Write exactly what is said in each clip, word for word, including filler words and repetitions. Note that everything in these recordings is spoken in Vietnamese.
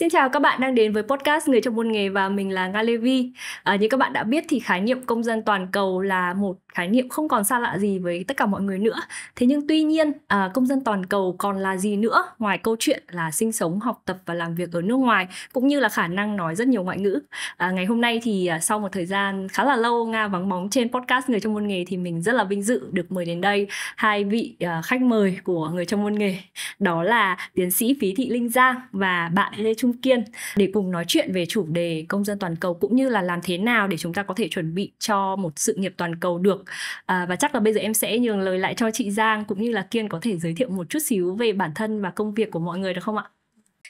Xin chào các bạn đang đến với podcast Người Trong Muôn Nghề và mình là Nga Lê Vi. À, như các bạn đã biết thì khái niệm công dân toàn cầu là một khái niệm không còn xa lạ gì với tất cả mọi người nữa. Thế nhưng tuy nhiên à, công dân toàn cầu còn là gì nữa ngoài câu chuyện là sinh sống, học tập và làm việc ở nước ngoài cũng như là khả năng nói rất nhiều ngoại ngữ. À, ngày hôm nay thì à, sau một thời gian khá là lâu Nga vắng bóng trên podcast Người Trong Muôn Nghề thì mình rất là vinh dự được mời đến đây hai vị à, khách mời của Người Trong Muôn Nghề. Đó là tiến sĩ Phí Thị Linh Giang và bạn Lê Trung Kiên để cùng nói chuyện về chủ đề công dân toàn cầu cũng như là làm thế nào để chúng ta có thể chuẩn bị cho một sự nghiệp toàn cầu được. À, và chắc là bây giờ em sẽ nhường lời lại cho chị Giang cũng như là Kiên có thể giới thiệu một chút xíu về bản thân và công việc của mọi người được không ạ?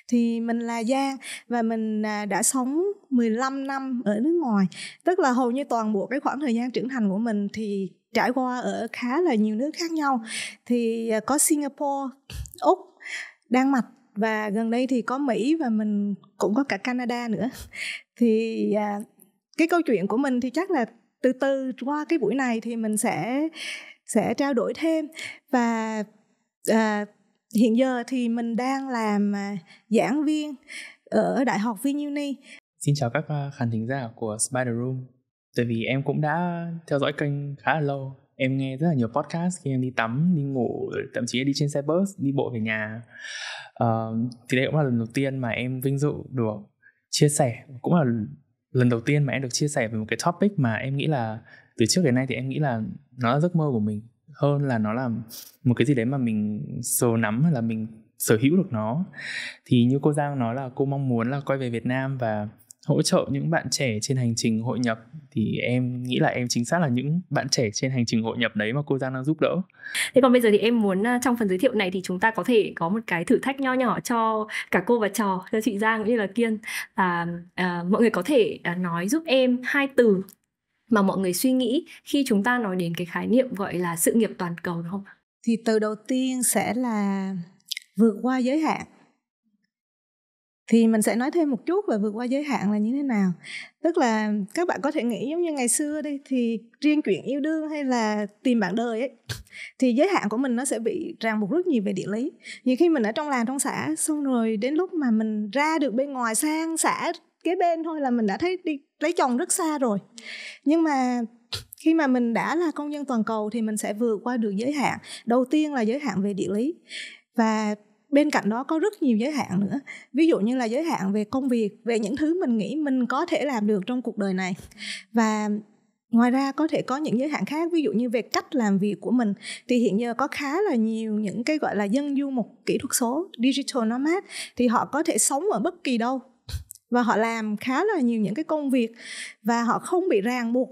Thì mình là Giang và mình đã sống mười lăm năm ở nước ngoài. Tức là hầu như toàn bộ cái khoảng thời gian trưởng thành của mình thì trải qua ở khá là nhiều nước khác nhau. Thì có Singapore, Úc, Đan Mạch và gần đây thì có Mỹ và mình cũng có cả Canada nữa. Thì cái câu chuyện của mình thì chắc là từ từ qua cái buổi này thì mình sẽ sẽ trao đổi thêm. Và à, hiện giờ thì mình đang làm giảng viên ở Đại học VinUni. Xin chào các khán thính giả của Spiderum. Tại vì em cũng đã theo dõi kênh khá là lâu, em nghe rất là nhiều podcast khi em đi tắm, đi ngủ, thậm chí đi trên xe bus, đi bộ về nhà. Uh, thì đây cũng là lần đầu tiên mà em vinh dự được chia sẻ, cũng là lần đầu tiên mà em được chia sẻ về một cái topic mà em nghĩ là từ trước đến nay thì em nghĩ là nó là giấc mơ của mình hơn là nó là một cái gì đấy mà mình sờ nắm hay là mình sở hữu được nó. Thì như cô Giang nói là cô mong muốn là quay về Việt Nam và hỗ trợ những bạn trẻ trên hành trình hội nhập, thì em nghĩ là em chính xác là những bạn trẻ trên hành trình hội nhập đấy mà cô Giang đang giúp đỡ. Thế còn bây giờ thì em muốn trong phần giới thiệu này thì chúng ta có thể có một cái thử thách nho nhỏ cho cả cô và trò, cho chị Giang cũng như là Kiên. À, à, mọi người có thể nói giúp em hai từ mà mọi người suy nghĩ khi chúng ta nói đến cái khái niệm gọi là sự nghiệp toàn cầu đúng không? Thì từ đầu tiên sẽ là vượt qua giới hạn. Thì mình sẽ nói thêm một chút về vượt qua giới hạn là như thế nào. Tức là các bạn có thể nghĩ giống như ngày xưa đi, thì riêng chuyện yêu đương hay là tìm bạn đời ấy, thì giới hạn của mình nó sẽ bị ràng buộc rất nhiều về địa lý. Nhiều khi mình ở trong làng, trong xã, xong rồi đến lúc mà mình ra được bên ngoài sang xã kế bên thôi là mình đã thấy đi lấy chồng rất xa rồi. Nhưng mà khi mà mình đã là công dân toàn cầu thì mình sẽ vượt qua được giới hạn. Đầu tiên là giới hạn về địa lý. Và bên cạnh đó có rất nhiều giới hạn nữa. Ví dụ như là giới hạn về công việc, về những thứ mình nghĩ mình có thể làm được trong cuộc đời này. Và ngoài ra có thể có những giới hạn khác, ví dụ như về cách làm việc của mình. Thì hiện giờ có khá là nhiều những cái gọi là dân du mục kỹ thuật số, digital nomad. Thì họ có thể sống ở bất kỳ đâu. Và họ làm khá là nhiều những cái công việc. Và họ không bị ràng buộc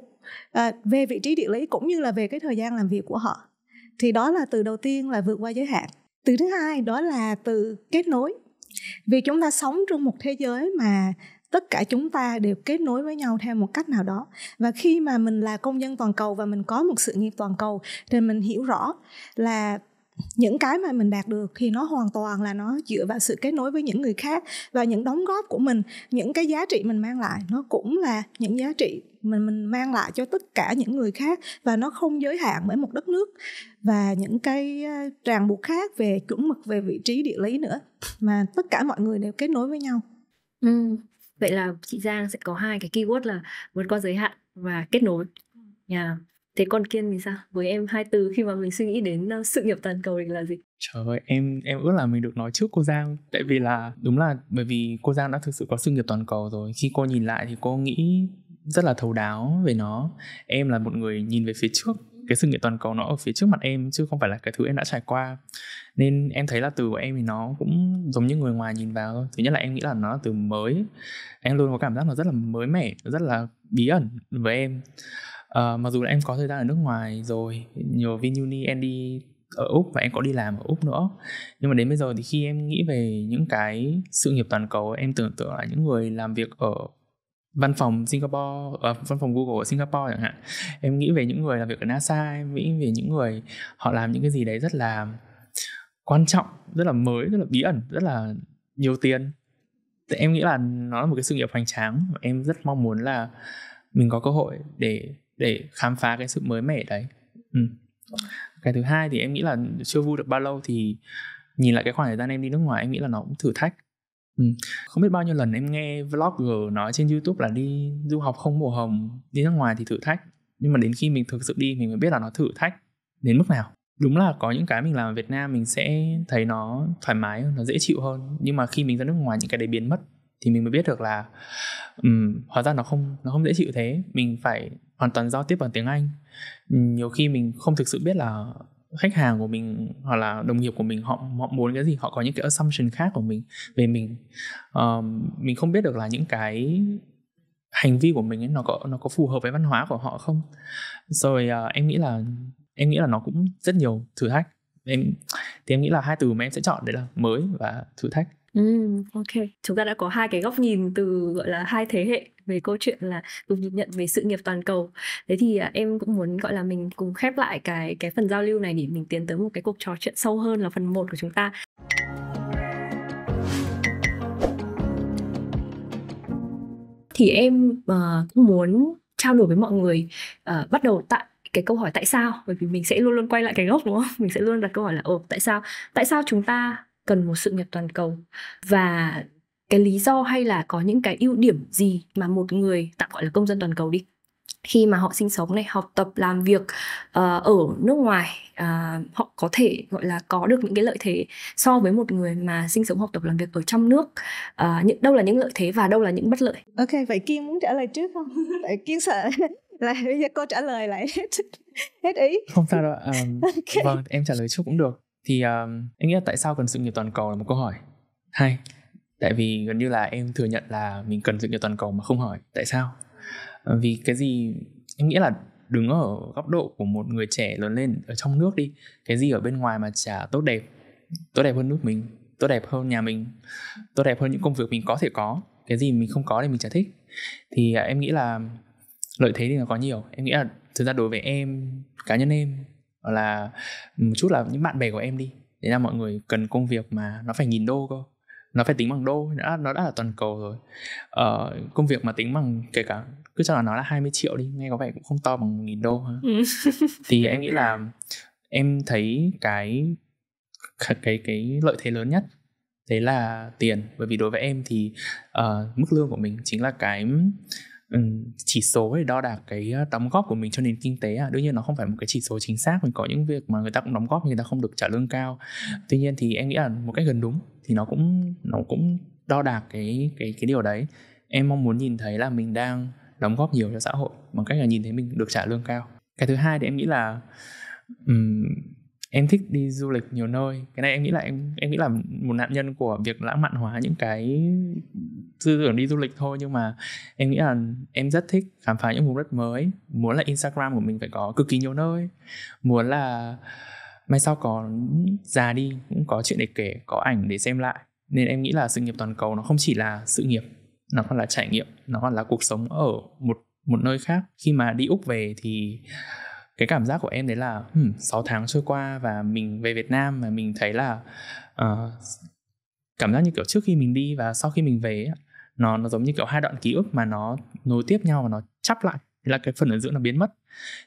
à, về vị trí địa lý cũng như là về cái thời gian làm việc của họ. Thì đó là từ đầu tiên là vượt qua giới hạn. Từ thứ hai đó là từ kết nối. Vì chúng ta sống trong một thế giới mà tất cả chúng ta đều kết nối với nhau theo một cách nào đó. Và khi mà mình là công dân toàn cầu và mình có một sự nghiệp toàn cầu thì mình hiểu rõ là những cái mà mình đạt được thì nó hoàn toàn là nó dựa vào sự kết nối với những người khác. Và những đóng góp của mình, những cái giá trị mình mang lại, nó cũng là những giá trị mình, mình mang lại cho tất cả những người khác. Và nó không giới hạn bởi một đất nước và những cái ràng buộc khác về chuẩn mực, về vị trí địa lý nữa, mà tất cả mọi người đều kết nối với nhau. ừ. Vậy là chị Giang sẽ có hai cái keyword là vượt qua giới hạn và kết nối. yeah. Thế còn Kiên thì sao? Với em hai từ khi mà mình suy nghĩ đến sự nghiệp toàn cầu thì là gì? Trời ơi, em em ước là mình được nói trước cô Giang. Tại vì là đúng là bởi vì cô Giang đã thực sự có sự nghiệp toàn cầu rồi. Khi cô nhìn lại thì cô nghĩ rất là thấu đáo về nó. Em là một người nhìn về phía trước, cái sự nghiệp toàn cầu nó ở phía trước mặt em chứ không phải là cái thứ em đã trải qua. Nên em thấy là từ của em thì nó cũng giống như người ngoài nhìn vào thôi. Thứ nhất là em nghĩ là nó là từ mới. Em luôn có cảm giác nó rất là mới mẻ, rất là bí ẩn với em. Uh, mặc dù là em có thời gian ở nước ngoài rồi, nhờ VinUni em đi ở Úc và em có đi làm ở Úc nữa. Nhưng mà đến bây giờ thì khi em nghĩ về những cái sự nghiệp toàn cầu, em tưởng tượng là những người làm việc ở văn phòng Singapore, ở văn phòng Google ở Singapore chẳng hạn. Em nghĩ về những người làm việc ở NASA, em nghĩ về những người họ làm những cái gì đấy rất là quan trọng, rất là mới, rất là bí ẩn, rất là nhiều tiền. Em nghĩ là nó là một cái sự nghiệp hoành tráng và em rất mong muốn là mình có cơ hội để để khám phá cái sự mới mẻ đấy. ừ. Cái thứ hai thì em nghĩ là chưa vui được bao lâu thì nhìn lại cái khoảng thời gian em đi nước ngoài, em nghĩ là nó cũng thử thách. Ừ. Không biết bao nhiêu lần em nghe vlogger nói trên YouTube là đi du học không màu hồng, đi nước ngoài thì thử thách. Nhưng mà đến khi mình thực sự đi mình mới biết là nó thử thách đến mức nào. Đúng là có những cái mình làm ở Việt Nam mình sẽ thấy nó thoải mái hơn, nó dễ chịu hơn. Nhưng mà khi mình ra nước ngoài những cái đấy biến mất thì mình mới biết được là um, hóa ra nó không, nó không dễ chịu thế. Mình phải hoàn toàn giao tiếp bằng tiếng Anh. Nhiều khi mình không thực sự biết là khách hàng của mình hoặc là đồng nghiệp của mình họ, họ muốn cái gì, họ có những cái assumption khác của mình về mình. um, Mình không biết được là những cái hành vi của mình ấy, nó, có, nó có phù hợp với văn hóa của họ không. Rồi uh, em nghĩ là Em nghĩ là nó cũng rất nhiều thử thách. Em Thì em nghĩ là hai từ mà em sẽ chọn đấy là mới và thử thách. Ừ, ok. Chúng ta đã có hai cái góc nhìn từ gọi là hai thế hệ về câu chuyện là cùng nhìn nhận về sự nghiệp toàn cầu. Thế thì à, em cũng muốn gọi là mình cùng khép lại cái, cái phần giao lưu này để mình tiến tới một cái cuộc trò chuyện sâu hơn là phần một của chúng ta. Thì em uh, cũng muốn trao đổi với mọi người uh, bắt đầu tại cái câu hỏi tại sao, bởi vì mình sẽ luôn luôn quay lại cái gốc, đúng không? Mình sẽ luôn đặt câu hỏi là ồ tại sao tại sao chúng ta cần một sự nghiệp toàn cầu, và cái lý do hay là có những cái ưu điểm gì mà một người tạm gọi là công dân toàn cầu đi, khi mà họ sinh sống này, học tập, làm việc uh, ở nước ngoài, uh, họ có thể gọi là có được những cái lợi thế so với một người mà sinh sống, học tập, làm việc ở trong nước. Uh, những, đâu là những lợi thế và đâu là những bất lợi? Ok, vậy Kiên muốn trả lời trước không? Tại Kiên sợ là bây giờ cô trả lời lại hết ý. Không sao đâu. Um, okay. Vâng, em trả lời trước cũng được. Thì um, em nghĩ là tại sao cần sự nghiệp toàn cầu là một câu hỏi hay. Tại vì gần như là em thừa nhận là mình cần sự nghiệp toàn cầu mà không hỏi tại sao. Vì cái gì em nghĩ là đứng ở góc độ của một người trẻ lớn lên ở trong nước đi, cái gì ở bên ngoài mà chả tốt đẹp, tốt đẹp hơn nước mình, tốt đẹp hơn nhà mình, tốt đẹp hơn những công việc mình có thể có, cái gì mình không có thì mình chả thích. Thì em nghĩ là lợi thế thì nó có nhiều. Em nghĩ là thực ra đối với em, cá nhân em, hoặc là một chút là những bạn bè của em đi, đấy là mọi người cần công việc mà nó phải nghìn đô cơ, nó phải tính bằng đô, nó đã, nó đã là toàn cầu rồi. Ờ, công việc mà tính bằng kể cả cứ cho là nó là hai mươi triệu đi, nghe có vẻ cũng không to bằng nghìn đô ha. Thì em nghĩ là em thấy cái cái cái lợi thế lớn nhất đấy là tiền, bởi vì đối với em thì uh, mức lương của mình chính là cái chỉ số để đo đạc cái đóng góp của mình cho nền kinh tế. À, đương nhiên nó không phải một cái chỉ số chính xác, mình có những việc mà người ta cũng đóng góp, người ta không được trả lương cao. Tuy nhiên thì em nghĩ là một cách gần đúng thì nó cũng nó cũng đo đạc cái cái cái điều đấy. Em mong muốn nhìn thấy là mình đang đóng góp nhiều cho xã hội bằng cách là nhìn thấy mình được trả lương cao. Cái thứ hai thì em nghĩ là um, em thích đi du lịch nhiều nơi. Cái này em nghĩ là em em nghĩ là một nạn nhân của việc lãng mạn hóa những cái tư tưởng đi du lịch thôi, nhưng mà em nghĩ là em rất thích khám phá những vùng đất mới, muốn là Instagram của mình phải có cực kỳ nhiều nơi, muốn là mai sau có già đi cũng có chuyện để kể, có ảnh để xem lại. Nên em nghĩ là sự nghiệp toàn cầu nó không chỉ là sự nghiệp, nó còn là trải nghiệm, nó còn là cuộc sống ở một một nơi khác. Khi mà đi Úc về thì cái cảm giác của em đấy là hmm, sáu tháng trôi qua và mình về Việt Nam và mình thấy là uh, cảm giác như kiểu trước khi mình đi và sau khi mình về nó nó giống như kiểu hai đoạn ký ức mà nó nối tiếp nhau và nó chắp lại. Thế là cái phần ở giữa nó biến mất.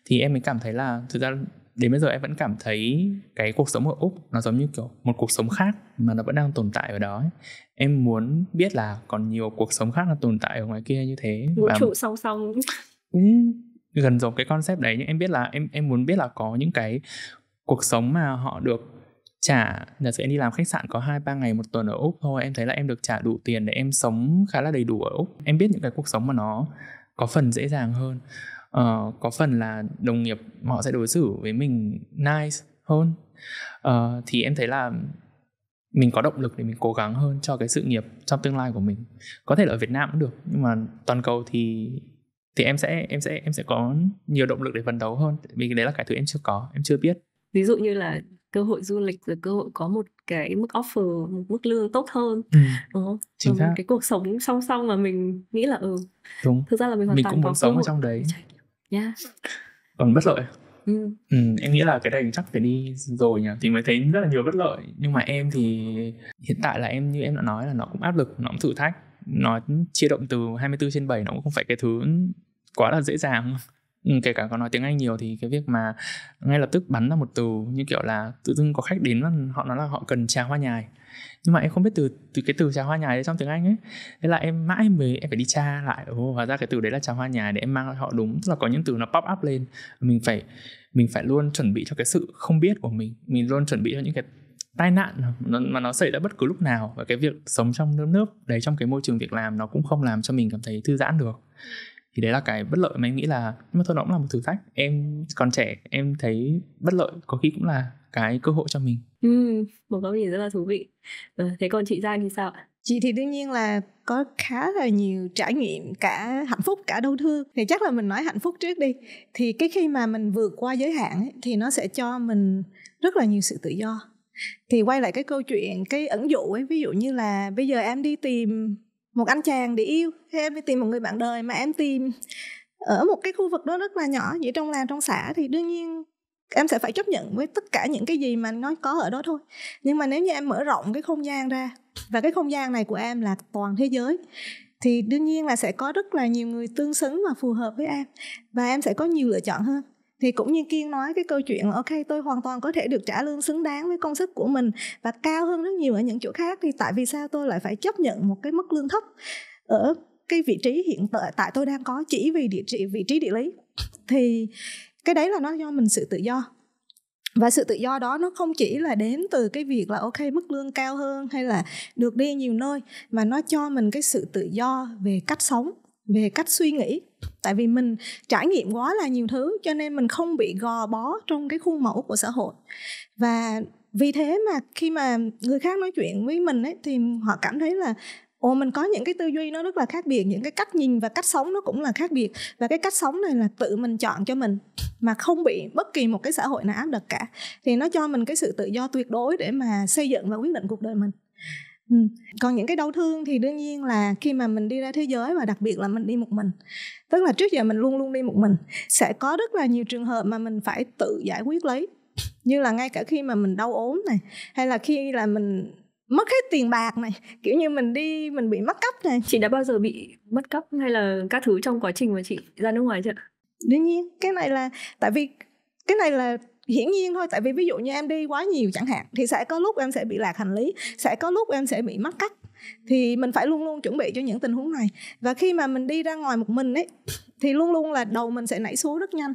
Thì em mới cảm thấy là thực ra đến bây giờ em vẫn cảm thấy cái cuộc sống ở Úc nó giống như kiểu một cuộc sống khác mà nó vẫn đang tồn tại ở đó ấy. Em muốn biết là còn nhiều cuộc sống khác nó tồn tại ở ngoài kia như thế. Vũ trụ và song song cũng gần giống cái concept đấy, nhưng em biết là em em muốn biết là có những cái cuộc sống mà họ được trả, giả sử em đi làm khách sạn có hai ba ngày một tuần ở Úc thôi, em thấy là em được trả đủ tiền để em sống khá là đầy đủ ở Úc. Em biết những cái cuộc sống mà nó có phần dễ dàng hơn, uh, có phần là đồng nghiệp họ sẽ đối xử với mình nice hơn, uh, thì em thấy là mình có động lực để mình cố gắng hơn cho cái sự nghiệp trong tương lai của mình. Có thể là ở Việt Nam cũng được, nhưng mà toàn cầu thì thì em sẽ em sẽ em sẽ có nhiều động lực để phấn đấu hơn, vì đấy là cái thứ em chưa có, em chưa biết. Ví dụ như là cơ hội du lịch, rồi cơ hội có một cái mức offer, một mức lương tốt hơn, ừ, đúng không? Chính xác. Cái cuộc sống song song mà mình nghĩ là ừ, đúng. Thực ra là mình hoàn mình toàn cũng muốn sống ở trong đấy. Yeah. Còn bất lợi. Ừ. Ừ, em nghĩ là cái này chắc phải đi rồi nhỉ, thì mới thấy rất là nhiều bất lợi. Nhưng mà em thì hiện tại là em như em đã nói là nó cũng áp lực, nó cũng thử thách, nó chia động từ hai mươi bốn trên bảy, nó cũng không phải cái thứ quá là dễ dàng. Ừ, kể cả có nói tiếng Anh nhiều thì cái việc mà ngay lập tức bắn ra một từ như kiểu là tự dưng có khách đến họ nói là họ cần trà hoa nhài, nhưng mà em không biết từ, từ cái từ trà hoa nhài đấy trong tiếng Anh ấy, thế là em mãi mới em phải đi tra lại oh, và ra cái từ đấy là trà hoa nhài để em mang họ đúng. Tức là có những từ nó pop up lên, mình phải mình phải luôn chuẩn bị cho cái sự không biết của mình, mình luôn chuẩn bị cho những cái tai nạn mà nó xảy ra bất cứ lúc nào. Và cái việc sống trong nước nước đấy, trong cái môi trường việc làm, nó cũng không làm cho mình cảm thấy thư giãn được. Thì đấy là cái bất lợi mà em nghĩ là, nhưng mà thôi nó cũng là một thử thách. Em còn trẻ, em thấy bất lợi có khi cũng là cái cơ hội cho mình. Ừ, một góc nhìn rất là thú vị. Ừ, thế còn chị Giang thì sao ạ? Chị thì đương nhiên là có khá là nhiều trải nghiệm, cả hạnh phúc cả đau thương. Thì chắc là mình nói hạnh phúc trước đi. Thì cái khi mà mình vượt qua giới hạn ấy, thì nó sẽ cho mình rất là nhiều sự tự do. Thì quay lại cái câu chuyện, cái ẩn dụ ấy, ví dụ như là bây giờ em đi tìm một anh chàng để yêu, hay em đi tìm một người bạn đời mà em tìm ở một cái khu vực đó rất là nhỏ, giữa trong làng trong xã, thì đương nhiên em sẽ phải chấp nhận với tất cả những cái gì mà nó có ở đó thôi. Nhưng mà nếu như em mở rộng cái không gian ra, và cái không gian này của em là toàn thế giới, thì đương nhiên là sẽ có rất là nhiều người tương xứng và phù hợp với em, và em sẽ có nhiều lựa chọn hơn. Thì cũng như Kiên nói cái câu chuyện, ok, tôi hoàn toàn có thể được trả lương xứng đáng với công sức của mình và cao hơn rất nhiều ở những chỗ khác, thì tại vì sao tôi lại phải chấp nhận một cái mức lương thấp ở cái vị trí hiện tại, tại tôi đang có, chỉ vì địa trị, vị trí địa lý. Thì cái đấy là nó do mình sự tự do. Và sự tự do đó nó không chỉ là đến từ cái việc là ok, mức lương cao hơn hay là được đi nhiều nơi, mà nó cho mình cái sự tự do về cách sống, về cách suy nghĩ. Tại vì mình trải nghiệm quá là nhiều thứ, cho nên mình không bị gò bó trong cái khuôn mẫu của xã hội. Và vì thế mà khi mà người khác nói chuyện với mình ấy, thì họ cảm thấy là ồ, mình có những cái tư duy nó rất là khác biệt, những cái cách nhìn và cách sống nó cũng là khác biệt. Và cái cách sống này là tự mình chọn cho mình, mà không bị bất kỳ một cái xã hội nào áp đặt cả. Thì nó cho mình cái sự tự do tuyệt đối để mà xây dựng và quyết định cuộc đời mình. Ừ. Còn những cái đau thương thì đương nhiên là khi mà mình đi ra thế giới, và đặc biệt là mình đi một mình, tức là trước giờ mình luôn luôn đi một mình, sẽ có rất là nhiều trường hợp mà mình phải tự giải quyết lấy. Như là ngay cả khi mà mình đau ốm này, hay là khi là mình mất hết tiền bạc này, kiểu như mình đi mình bị mất cắp này. Chị đã bao giờ bị mất cắp hay là các thứ trong quá trình mà chị ra nước ngoài chưa? Đương nhiên, cái này là tại vì cái này là hiển nhiên thôi. Tại vì ví dụ như em đi quá nhiều chẳng hạn, thì sẽ có lúc em sẽ bị lạc hành lý, sẽ có lúc em sẽ bị mất cắp. Thì mình phải luôn luôn chuẩn bị cho những tình huống này. Và khi mà mình đi ra ngoài một mình ấy, thì luôn luôn là đầu mình sẽ nảy số rất nhanh.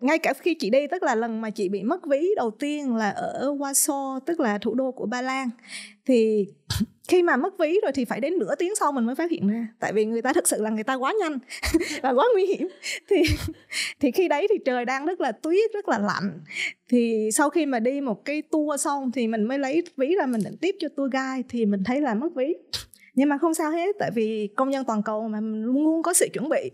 Ngay cả khi chị đi, tức là lần mà chị bị mất ví đầu tiên là ở Warsaw, tức là thủ đô của Ba Lan. Thì khi mà mất ví rồi thì phải đến nửa tiếng sau mình mới phát hiện ra. Tại vì người ta thực sự là người ta quá nhanh và quá nguy hiểm. Thì, thì khi đấy thì trời đang rất là tuyết, rất là lạnh. Thì sau khi mà đi một cái tour xong thì mình mới lấy ví ra, mình định tiếp cho tour guide. Thì mình thấy là mất ví. Nhưng mà không sao hết, tại vì công dân toàn cầu mà mình luôn luôn có sự chuẩn bị.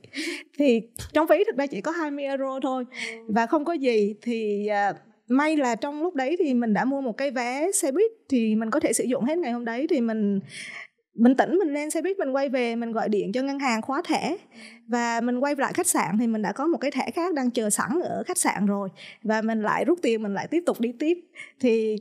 Thì trong ví thực ra chỉ có hai mươi euro thôi và không có gì. Thì uh, may là trong lúc đấy thì mình đã mua một cái vé xe buýt, thì mình có thể sử dụng hết ngày hôm đấy. Thì mình bình tĩnh mình lên xe buýt, mình quay về, mình gọi điện cho ngân hàng khóa thẻ. Và mình quay lại khách sạn thì mình đã có một cái thẻ khác đang chờ sẵn ở khách sạn rồi. Và mình lại rút tiền, mình lại tiếp tục đi tiếp. Thì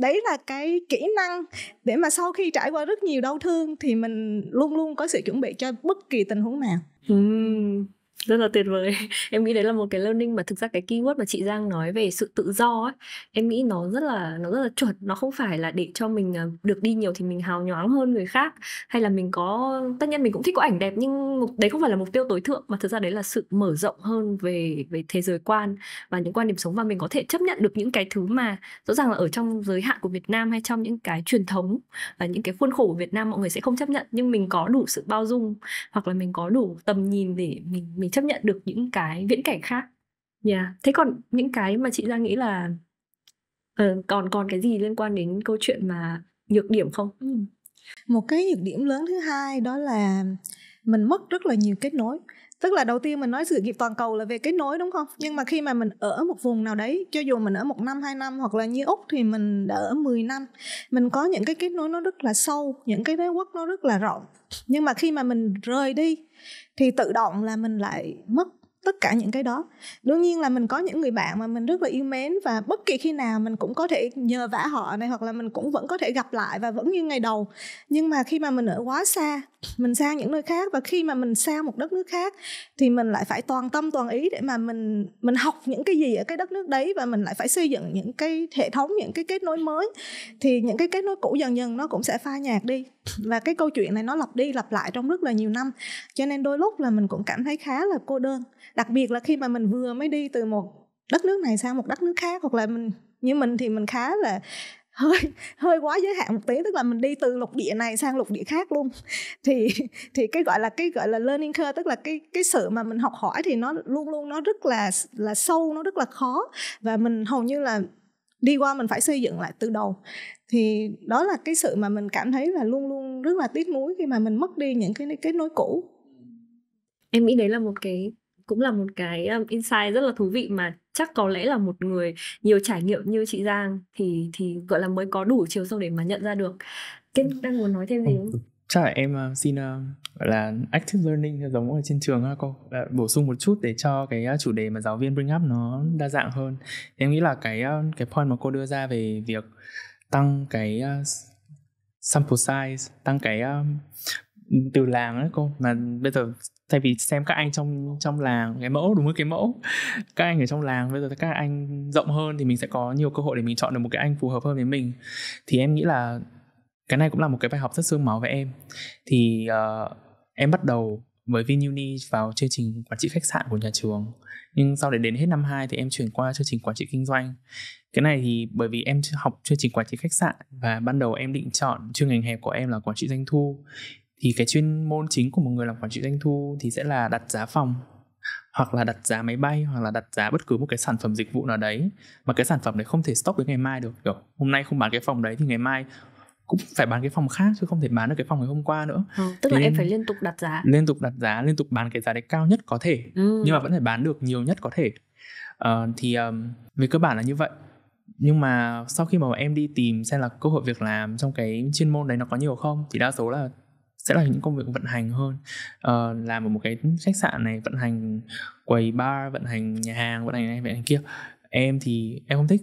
đấy là cái kỹ năng để mà sau khi trải qua rất nhiều đau thương thì mình luôn luôn có sự chuẩn bị cho bất kỳ tình huống nào. uhm, Rất là tuyệt vời. Em nghĩ đấy là một cái learning mà thực ra cái keyword mà chị Giang nói về sự tự do ấy, em nghĩ nó rất là nó rất là chuẩn. Nó không phải là để cho mình được đi nhiều thì mình hào nhoáng hơn người khác, hay là mình có, tất nhiên mình cũng thích có ảnh đẹp, nhưng đấy không phải là mục tiêu tối thượng, mà thực ra đấy là sự mở rộng hơn về về thế giới quan và những quan điểm sống, và mình có thể chấp nhận được những cái thứ mà rõ ràng là ở trong giới hạn của Việt Nam hay trong những cái truyền thống và những cái khuôn khổ của Việt Nam mọi người sẽ không chấp nhận, nhưng mình có đủ sự bao dung hoặc là mình có đủ tầm nhìn để mình mình chấp nhận được những cái viễn cảnh khác. Yeah. Thế còn những cái mà chị Giang nghĩ là uh, còn còn cái gì liên quan đến câu chuyện mà nhược điểm không? Ừ. Một cái nhược điểm lớn thứ hai đó là mình mất rất là nhiều kết nối. Tức là đầu tiên mình nói sự nghiệp toàn cầu là về kết nối đúng không? Nhưng mà khi mà mình ở một vùng nào đấy, cho dù mình ở một năm, hai năm, hoặc là như Úc thì mình đã ở mười năm, mình có những cái kết nối nó rất là sâu, những cái network nó rất là rộng. Nhưng mà khi mà mình rời đi thì tự động là mình lại mất tất cả những cái đó. Đương nhiên là mình có những người bạn mà mình rất là yêu mến, và bất kỳ khi nào mình cũng có thể nhờ vả họ này, hoặc là mình cũng vẫn có thể gặp lại và vẫn như ngày đầu. Nhưng mà khi mà mình ở quá xa, mình sang những nơi khác, và khi mà mình sang một đất nước khác thì mình lại phải toàn tâm toàn ý để mà mình mình học những cái gì ở cái đất nước đấy, và mình lại phải xây dựng những cái hệ thống, những cái kết nối mới, thì những cái kết nối cũ dần dần nó cũng sẽ phai nhạt đi. Và cái câu chuyện này nó lặp đi lặp lại trong rất là nhiều năm, cho nên đôi lúc là mình cũng cảm thấy khá là cô đơn, đặc biệt là khi mà mình vừa mới đi từ một đất nước này sang một đất nước khác. Hoặc là mình như mình thì mình khá là hơi hơi quá giới hạn một tí, tức là mình đi từ lục địa này sang lục địa khác luôn, thì thì cái gọi là cái gọi là learning curve, tức là cái cái sự mà mình học hỏi thì nó luôn luôn nó rất là là sâu, nó rất là khó, và mình hầu như là đi qua mình phải xây dựng lại từ đầu. Thì đó là cái sự mà mình cảm thấy là luôn luôn rất là tiếc nuối khi mà mình mất đi những cái kết nối cũ. Em nghĩ đấy là một cái cũng là một cái insight rất là thú vị, mà chắc có lẽ là một người nhiều trải nghiệm như chị Giang thì thì gọi là mới có đủ chiều sâu để mà nhận ra được. Kiên đang muốn nói thêm gì không? Chắc là em xin gọi là active learning giống ở trên trường ha, cô bổ sung một chút để cho cái chủ đề mà giáo viên bring up nó đa dạng hơn. Em nghĩ là cái cái point mà cô đưa ra về việc tăng cái sample size, tăng cái từ làng đấy cô, mà bây giờ thay vì xem các anh trong trong làng cái mẫu đúng với cái mẫu, các anh ở trong làng bây giờ các anh rộng hơn, thì mình sẽ có nhiều cơ hội để mình chọn được một cái anh phù hợp hơn với mình. Thì em nghĩ là cái này cũng là một cái bài học rất xương máu với em. Thì uh, em bắt đầu với VinUni vào chương trình quản trị khách sạn của nhà trường, nhưng sau đấy đến hết năm hai thì em chuyển qua chương trình quản trị kinh doanh. Cái này thì bởi vì em học chương trình quản trị khách sạn, và ban đầu em định chọn chuyên ngành hẹp của em là quản trị doanh thu. Thì cái chuyên môn chính của một người làm quản trị doanh thu thì sẽ là đặt giá phòng, hoặc là đặt giá máy bay, hoặc là đặt giá bất cứ một cái sản phẩm dịch vụ nào đấy, mà cái sản phẩm đấy không thể stock đến ngày mai được. Kiểu hôm nay không bán cái phòng đấy thì ngày mai cũng phải bán cái phòng khác, chứ không thể bán được cái phòng ngày hôm qua nữa. Ừ, tức thế là em phải liên tục đặt giá, liên tục đặt giá, liên tục bán cái giá đấy cao nhất có thể, ừ. nhưng mà vẫn phải bán được nhiều nhất có thể. Uh, thì um, về cơ bản là như vậy. Nhưng mà sau khi mà em đi tìm xem là cơ hội việc làm trong cái chuyên môn đấy nó có nhiều không, thì đa số là sẽ là những công việc vận hành hơn, uh, làm ở một cái khách sạn này, vận hành quầy bar, vận hành nhà hàng, vận hành này, vận hành kia. Em thì em không thích.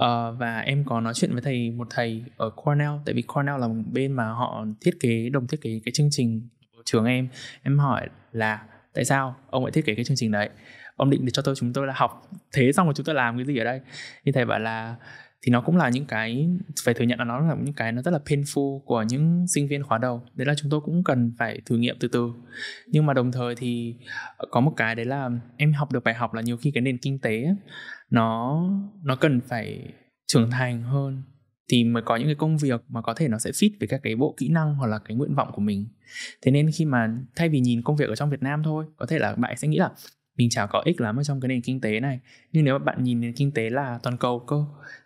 Uh, và em có nói chuyện với thầy một thầy ở Cornell, tại vì Cornell là một bên mà họ thiết kế, đồng thiết kế cái chương trình của trường em. Em hỏi là tại sao ông lại thiết kế cái chương trình đấy? Ông định để cho tôi chúng tôi là học thế xong rồi chúng tôi làm cái gì ở đây? Thì thầy bảo là thì nó cũng là những cái phải thừa nhận là nó là những cái nó rất là painful của những sinh viên khóa đầu. Đấy là chúng tôi cũng cần phải thử nghiệm từ từ. Nhưng mà đồng thời thì có một cái đấy là em học được bài học là nhiều khi cái nền kinh tế ấy, nó nó cần phải trưởng thành hơn thì mới có những cái công việc mà có thể nó sẽ fit với các cái bộ kỹ năng hoặc là cái nguyện vọng của mình. Thế nên khi mà thay vì nhìn công việc ở trong Việt Nam thôi, có thể là bạn sẽ nghĩ là mình chả có ích lắm ở trong cái nền kinh tế này. Nhưng nếu mà bạn nhìn nền kinh tế là toàn cầu cơ,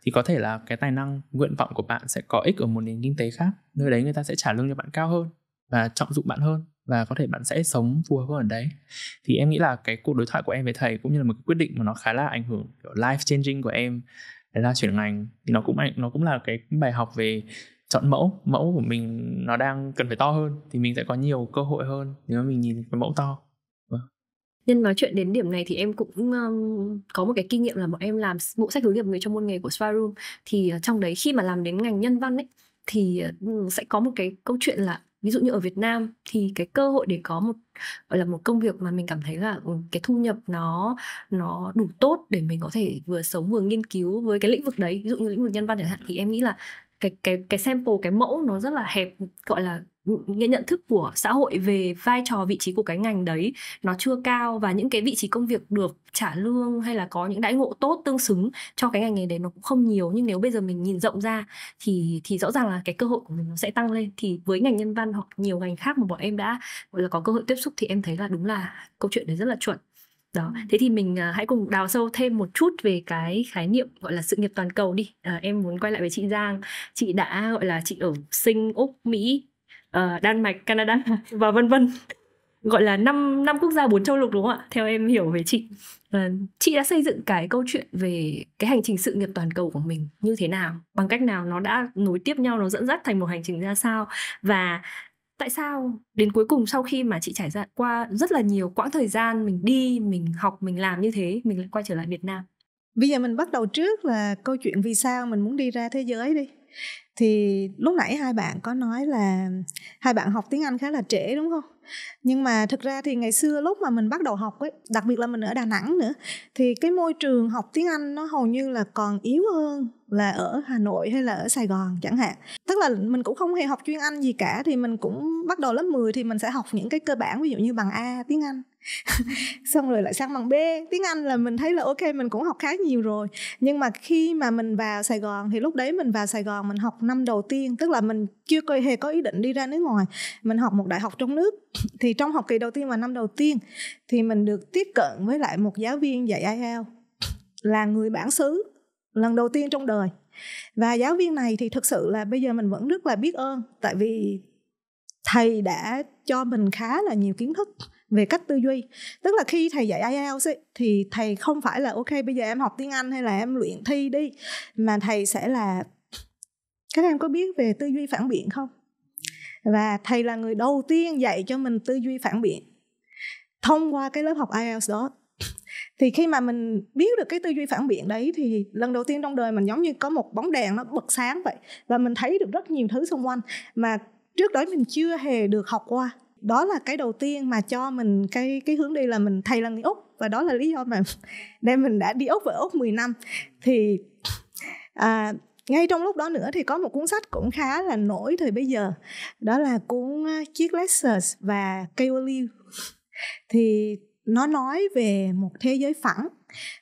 thì có thể là cái tài năng, nguyện vọng của bạn sẽ có ích ở một nền kinh tế khác. Nơi đấy người ta sẽ trả lương cho bạn cao hơn và trọng dụng bạn hơn, và có thể bạn sẽ sống phù hợp hơn ở đấy. Thì em nghĩ là cái cuộc đối thoại của em với thầy cũng như là một cái quyết định mà nó khá là ảnh hưởng life changing của em, đấy là chuyển ngành. Thì nó cũng nó cũng là cái bài học về chọn mẫu. Mẫu của mình nó đang cần phải to hơn thì mình sẽ có nhiều cơ hội hơn nếu mà mình nhìn cái mẫu to. Nhân nói chuyện đến điểm này thì em cũng um, có một cái kinh nghiệm là bọn em làm bộ sách hướng nghiệp Người Trong Muôn Nghề của Spiderum. Thì trong đấy khi mà làm đến ngành nhân văn ấy, thì sẽ có một cái câu chuyện là ví dụ như ở Việt Nam thì cái cơ hội để có một gọi là một công việc mà mình cảm thấy là cái thu nhập nó nó đủ tốt để mình có thể vừa sống vừa nghiên cứu với cái lĩnh vực đấy, ví dụ như lĩnh vực nhân văn chẳng hạn, thì em nghĩ là cái cái cái sample, cái mẫu nó rất là hẹp, gọi là nhận thức của xã hội về vai trò vị trí của cái ngành đấy nó chưa cao, và những cái vị trí công việc được trả lương hay là có những đãi ngộ tốt tương xứng cho cái ngành nghề đấy nó cũng không nhiều. Nhưng nếu bây giờ mình nhìn rộng ra thì thì rõ ràng là cái cơ hội của mình nó sẽ tăng lên. Thì với ngành nhân văn hoặc nhiều ngành khác mà bọn em đã gọi là có cơ hội tiếp xúc thì em thấy là đúng là câu chuyện đấy rất là chuẩn. Đó, thế thì mình hãy cùng đào sâu thêm một chút về cái khái niệm gọi là sự nghiệp toàn cầu đi. À, em muốn quay lại với chị Giang. Chị đã gọi là chị ở Sing, Úc, Mỹ, uh, Đan Mạch, Canada và vân vân. Gọi là năm năm quốc gia bốn châu lục đúng không ạ? Theo em hiểu về chị. À, chị đã xây dựng cái câu chuyện về cái hành trình sự nghiệp toàn cầu của mình như thế nào? Bằng cách nào nó đã nối tiếp nhau, nó dẫn dắt thành một hành trình ra sao? Và Tại sao đến cuối cùng sau khi mà chị trải ra qua rất là nhiều quãng thời gian mình đi, mình học, mình làm như thế, mình lại quay trở lại Việt Nam? Bây giờ mình bắt đầu trước là câu chuyện vì sao mình muốn đi ra thế giới đi. Thì lúc nãy hai bạn có nói là hai bạn học tiếng Anh khá là trễ đúng không? Nhưng mà thực ra thì ngày xưa lúc mà mình bắt đầu học ấy, đặc biệt là mình ở Đà Nẵng nữa, thì cái môi trường học tiếng Anh nó hầu như là còn yếu hơn là ở Hà Nội hay là ở Sài Gòn chẳng hạn. Tức là mình cũng không hề học chuyên Anh gì cả, thì mình cũng bắt đầu lớp mười thì mình sẽ học những cái cơ bản, ví dụ như bằng A tiếng Anh xong rồi lại sang bằng B tiếng Anh, là mình thấy là ok mình cũng học khá nhiều rồi. Nhưng mà khi mà mình vào Sài Gòn thì lúc đấy mình vào Sài Gòn mình học năm đầu tiên, tức là mình chưa có hề có ý định đi ra nước ngoài, mình học một đại học trong nước. Thì trong học kỳ đầu tiên và năm đầu tiên thì mình được tiếp cận với lại một giáo viên dạy ai eo là người bản xứ lần đầu tiên trong đời. Và giáo viên này thì thực sự là bây giờ mình vẫn rất là biết ơn, tại vì thầy đã cho mình khá là nhiều kiến thức về cách tư duy. Tức là khi thầy dạy ai eo ấy, thì thầy không phải là ok bây giờ em học tiếng Anh hay là em luyện thi đi, mà thầy sẽ là các em có biết về tư duy phản biện không? Và thầy là người đầu tiên dạy cho mình tư duy phản biện thông qua cái lớp học ai eo đó. Thì khi mà mình biết được cái tư duy phản biện đấy thì lần đầu tiên trong đời mình giống như có một bóng đèn nó bật sáng vậy, và mình thấy được rất nhiều thứ xung quanh mà trước đó mình chưa hề được học qua. Đó là cái đầu tiên mà cho mình cái, cái hướng đi là mình thầy là người Úc, và đó là lý do mà nên mình đã đi Úc và ở Úc mười năm. Thì à, ngay trong lúc đó nữa thì có một cuốn sách cũng khá là nổi thời bấy giờ, đó là cuốn Chiếc Lexus Và K O L. Thì nó nói về một thế giới phẳng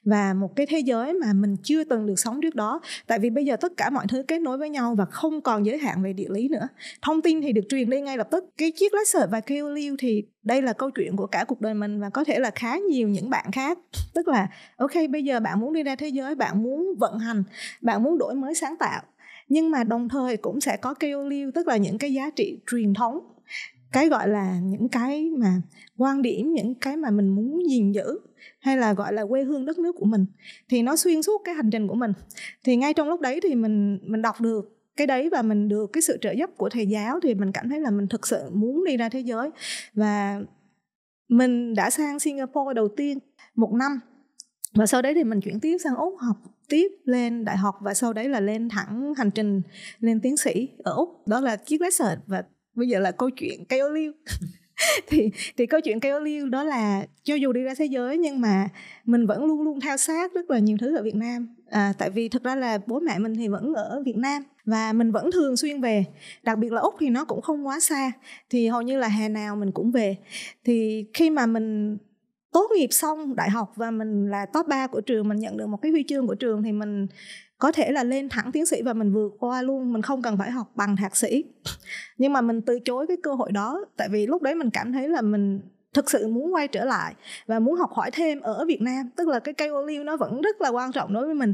và một cái thế giới mà mình chưa từng được sống trước đó. Tại vì bây giờ tất cả mọi thứ kết nối với nhau và không còn giới hạn về địa lý nữa, thông tin thì được truyền đi ngay lập tức. Cái Chiếc Lexus Và K O L thì đây là câu chuyện của cả cuộc đời mình, và có thể là khá nhiều những bạn khác. Tức là ok bây giờ bạn muốn đi ra thế giới, bạn muốn vận hành, bạn muốn đổi mới sáng tạo, nhưng mà đồng thời cũng sẽ có K O L, tức là những cái giá trị truyền thống, cái gọi là những cái mà quan điểm, những cái mà mình muốn gìn giữ hay là gọi là quê hương đất nước của mình, thì nó xuyên suốt cái hành trình của mình. Thì ngay trong lúc đấy thì mình mình đọc được cái đấy, và mình được cái sự trợ giúp của thầy giáo, thì mình cảm thấy là mình thực sự muốn đi ra thế giới. Và mình đã sang Singapore đầu tiên một năm, và sau đấy thì mình chuyển tiếp sang Úc học tiếp lên đại học, và sau đấy là lên thẳng hành trình lên tiến sĩ ở Úc. Đó là Chiếc Lexus. Và bây giờ là câu chuyện K O L. thì, thì câu chuyện K O L đó là cho dù đi ra thế giới nhưng mà mình vẫn luôn luôn theo sát rất là nhiều thứ ở Việt Nam. À, tại vì thực ra là bố mẹ mình thì vẫn ở Việt Nam và mình vẫn thường xuyên về. Đặc biệt là Úc thì nó cũng không quá xa, thì hầu như là hè nào mình cũng về. Thì khi mà mình tốt nghiệp xong đại học và mình là top ba của trường, mình nhận được một cái huy chương của trường, thì mình có thể là lên thẳng tiến sĩ và mình vượt qua luôn, mình không cần phải học bằng thạc sĩ. Nhưng mà mình từ chối cái cơ hội đó, tại vì lúc đấy mình cảm thấy là mình thực sự muốn quay trở lại và muốn học hỏi thêm ở Việt Nam. Tức là cái K O L nó vẫn rất là quan trọng đối với mình.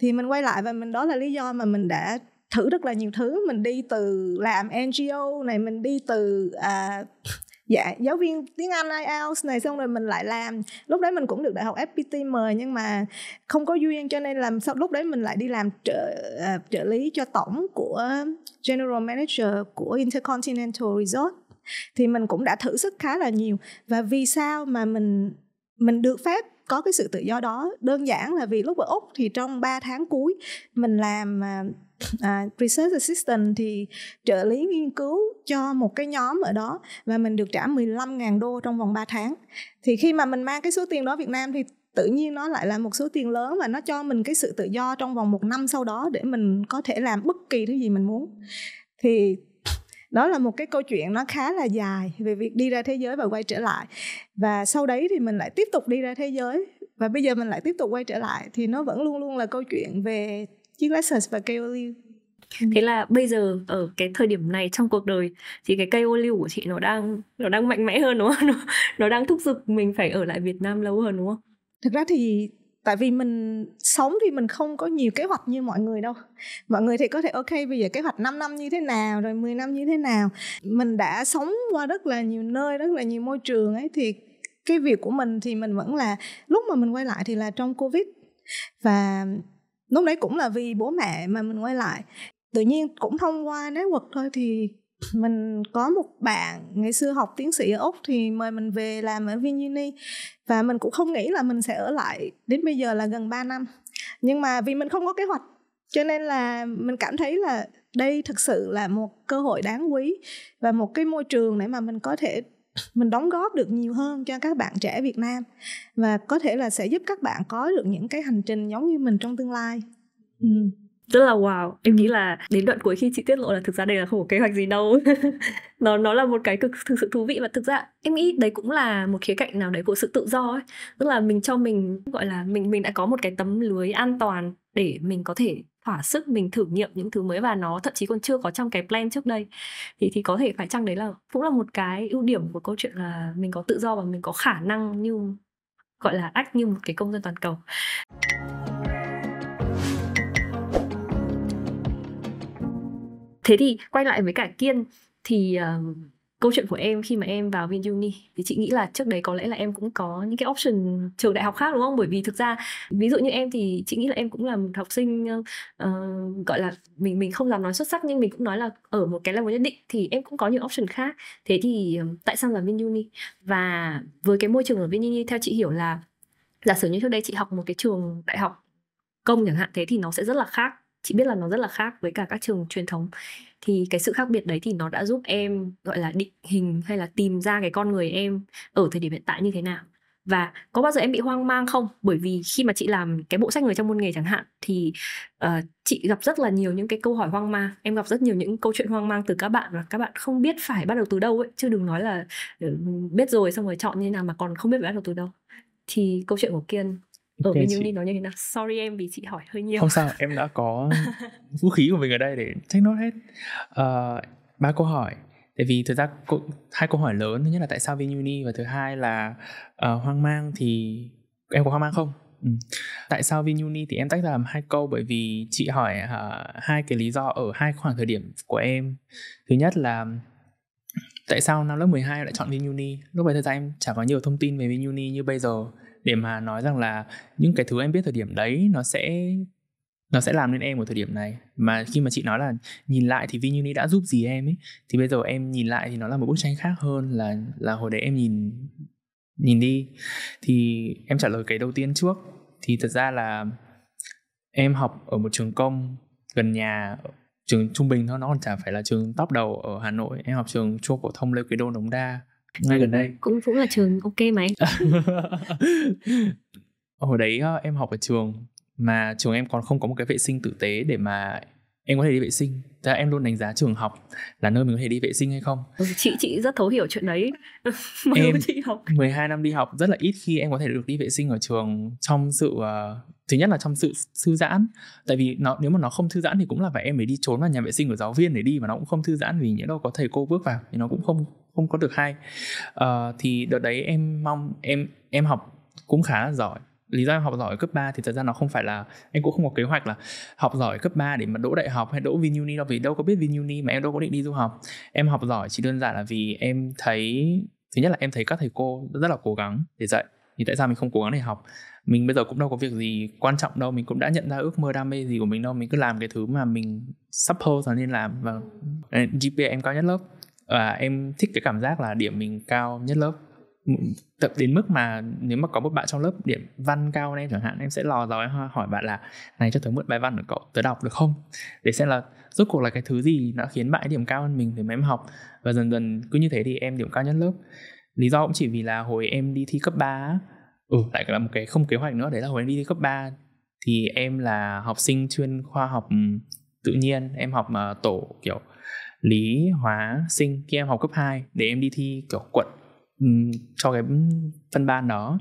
Thì mình quay lại, và mình đó là lý do mà mình đã thử rất là nhiều thứ. Mình đi từ làm en giê ô này, mình đi từ... À, dạ, giáo viên tiếng Anh ai eo này, xong rồi mình lại làm. Lúc đấy mình cũng được đại học ép pê tê mời nhưng mà không có duyên, cho nên làm sau lúc đấy mình lại đi làm trợ, uh, trợ lý cho tổng của General Manager của Intercontinental Resort. Thì mình cũng đã thử sức khá là nhiều. Và vì sao mà mình mình được phép có cái sự tự do đó? Đơn giản là vì lúc ở Úc thì trong ba tháng cuối mình làm uh, Uh, Research Assistant, thì trợ lý nghiên cứu cho một cái nhóm ở đó, và mình được trả mười lăm nghìn đô trong vòng ba tháng. Thì khi mà mình mang cái số tiền đó Việt Nam thì tự nhiên nó lại là một số tiền lớn, và nó cho mình cái sự tự do trong vòng một năm sau đó để mình có thể làm bất kỳ thứ gì mình muốn. Thì đó là một cái câu chuyện nó khá là dài về việc đi ra thế giới và quay trở lại. Và sau đấy thì mình lại tiếp tục đi ra thế giới, và bây giờ mình lại tiếp tục quay trở lại. Thì nó vẫn luôn luôn là câu chuyện về Chiếc Lexus Và K O L. Thế là bây giờ ở cái thời điểm này trong cuộc đời thì cái K O L của chị nó đang nó đang mạnh mẽ hơn, đúng không? Nó, nó đang thúc giục mình phải ở lại Việt Nam lâu hơn, đúng không? Thực ra thì tại vì mình sống thì mình không có nhiều kế hoạch như mọi người đâu. Mọi người thì có thể ok bây giờ kế hoạch năm năm như thế nào, rồi mười năm như thế nào. Mình đã sống qua rất là nhiều nơi, rất là nhiều môi trường ấy, thì cái việc của mình thì mình vẫn là lúc mà mình quay lại thì là trong Covid. Và lúc đấy cũng là vì bố mẹ mà mình quay lại. Tự nhiên cũng thông qua network thôi thì Mình có một bạn ngày xưa học tiến sĩ ở Úc thì mời mình về làm ở VinUni, và mình cũng không nghĩ là mình sẽ ở lại đến bây giờ là gần ba năm. Nhưng mà vì mình không có kế hoạch cho nên là mình cảm thấy là đây thực sự là một cơ hội đáng quý và một cái môi trường để mà mình có thể mình đóng góp được nhiều hơn cho các bạn trẻ Việt Nam, và có thể là sẽ giúp các bạn có được những cái hành trình giống như mình trong tương lai. Ừ. Tức là wow, em nghĩ là đến đoạn cuối khi chị tiết lộ là thực ra đây là không có kế hoạch gì đâu. nó nó là một cái cực thực sự thú vị, và thực ra em nghĩ đấy cũng là một khía cạnh nào đấy của sự tự do ấy. Tức là mình cho mình, gọi là mình mình đã có một cái tấm lưới an toàn để mình có thể thỏa sức mình thử nghiệm những thứ mới, và nó thậm chí còn chưa có trong cái plan trước đây. Thì thì có thể phải chăng đấy là cũng là một cái ưu điểm của câu chuyện là mình có tự do và mình có khả năng như gọi là act như một cái công dân toàn cầu. Thế thì quay lại với cả Kiên thì uh, câu chuyện của em khi mà em vào VinUni thì chị nghĩ là trước đấy có lẽ là em cũng có những cái option trường đại học khác đúng không? Bởi vì thực ra ví dụ như em thì chị nghĩ là em cũng là một học sinh uh, gọi là mình mình không dám nói xuất sắc, nhưng mình cũng nói là ở một cái level nhất định thì em cũng có nhiều option khác. Thế thì um, tại sao là VinUni? Và với cái môi trường ở VinUni theo chị hiểu là giả sử như trước đây chị học một cái trường đại học công chẳng hạn, thế thì nó sẽ rất là khác. Chị biết là nó rất là khác với cả các trường truyền thống. Thì cái sự khác biệt đấy thì nó đã giúp em gọi là định hình hay là tìm ra cái con người em ở thời điểm hiện tại như thế nào. Và có bao giờ em bị hoang mang không? Bởi vì khi mà chị làm cái bộ sách Người Trong Muôn Nghề chẳng hạn thì uh, chị gặp rất là nhiều những cái câu hỏi hoang mang. Em gặp rất nhiều những câu chuyện hoang mang từ các bạn, và các bạn không biết phải bắt đầu từ đâu ấy. Chứ đừng nói là biết rồi xong rồi chọn như thế nào mà còn không biết phải bắt đầu từ đâu. Thì câu chuyện của Kiên ở bên Uni nó như thế nào? Sorry em vì chị hỏi hơi nhiều. Không sao, em đã có vũ khí của mình ở đây để take note hết. uh, Ba câu hỏi. Tại vì thực ra hai câu hỏi lớn. Thứ nhất là tại sao bên Uni, và thứ hai là uh, hoang mang thì em có hoang mang không? Ừ. Tại sao VinUni thì em tách ra làm hai câu, bởi vì chị hỏi uh, hai cái lý do ở hai khoảng thời điểm của em. Thứ nhất là tại sao năm lớp mười hai lại chọn VinUni? Lúc bấy giờ em chả có nhiều thông tin về VinUni như bây giờ để mà nói rằng là những cái thứ em biết thời điểm đấy nó sẽ nó sẽ làm nên em ở thời điểm này. Mà khi mà chị nói là nhìn lại thì VinUni đã giúp gì em ấy, thì bây giờ em nhìn lại thì nó là một bức tranh khác hơn là là hồi đấy em nhìn nhìn đi. Thì em trả lời cái đầu tiên trước. Thì thật ra là em học ở một trường công gần nhà, trường trung bình thôi, nó còn chả phải là trường top đầu ở Hà Nội. Em học trường Trung học phổ thông Lê Quý Đôn Đồng Đa ngay gần đây, cũng cũng là trường ok mà anh. Hồi đấy em học ở trường mà trường em còn không có một cái vệ sinh tử tế để mà em có thể đi vệ sinh. Thế là em luôn đánh giá trường học là nơi mình có thể đi vệ sinh hay không. Chị chị rất thấu hiểu chuyện đấy. Em mười hai năm đi học rất là ít khi em có thể được đi vệ sinh ở trường trong sự uh, thứ nhất là trong sự thư giãn. Tại vì nó, nếu mà nó không thư giãn thì cũng là phải em phải đi trốn vào nhà vệ sinh của giáo viên để đi, mà nó cũng không thư giãn vì nhỡ đâu có thầy cô bước vào thì nó cũng không không có được hay. Uh, thì đợt đấy em mong em em học cũng khá là giỏi. Lý do em học giỏi ở cấp ba thì thật ra nó không phải là em cũng không có kế hoạch là học giỏi cấp ba để mà đỗ đại học hay đỗ VinUni đâu, vì đâu có biết VinUni mà em đâu có định đi du học. Em học giỏi chỉ đơn giản là vì em thấy, thứ nhất là em thấy các thầy cô rất là cố gắng để dạy, thì tại sao mình không cố gắng để học? Mình bây giờ cũng đâu có việc gì quan trọng đâu, mình cũng đã nhận ra ước mơ đam mê gì của mình đâu, mình cứ làm cái thứ mà mình suppose là nên làm. Và giê pê a em cao nhất lớp, và em thích cái cảm giác là điểm mình cao nhất lớp. Tập đến mức mà nếu mà có một bạn trong lớp điểm văn cao em chẳng hạn, em sẽ lò dò hỏi bạn là này cho tớ mượn bài văn của cậu, tớ đọc được không, để xem là rốt cuộc là cái thứ gì đã khiến bạn điểm cao hơn mình thì mà em học. Và dần dần cứ như thế thì em điểm cao nhất lớp. Lý do cũng chỉ vì là hồi em đi thi cấp ba, ừ lại là một cái không kế hoạch nữa, đấy là hồi em đi thi cấp ba thì em là học sinh chuyên khoa học tự nhiên, em học mà tổ kiểu lý hóa sinh. Khi em học cấp hai để em đi thi kiểu quận cho cái phân ban đó.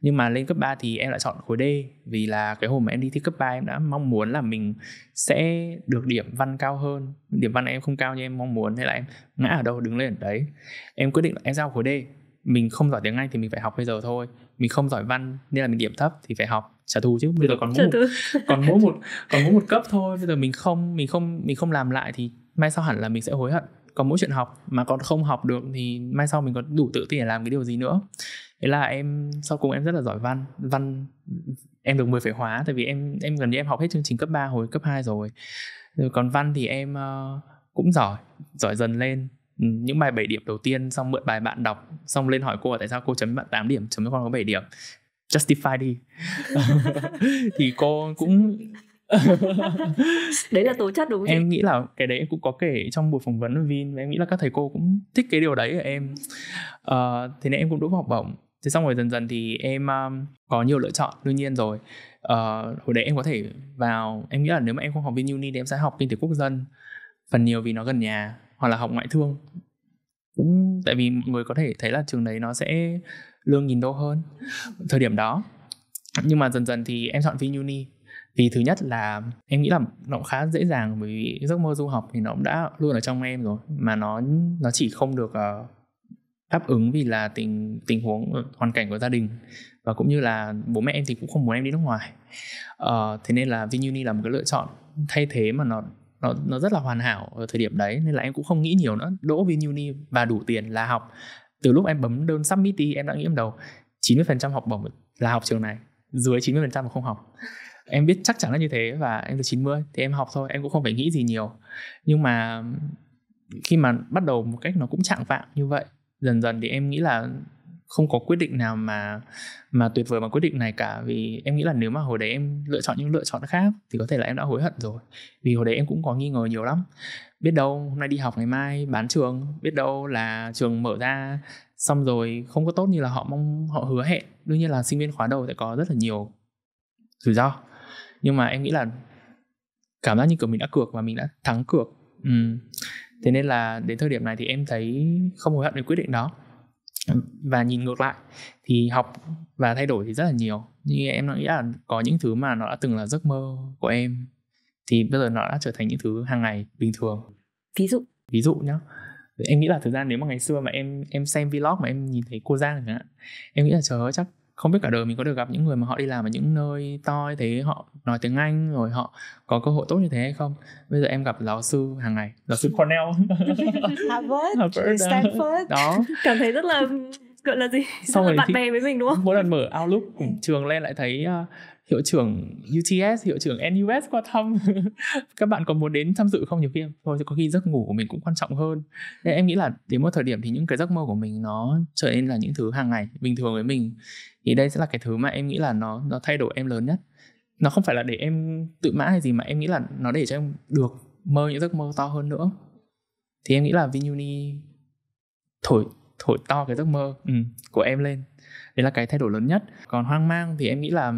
Nhưng mà lên cấp ba thì em lại chọn khối D, vì là cái hồi mà em đi thi cấp ba em đã mong muốn là mình sẽ được điểm văn cao hơn. Điểm văn em không cao như em mong muốn, thế là em ngã ở đâu đứng lên ở đấy. Em quyết định là em giao khối D. Mình không giỏi tiếng Anh thì mình phải học bây giờ thôi, mình không giỏi văn nên là mình điểm thấp thì phải học trả thù chứ. Bây giờ còn mỗi một, còn mỗi một, còn mỗi một cấp thôi. Bây giờ mình không, mình không, mình không làm lại thì mai sau hẳn là mình sẽ hối hận. Còn mỗi chuyện học mà còn không học được thì mai sau mình có đủ tự tin để làm cái điều gì nữa. Thế là em sau cùng em rất là giỏi văn. Văn em được mười phẩy hóa, tại vì em em gần như em học hết chương trình cấp ba hồi cấp hai rồi. Rồi còn văn thì em cũng giỏi, giỏi dần lên. Những bài bảy điểm đầu tiên, xong mượn bài bạn đọc, xong lên hỏi cô là tại sao cô chấm bạn tám điểm, chấm cho con có bảy điểm. Justify đi. Thì cô cũng... Đấy là tố chất đúng không? Em nghĩ là cái đấy em cũng có kể trong buổi phỏng vấn với Vin. Em nghĩ là các thầy cô cũng thích cái điều đấy ở em. uh, Thế nên em cũng đỗ vào học bổng. Thế xong rồi dần dần thì em um, có nhiều lựa chọn đương nhiên rồi. uh, Hồi đấy em có thể vào, em nghĩ là nếu mà em không học VinUni thì em sẽ học Kinh tế Quốc dân, phần nhiều vì nó gần nhà, hoặc là học Ngoại thương. Cũng tại vì mọi người có thể thấy là trường đấy nó sẽ lương nghìn đô hơn thời điểm đó. Nhưng mà dần dần thì em chọn VinUni vì thứ nhất là em nghĩ là nó cũng khá dễ dàng, bởi vì giấc mơ du học thì nó cũng đã luôn ở trong em rồi, mà nó nó chỉ không được uh, đáp ứng vì là tình tình huống hoàn cảnh của gia đình, và cũng như là bố mẹ em thì cũng không muốn em đi nước ngoài. Uh, thế nên là VinUni là một cái lựa chọn thay thế mà nó nó nó rất là hoàn hảo ở thời điểm đấy, nên là em cũng không nghĩ nhiều nữa, đỗ VinUni và đủ tiền là học. Từ lúc em bấm đơn submit đi em đã nghĩ trong đầu chín mươi phần trăm học bổng là học trường này, dưới chín mươi phần trăm là không học. Em biết chắc chắn là như thế và em được chín mươi thì em học thôi, em cũng không phải nghĩ gì nhiều. Nhưng mà khi mà bắt đầu một cách nó cũng chạng vạng như vậy, dần dần thì em nghĩ là không có quyết định nào mà mà tuyệt vời bằng quyết định này cả, vì em nghĩ là nếu mà hồi đấy em lựa chọn những lựa chọn khác thì có thể là em đã hối hận rồi, vì hồi đấy em cũng có nghi ngờ nhiều lắm. Biết đâu hôm nay đi học ngày mai bán trường, biết đâu là trường mở ra xong rồi không có tốt như là họ mong họ hứa hẹn. Đương nhiên là sinh viên khóa đầu sẽ có rất là nhiều rủi ro, nhưng mà em nghĩ là cảm giác như kiểu mình đã cược và mình đã thắng cược. Ừ. Thế nên là đến thời điểm này thì em thấy không hối hận về quyết định đó. Và nhìn ngược lại thì học và thay đổi thì rất là nhiều, nhưng em nghĩ là có những thứ mà nó đã từng là giấc mơ của em thì bây giờ nó đã trở thành những thứ hàng ngày bình thường. Ví dụ? Ví dụ nhá, em nghĩ là thực ra nếu mà ngày xưa mà em em xem vlog mà em nhìn thấy cô Giang chẳng hạn, em nghĩ là trời ơi chắc không biết cả đời mình có được gặp những người mà họ đi làm ở những nơi to như thế, họ nói tiếng Anh rồi họ có cơ hội tốt như thế hay không. Bây giờ em gặp giáo sư hàng ngày, giáo sư Cornell, Harvard, Harvard Stanford đó. Cảm thấy rất là gọi là gì, xong rồi bạn thì, bè với mình đúng không? Mỗi lần mở Outlook trường lên lại thấy uh, hiệu trưởng U T S, hiệu trưởng N U S qua thăm. Các bạn có muốn đến tham dự không? Nhiều khi thôi có khi giấc ngủ của mình cũng quan trọng hơn. Nên em nghĩ là đến một thời điểm thì những cái giấc mơ của mình nó trở nên là những thứ hàng ngày bình thường với mình. Thì đây sẽ là cái thứ mà em nghĩ là nó nó thay đổi em lớn nhất. Nó không phải là để em tự mãn hay gì, mà em nghĩ là nó để cho em được mơ những giấc mơ to hơn nữa. Thì em nghĩ là VinUni thổi thổi to cái giấc mơ ừ, của em lên. Đấy là cái thay đổi lớn nhất. Còn hoang mang thì em nghĩ là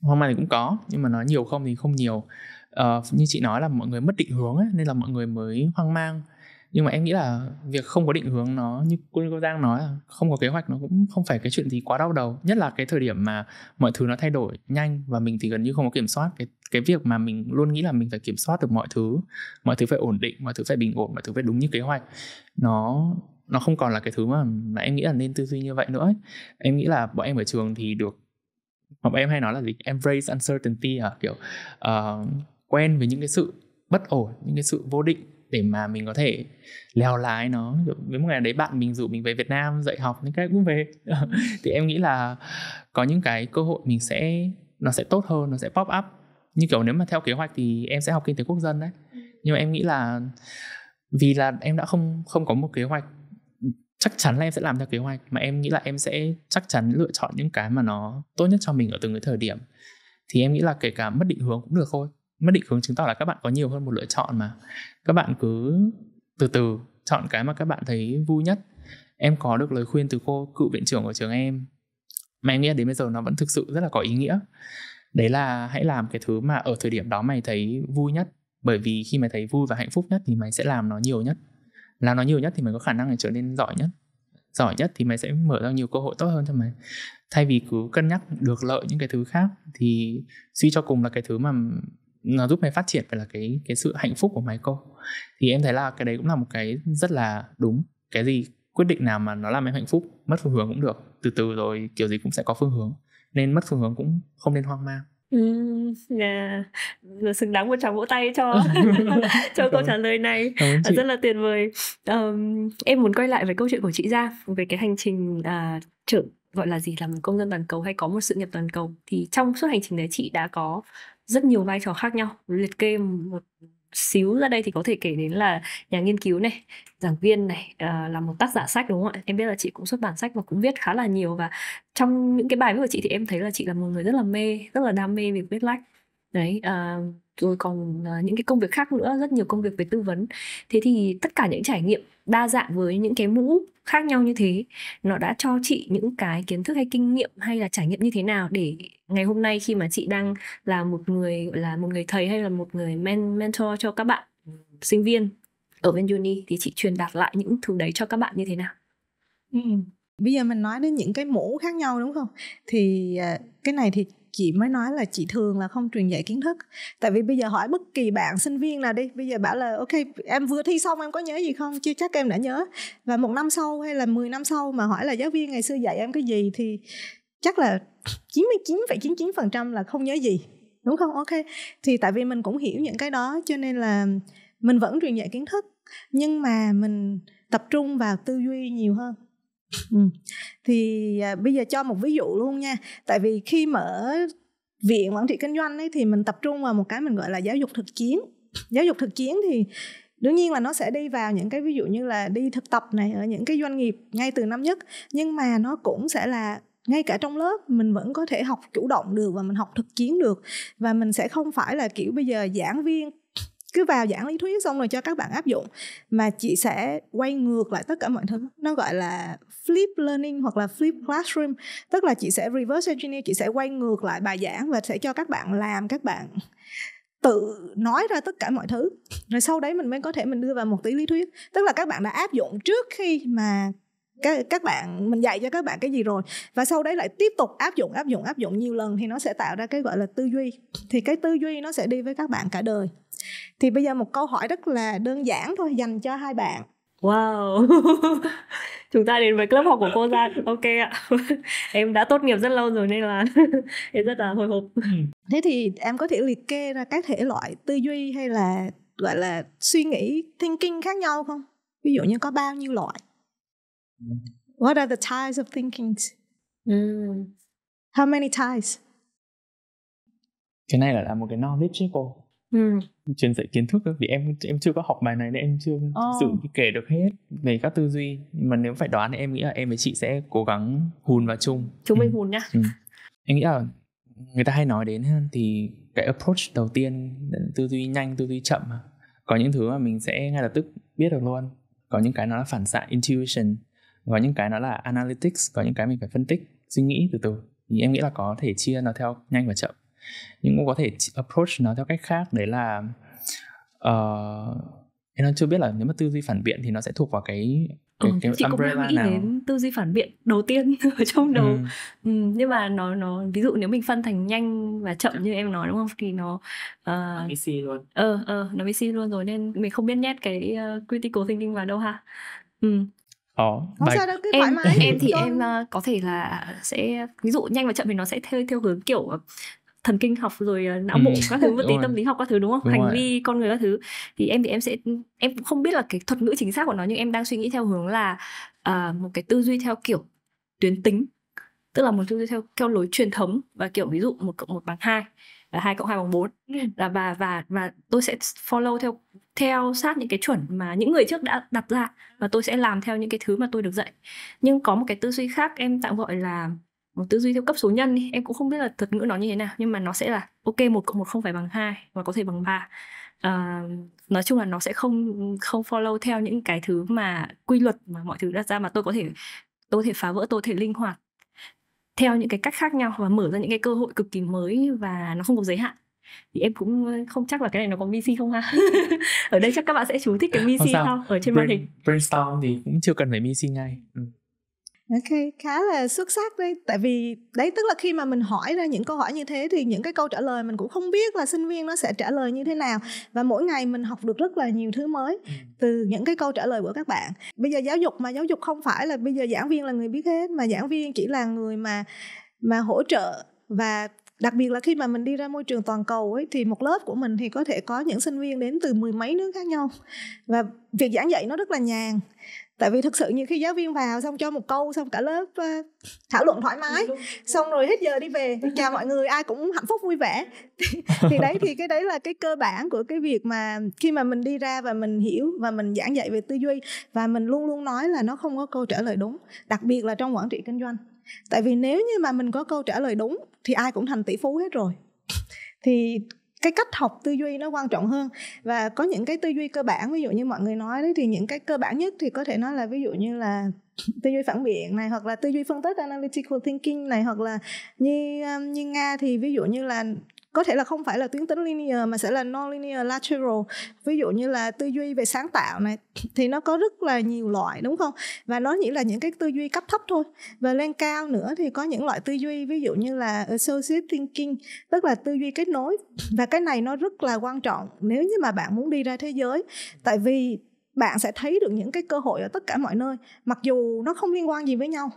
hoang mang thì cũng có, nhưng mà nói nhiều không thì không nhiều. Uh, như chị nói là mọi người mất định hướng ấy, nên là mọi người mới hoang mang. Nhưng mà em nghĩ là việc không có định hướng nó, như cô, cô Giang nói là không có kế hoạch, nó cũng không phải cái chuyện gì quá đau đầu. Nhất là cái thời điểm mà mọi thứ nó thay đổi nhanh và mình thì gần như không có kiểm soát. Cái, cái việc mà mình luôn nghĩ là mình phải kiểm soát được mọi thứ, mọi thứ phải ổn định, mọi thứ phải bình ổn, mọi thứ phải đúng như kế hoạch, Nó... nó không còn là cái thứ mà, mà em nghĩ là nên tư duy như vậy nữa ấy. Em nghĩ là bọn em ở trường thì được, bọn em hay nói là gì, embrace uncertainty à? Kiểu uh, quen với những cái sự bất ổn, những cái sự vô định để mà mình có thể lèo lái nó. Kiểu, với một ngày đấy bạn mình rủ mình về Việt Nam dạy học những cái cũng về. Thì em nghĩ là có những cái cơ hội mình sẽ, nó sẽ tốt hơn, nó sẽ pop up. Như kiểu nếu mà theo kế hoạch thì em sẽ học Kinh tế Quốc dân đấy, nhưng mà em nghĩ là vì là em đã không, không có một kế hoạch chắc chắn là em sẽ làm theo kế hoạch, mà em nghĩ là em sẽ chắc chắn lựa chọn những cái mà nó tốt nhất cho mình ở từng cái thời điểm. Thì em nghĩ là kể cả mất định hướng cũng được thôi. Mất định hướng chứng tỏ là các bạn có nhiều hơn một lựa chọn mà. Các bạn cứ từ từ chọn cái mà các bạn thấy vui nhất. Em có được lời khuyên từ cô cựu viện trưởng của trường em mà em nghĩ đến bây giờ nó vẫn thực sự rất là có ý nghĩa. Đấy là hãy làm cái thứ mà ở thời điểm đó mày thấy vui nhất, bởi vì khi mày thấy vui và hạnh phúc nhất thì mày sẽ làm nó nhiều nhất. Làm nó nhiều nhất thì mày có khả năng để trở nên giỏi nhất. Giỏi nhất thì mày sẽ mở ra nhiều cơ hội tốt hơn cho mày. Thay vì cứ cân nhắc được lợi những cái thứ khác, thì suy cho cùng là cái thứ mà nó giúp mày phát triển phải là cái, cái sự hạnh phúc của mày cô. Thì em thấy là cái đấy cũng là một cái rất là đúng. Cái gì quyết định nào mà nó làm em hạnh phúc, mất phương hướng cũng được, từ từ rồi kiểu gì cũng sẽ có phương hướng. Nên mất phương hướng cũng không nên hoang mang. Yeah. Xứng đáng một tràng vỗ tay cho cho câu trả lời này, rất là tuyệt vời. Um, em muốn quay lại với câu chuyện của chị Giang về cái hành trình uh, trưởng gọi là gì, làm công dân toàn cầu hay có một sự nghiệp toàn cầu. Thì trong suốt hành trình đấy chị đã có rất nhiều vai trò khác nhau, liệt kê một xíu ra đây thì có thể kể đến là nhà nghiên cứu này, giảng viên này, uh, là một tác giả sách, đúng không ạ? Em biết là chị cũng xuất bản sách và cũng viết khá là nhiều, và trong những cái bài viết của chị thì em thấy là chị là một người rất là mê, rất là đam mê việc viết lách. Đấy, uh, rồi còn uh, những cái công việc khác nữa, rất nhiều công việc về tư vấn. Thế thì tất cả những trải nghiệm đa dạng với những cái mũ khác nhau như thế, nó đã cho chị những cái kiến thức hay kinh nghiệm hay là trải nghiệm như thế nào để ngày hôm nay khi mà chị đang là một người là một người thầy hay là một người men, mentor cho các bạn sinh viên ở VinUni thì chị truyền đạt lại những thứ đấy cho các bạn như thế nào? Ừ. Bây giờ mình nói đến những cái mũ khác nhau đúng không? Thì cái này thì chị mới nói là chị thường là không truyền dạy kiến thức. Tại vì bây giờ hỏi bất kỳ bạn sinh viên nào đi, bây giờ bảo là ok em vừa thi xong em có nhớ gì không? Chưa chắc em đã nhớ. Và một năm sau hay là mười năm sau mà hỏi là giáo viên ngày xưa dạy em cái gì thì chắc là chín mươi chín phẩy chín chín phần trăm là không nhớ gì, đúng không? Ok, thì tại vì mình cũng hiểu những cái đó cho nên là mình vẫn truyền dạy kiến thức, nhưng mà mình tập trung vào tư duy nhiều hơn. Ừ. Thì à, bây giờ cho một ví dụ luôn nha. Tại vì khi mở viện quản trị kinh doanh ấy, thì mình tập trung vào một cái mình gọi là giáo dục thực chiến. Giáo dục thực chiến thì đương nhiên là nó sẽ đi vào những cái ví dụ như là đi thực tập này ở những cái doanh nghiệp ngay từ năm nhất. Nhưng mà nó cũng sẽ là ngay cả trong lớp mình vẫn có thể học chủ động được và mình học thực chiến được. Và mình sẽ không phải là kiểu bây giờ giảng viên cứ vào giảng lý thuyết xong rồi cho các bạn áp dụng, mà chị sẽ quay ngược lại tất cả mọi thứ. Nó gọi là flip learning hoặc là flip classroom, tức là chị sẽ reverse engineer, chị sẽ quay ngược lại bài giảng và sẽ cho các bạn làm, các bạn tự nói ra tất cả mọi thứ, rồi sau đấy mình mới có thể mình đưa vào một tí lý thuyết. Tức là các bạn đã áp dụng trước khi mà các, các bạn mình dạy cho các bạn cái gì rồi, và sau đấy lại tiếp tục áp dụng áp dụng áp dụng nhiều lần thì nó sẽ tạo ra cái gọi là tư duy. Thì cái tư duy nó sẽ đi với các bạn cả đời. Thì bây giờ một câu hỏi rất là đơn giản thôi dành cho hai bạn. Wow, chúng ta đến với lớp học của cô Giang. Ok ạ. Em đã tốt nghiệp rất lâu rồi nên là em rất là hồi hộp. Thế thì em có thể liệt kê ra các thể loại tư duy hay là gọi là suy nghĩ thinking khác nhau không? Ví dụ như có bao nhiêu loại? What are the types of thinking? Mm. How many types? Cái này là một cái knowledge chứ cô. Ừ. Truyền dạy kiến thức vì em em chưa có học bài này nên em chưa oh. sự kể được hết về các tư duy, mà nếu phải đoán thì em nghĩ là em với chị sẽ cố gắng hùn vào chung. Chúng mình ừ. hùn nhá. Ừ. Em nghĩ là người ta hay nói đến thì cái approach đầu tiên tư duy nhanh, tư duy chậm. Có những thứ mà mình sẽ ngay lập tức biết được luôn. Có những cái nó là phản xạ intuition, có những cái nó là analytics, có những cái mình phải phân tích, suy nghĩ từ từ. Thì em nghĩ là có thể chia nó theo nhanh và chậm. Nhưng cũng có thể approach nó theo cách khác. Đấy là uh, em chưa biết là nếu mà tư duy phản biện thì nó sẽ thuộc vào cái, cái, ừ, cái chị umbrella cũng nghĩ nào. Đến tư duy phản biện đầu tiên ở trong đầu. ừ. Ừ, nhưng mà nó, nó ví dụ nếu mình phân thành nhanh và chậm như em nói đúng không, thì nó uh, bê xê luôn. Ờ, ờ, nó bê xê luôn rồi nên mình không biết nhét cái uh, critical thinking vào đâu ha. Ừ. Đó, không bài... sao đâu, cứ thoải mái. Em, em thì con... em uh, có thể là sẽ ví dụ nhanh và chậm thì nó sẽ theo, theo hướng kiểu thần kinh học rồi não bộ ừ. các thứ, vật lý tâm lý học các thứ đúng không, đúng hành rồi. Vi con người các thứ. Thì em thì em sẽ em cũng không biết là cái thuật ngữ chính xác của nó, nhưng em đang suy nghĩ theo hướng là uh, một cái tư duy theo kiểu tuyến tính, tức là một tư duy theo theo lối truyền thống và kiểu ví dụ một cộng một bằng hai, hai cộng hai bằng bốn, là và và và tôi sẽ follow theo theo sát những cái chuẩn mà những người trước đã đặt ra và tôi sẽ làm theo những cái thứ mà tôi được dạy. Nhưng có một cái tư duy khác em tạm gọi là một tư duy theo cấp số nhân đi, em cũng không biết là thuật ngữ nó như thế nào, nhưng mà nó sẽ là ok một cộng một không phải bằng hai mà có thể bằng ba. À, nói chung là nó sẽ không không follow theo những cái thứ mà quy luật mà mọi thứ đặt ra, mà tôi có thể tôi có thể phá vỡ, tôi có thể linh hoạt theo những cái cách khác nhau và mở ra những cái cơ hội cực kỳ mới và nó không có giới hạn. Thì em cũng không chắc là cái này nó có vê xê không ha. Ở đây chắc các bạn sẽ chú thích cái vê xê không, ở trên màn hình. Brainstorm thì cũng chưa cần phải vê xê ngay. Ừ. Ok, khá là xuất sắc đấy. Tại vì đấy, tức là khi mà mình hỏi ra những câu hỏi như thế thì những cái câu trả lời mình cũng không biết là sinh viên nó sẽ trả lời như thế nào. Và mỗi ngày mình học được rất là nhiều thứ mới từ những cái câu trả lời của các bạn. Bây giờ giáo dục mà giáo dục không phải là bây giờ giảng viên là người biết hết, mà giảng viên chỉ là người mà, mà hỗ trợ và Đặc biệt là khi mà mình đi ra môi trường toàn cầu ấy, thì một lớp của mình thì có thể có những sinh viên đến từ mười mấy nước khác nhau. Và việc giảng dạy nó rất là nhàn. Tại vì thực sự như khi giáo viên vào xong cho một câu, xong cả lớp uh, thảo luận thoải mái, xong rồi hết giờ đi về, chào mọi người, ai cũng hạnh phúc vui vẻ. thì, thì đấy thì cái đấy là cái cơ bản của cái việc mà khi mà mình đi ra và mình hiểu và mình giảng dạy về tư duy. Và mình luôn luôn nói là nó không có câu trả lời đúng, đặc biệt là trong quản trị kinh doanh. Tại vì nếu như mà mình có câu trả lời đúng thì ai cũng thành tỷ phú hết rồi. Thì cái cách học tư duy nó quan trọng hơn. Và có những cái tư duy cơ bản, ví dụ như mọi người nói đấy, thì những cái cơ bản nhất thì có thể nói là ví dụ như là tư duy phản biện này, hoặc là tư duy phân tích analytical thinking này, hoặc là như, như Nga thì ví dụ như là có thể là không phải là tuyến tính linear mà sẽ là non-linear lateral. Ví dụ như là tư duy về sáng tạo này thì nó có rất là nhiều loại, đúng không? Và nó chỉ là những cái tư duy cấp thấp thôi. Và lên cao nữa thì có những loại tư duy ví dụ như là associative thinking, tức là tư duy kết nối. Và cái này nó rất là quan trọng nếu như mà bạn muốn đi ra thế giới. Tại vì bạn sẽ thấy được những cái cơ hội ở tất cả mọi nơi, mặc dù nó không liên quan gì với nhau.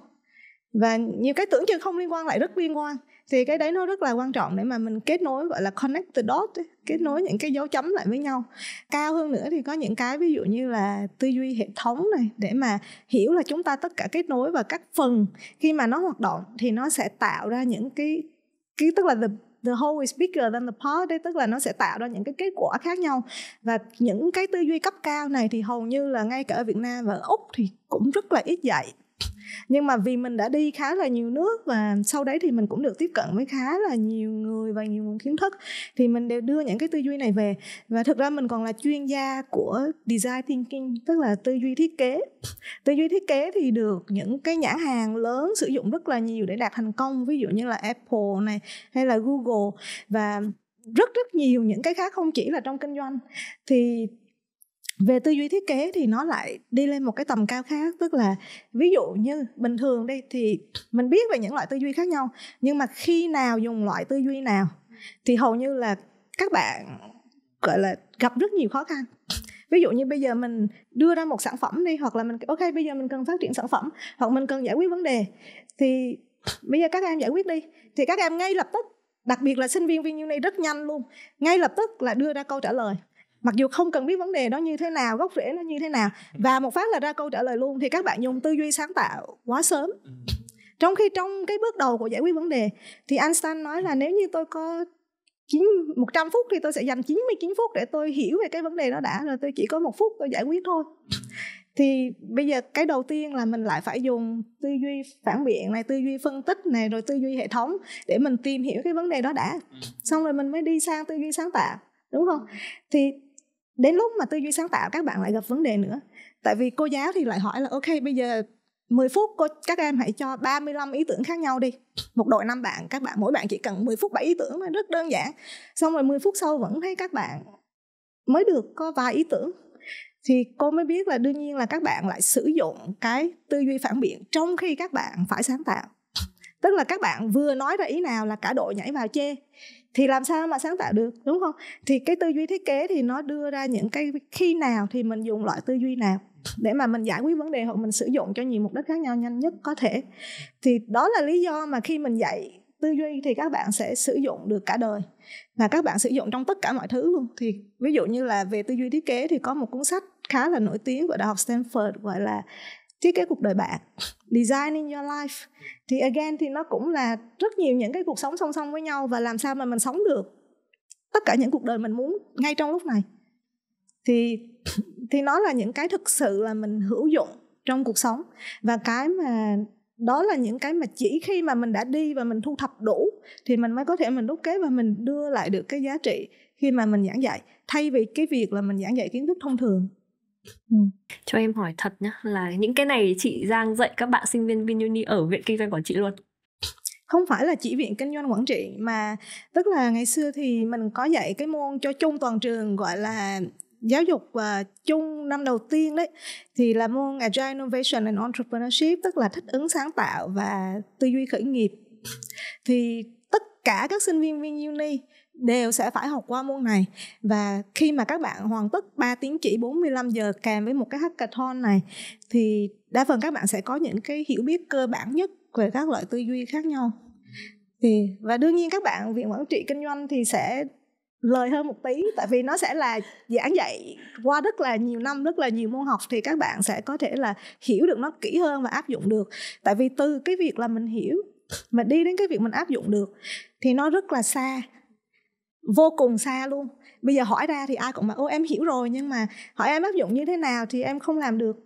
Và nhiều cái tưởng chừng không liên quan lại rất liên quan. Thì cái đấy nó rất là quan trọng để mà mình kết nối, gọi là connect the dots, kết nối những cái dấu chấm lại với nhau. Cao hơn nữa thì có những cái ví dụ như là tư duy hệ thống này, để mà hiểu là chúng ta tất cả kết nối và các phần khi mà nó hoạt động thì nó sẽ tạo ra những cái, cái tức là the, the whole is bigger than the part đấy, tức là nó sẽ tạo ra những cái kết quả khác nhau. Và những cái tư duy cấp cao này thì hầu như là ngay cả ở Việt Nam và ở Úc thì cũng rất là ít dạy. Nhưng mà vì mình đã đi khá là nhiều nước và sau đấy thì mình cũng được tiếp cận với khá là nhiều người và nhiều nguồn kiến thức, thì mình đều đưa những cái tư duy này về. Và thực ra mình còn là chuyên gia của design thinking, tức là tư duy thiết kế. Tư duy thiết kế thì được những cái nhãn hàng lớn sử dụng rất là nhiều để đạt thành công, ví dụ như là Apple này hay là Google và rất rất nhiều những cái khác, không chỉ là trong kinh doanh. Thì về tư duy thiết kế thì nó lại đi lên một cái tầm cao khác, tức là ví dụ như bình thường đây thì mình biết về những loại tư duy khác nhau, nhưng mà khi nào dùng loại tư duy nào thì hầu như là các bạn gọi là gặp rất nhiều khó khăn. Ví dụ như bây giờ mình đưa ra một sản phẩm đi, hoặc là mình ok bây giờ mình cần phát triển sản phẩm, hoặc mình cần giải quyết vấn đề, thì bây giờ các em giải quyết đi, thì các em ngay lập tức, đặc biệt là sinh viên VinUni rất nhanh luôn, ngay lập tức là đưa ra câu trả lời. Mặc dù không cần biết vấn đề đó như thế nào, gốc rễ nó như thế nào, và một phát là ra câu trả lời luôn. Thì các bạn dùng tư duy sáng tạo quá sớm. Trong khi trong cái bước đầu của giải quyết vấn đề thì Einstein nói là nếu như tôi có một trăm phút thì tôi sẽ dành chín mươi chín phút để tôi hiểu về cái vấn đề đó đã, rồi tôi chỉ có một phút tôi giải quyết thôi. Thì bây giờ cái đầu tiên là mình lại phải dùng tư duy phản biện này, tư duy phân tích này, rồi tư duy hệ thống để mình tìm hiểu cái vấn đề đó đã, xong rồi mình mới đi sang tư duy sáng tạo, đúng không? Thì đến lúc mà tư duy sáng tạo các bạn lại gặp vấn đề nữa. Tại vì cô giáo thì lại hỏi là ok bây giờ mười phút cô, các em hãy cho ba mươi lăm ý tưởng khác nhau đi. Một đội năm bạn, các bạn mỗi bạn chỉ cần mười phút bảy ý tưởng, rất đơn giản. Xong rồi mười phút sau vẫn thấy các bạn mới được có vài ý tưởng. Thì cô mới biết là đương nhiên là các bạn lại sử dụng cái tư duy phản biện trong khi các bạn phải sáng tạo. Tức là các bạn vừa nói ra ý nào là cả đội nhảy vào chê, thì làm sao mà sáng tạo được, đúng không? Thì cái tư duy thiết kế thì nó đưa ra những cái khi nào thì mình dùng loại tư duy nào để mà mình giải quyết vấn đề, hoặc mình sử dụng cho nhiều mục đích khác nhau nhanh nhất có thể. Thì đó là lý do mà khi mình dạy tư duy thì các bạn sẽ sử dụng được cả đời, và các bạn sử dụng trong tất cả mọi thứ luôn. Thì ví dụ như là về tư duy thiết kế thì có một cuốn sách khá là nổi tiếng của Đại học Stanford gọi là Thiết Kế Cuộc Đời Bạn, Design Your Life. Thì again thì nó cũng là rất nhiều những cái cuộc sống song song với nhau, và làm sao mà mình sống được tất cả những cuộc đời mình muốn ngay trong lúc này. Thì, thì nó là những cái thực sự là mình hữu dụng trong cuộc sống. Và cái mà đó là những cái mà chỉ khi mà mình đã đi và mình thu thập đủ thì mình mới có thể mình đúc kết và mình đưa lại được cái giá trị khi mà mình giảng dạy, thay vì cái việc là mình giảng dạy kiến thức thông thường. Ừ. Cho em hỏi thật nhá, là những cái này chị Giang dạy các bạn sinh viên VinUni ở Viện Kinh doanh Quản trị luôn? Không phải là chỉ Viện Kinh doanh Quản trị, mà tức là ngày xưa thì mình có dạy cái môn cho chung toàn trường gọi là giáo dục và chung năm đầu tiên đấy, thì là môn Agile Innovation and Entrepreneurship, tức là thích ứng sáng tạo và tư duy khởi nghiệp. Thì tất cả các sinh viên VinUni đều sẽ phải học qua môn này. Và khi mà các bạn hoàn tất ba tín chỉ bốn mươi lăm giờ kèm với một cái hackathon này thì đa phần các bạn sẽ có những cái hiểu biết cơ bản nhất về các loại tư duy khác nhau. thì, và đương nhiên các bạn viện quản trị kinh doanh thì sẽ lời hơn một tí, tại vì nó sẽ là giảng dạy qua rất là nhiều năm, rất là nhiều môn học, thì các bạn sẽ có thể là hiểu được nó kỹ hơn và áp dụng được. Tại vì từ cái việc là mình hiểu mà đi đến cái việc mình áp dụng được thì nó rất là xa, vô cùng xa luôn. Bây giờ hỏi ra thì ai cũng bảo ô em hiểu rồi, nhưng mà hỏi em áp dụng như thế nào thì em không làm được.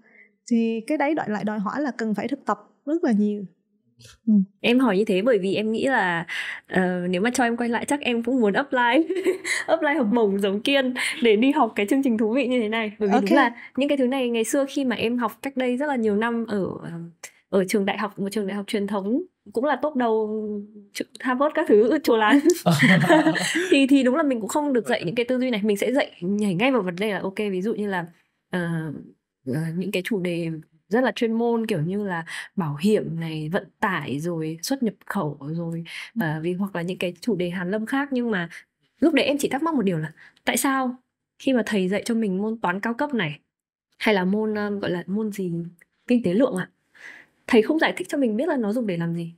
Thì cái đấy đòi lại đòi hỏi là cần phải thực tập rất là nhiều. Ừ. Em hỏi như thế bởi vì em nghĩ là uh, nếu mà cho em quay lại chắc em cũng muốn apply apply học bổng giống Kiên để đi học cái chương trình thú vị như thế này. Bởi vì okay. Đúng là những cái thứ này ngày xưa khi mà em học cách đây rất là nhiều năm ở ở trường đại học, một trường đại học truyền thống cũng là top đầu Harvard các thứ chùa lán thì thì đúng là mình cũng không được dạy những cái tư duy này. Mình sẽ dạy nhảy ngay vào vấn đề là ok, ví dụ như là uh, uh, những cái chủ đề rất là chuyên môn kiểu như là bảo hiểm này, vận tải rồi xuất nhập khẩu rồi à, vì hoặc là những cái chủ đề hàn lâm khác. Nhưng mà lúc đấy em chỉ thắc mắc một điều là tại sao khi mà thầy dạy cho mình môn toán cao cấp này hay là môn um, gọi là môn gì kinh tế lượng à, thầy không giải thích cho mình biết là nó dùng để làm gì.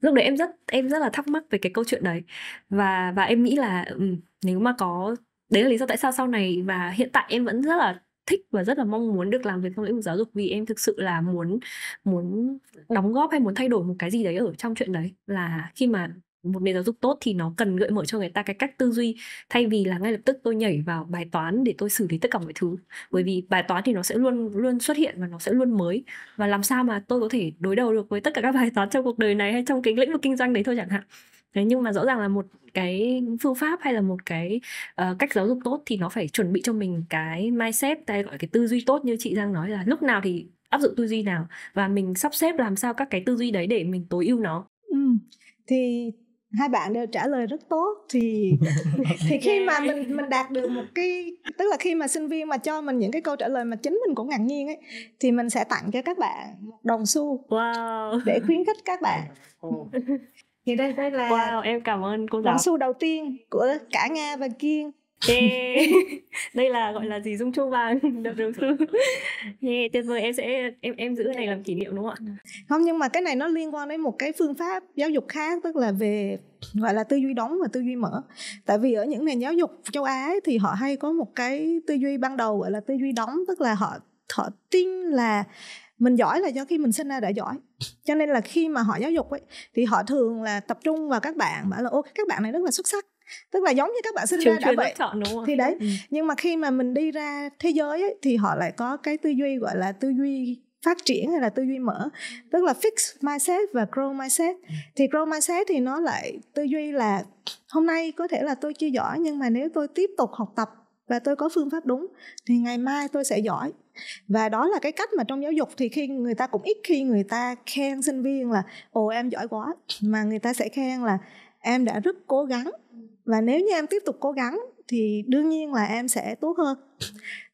Lúc đấy em rất em rất là thắc mắc về cái câu chuyện đấy, và và em nghĩ là um, nếu mà có đấy là lý do tại sao sau này và hiện tại em vẫn rất là thích và rất là mong muốn được làm việc trong lĩnh vực giáo dục, vì em thực sự là muốn muốn đóng góp hay muốn thay đổi một cái gì đấy ở trong chuyện đấy. Là khi mà một nền giáo dục tốt thì nó cần gợi mở cho người ta cái cách tư duy, thay vì là ngay lập tức tôi nhảy vào bài toán để tôi xử lý tất cả mọi thứ. Bởi vì bài toán thì nó sẽ luôn luôn xuất hiện và nó sẽ luôn mới, và làm sao mà tôi có thể đối đầu được với tất cả các bài toán trong cuộc đời này hay trong cái lĩnh vực kinh doanh đấy thôi chẳng hạn. Đấy, nhưng mà rõ ràng là một cái phương pháp hay là một cái uh, cách giáo dục tốt thì nó phải chuẩn bị cho mình cái mindset, hay gọi cái tư duy tốt như chị Giang nói, là lúc nào thì áp dụng tư duy nào và mình sắp xếp làm sao các cái tư duy đấy để mình tối ưu nó. Ừ. Thì hai bạn đều trả lời rất tốt. Thì thì khi mà mình mình đạt được một cái, tức là khi mà sinh viên mà cho mình những cái câu trả lời mà chính mình cũng ngạc nhiên ấy, thì mình sẽ tặng cho các bạn một đồng xu. Wow. Để khuyến khích các bạn. Thì đây, đây là wow, em cảm ơn cô giáo. Đồng xu đầu tiên của cả Nga và Kiên. Yeah. Đây là gọi là gì, dung chuông vàng đồng xu. Yeah, tuyệt vời, em sẽ em em giữ cái này làm kỷ niệm đúng không ạ? Không, nhưng mà cái này nó liên quan đến một cái phương pháp giáo dục khác, tức là về gọi là tư duy đóng và tư duy mở. Tại vì ở những nền giáo dục châu Á ấy, thì họ hay có một cái tư duy ban đầu gọi là tư duy đóng, tức là họ họ tin là mình giỏi là do khi mình sinh ra đã giỏi. Cho nên là khi mà họ giáo dục ấy, thì họ thường là tập trung vào các bạn, bảo là ô các bạn này rất là xuất sắc, tức là giống như các bạn sinh Trường ra đã vậy chọn, đúng không? Thì đấy. Ừ. Nhưng mà khi mà mình đi ra thế giới ấy, thì họ lại có cái tư duy gọi là tư duy phát triển hay là tư duy mở, tức là fixed mindset và growth mindset. Thì growth mindset thì nó lại tư duy là hôm nay có thể là tôi chưa giỏi, nhưng mà nếu tôi tiếp tục học tập và tôi có phương pháp đúng thì ngày mai tôi sẽ giỏi. Và đó là cái cách mà trong giáo dục thì khi người ta cũng ít khi người ta khen sinh viên là ồ em giỏi quá, mà người ta sẽ khen là em đã rất cố gắng, và nếu như em tiếp tục cố gắng thì đương nhiên là em sẽ tốt hơn.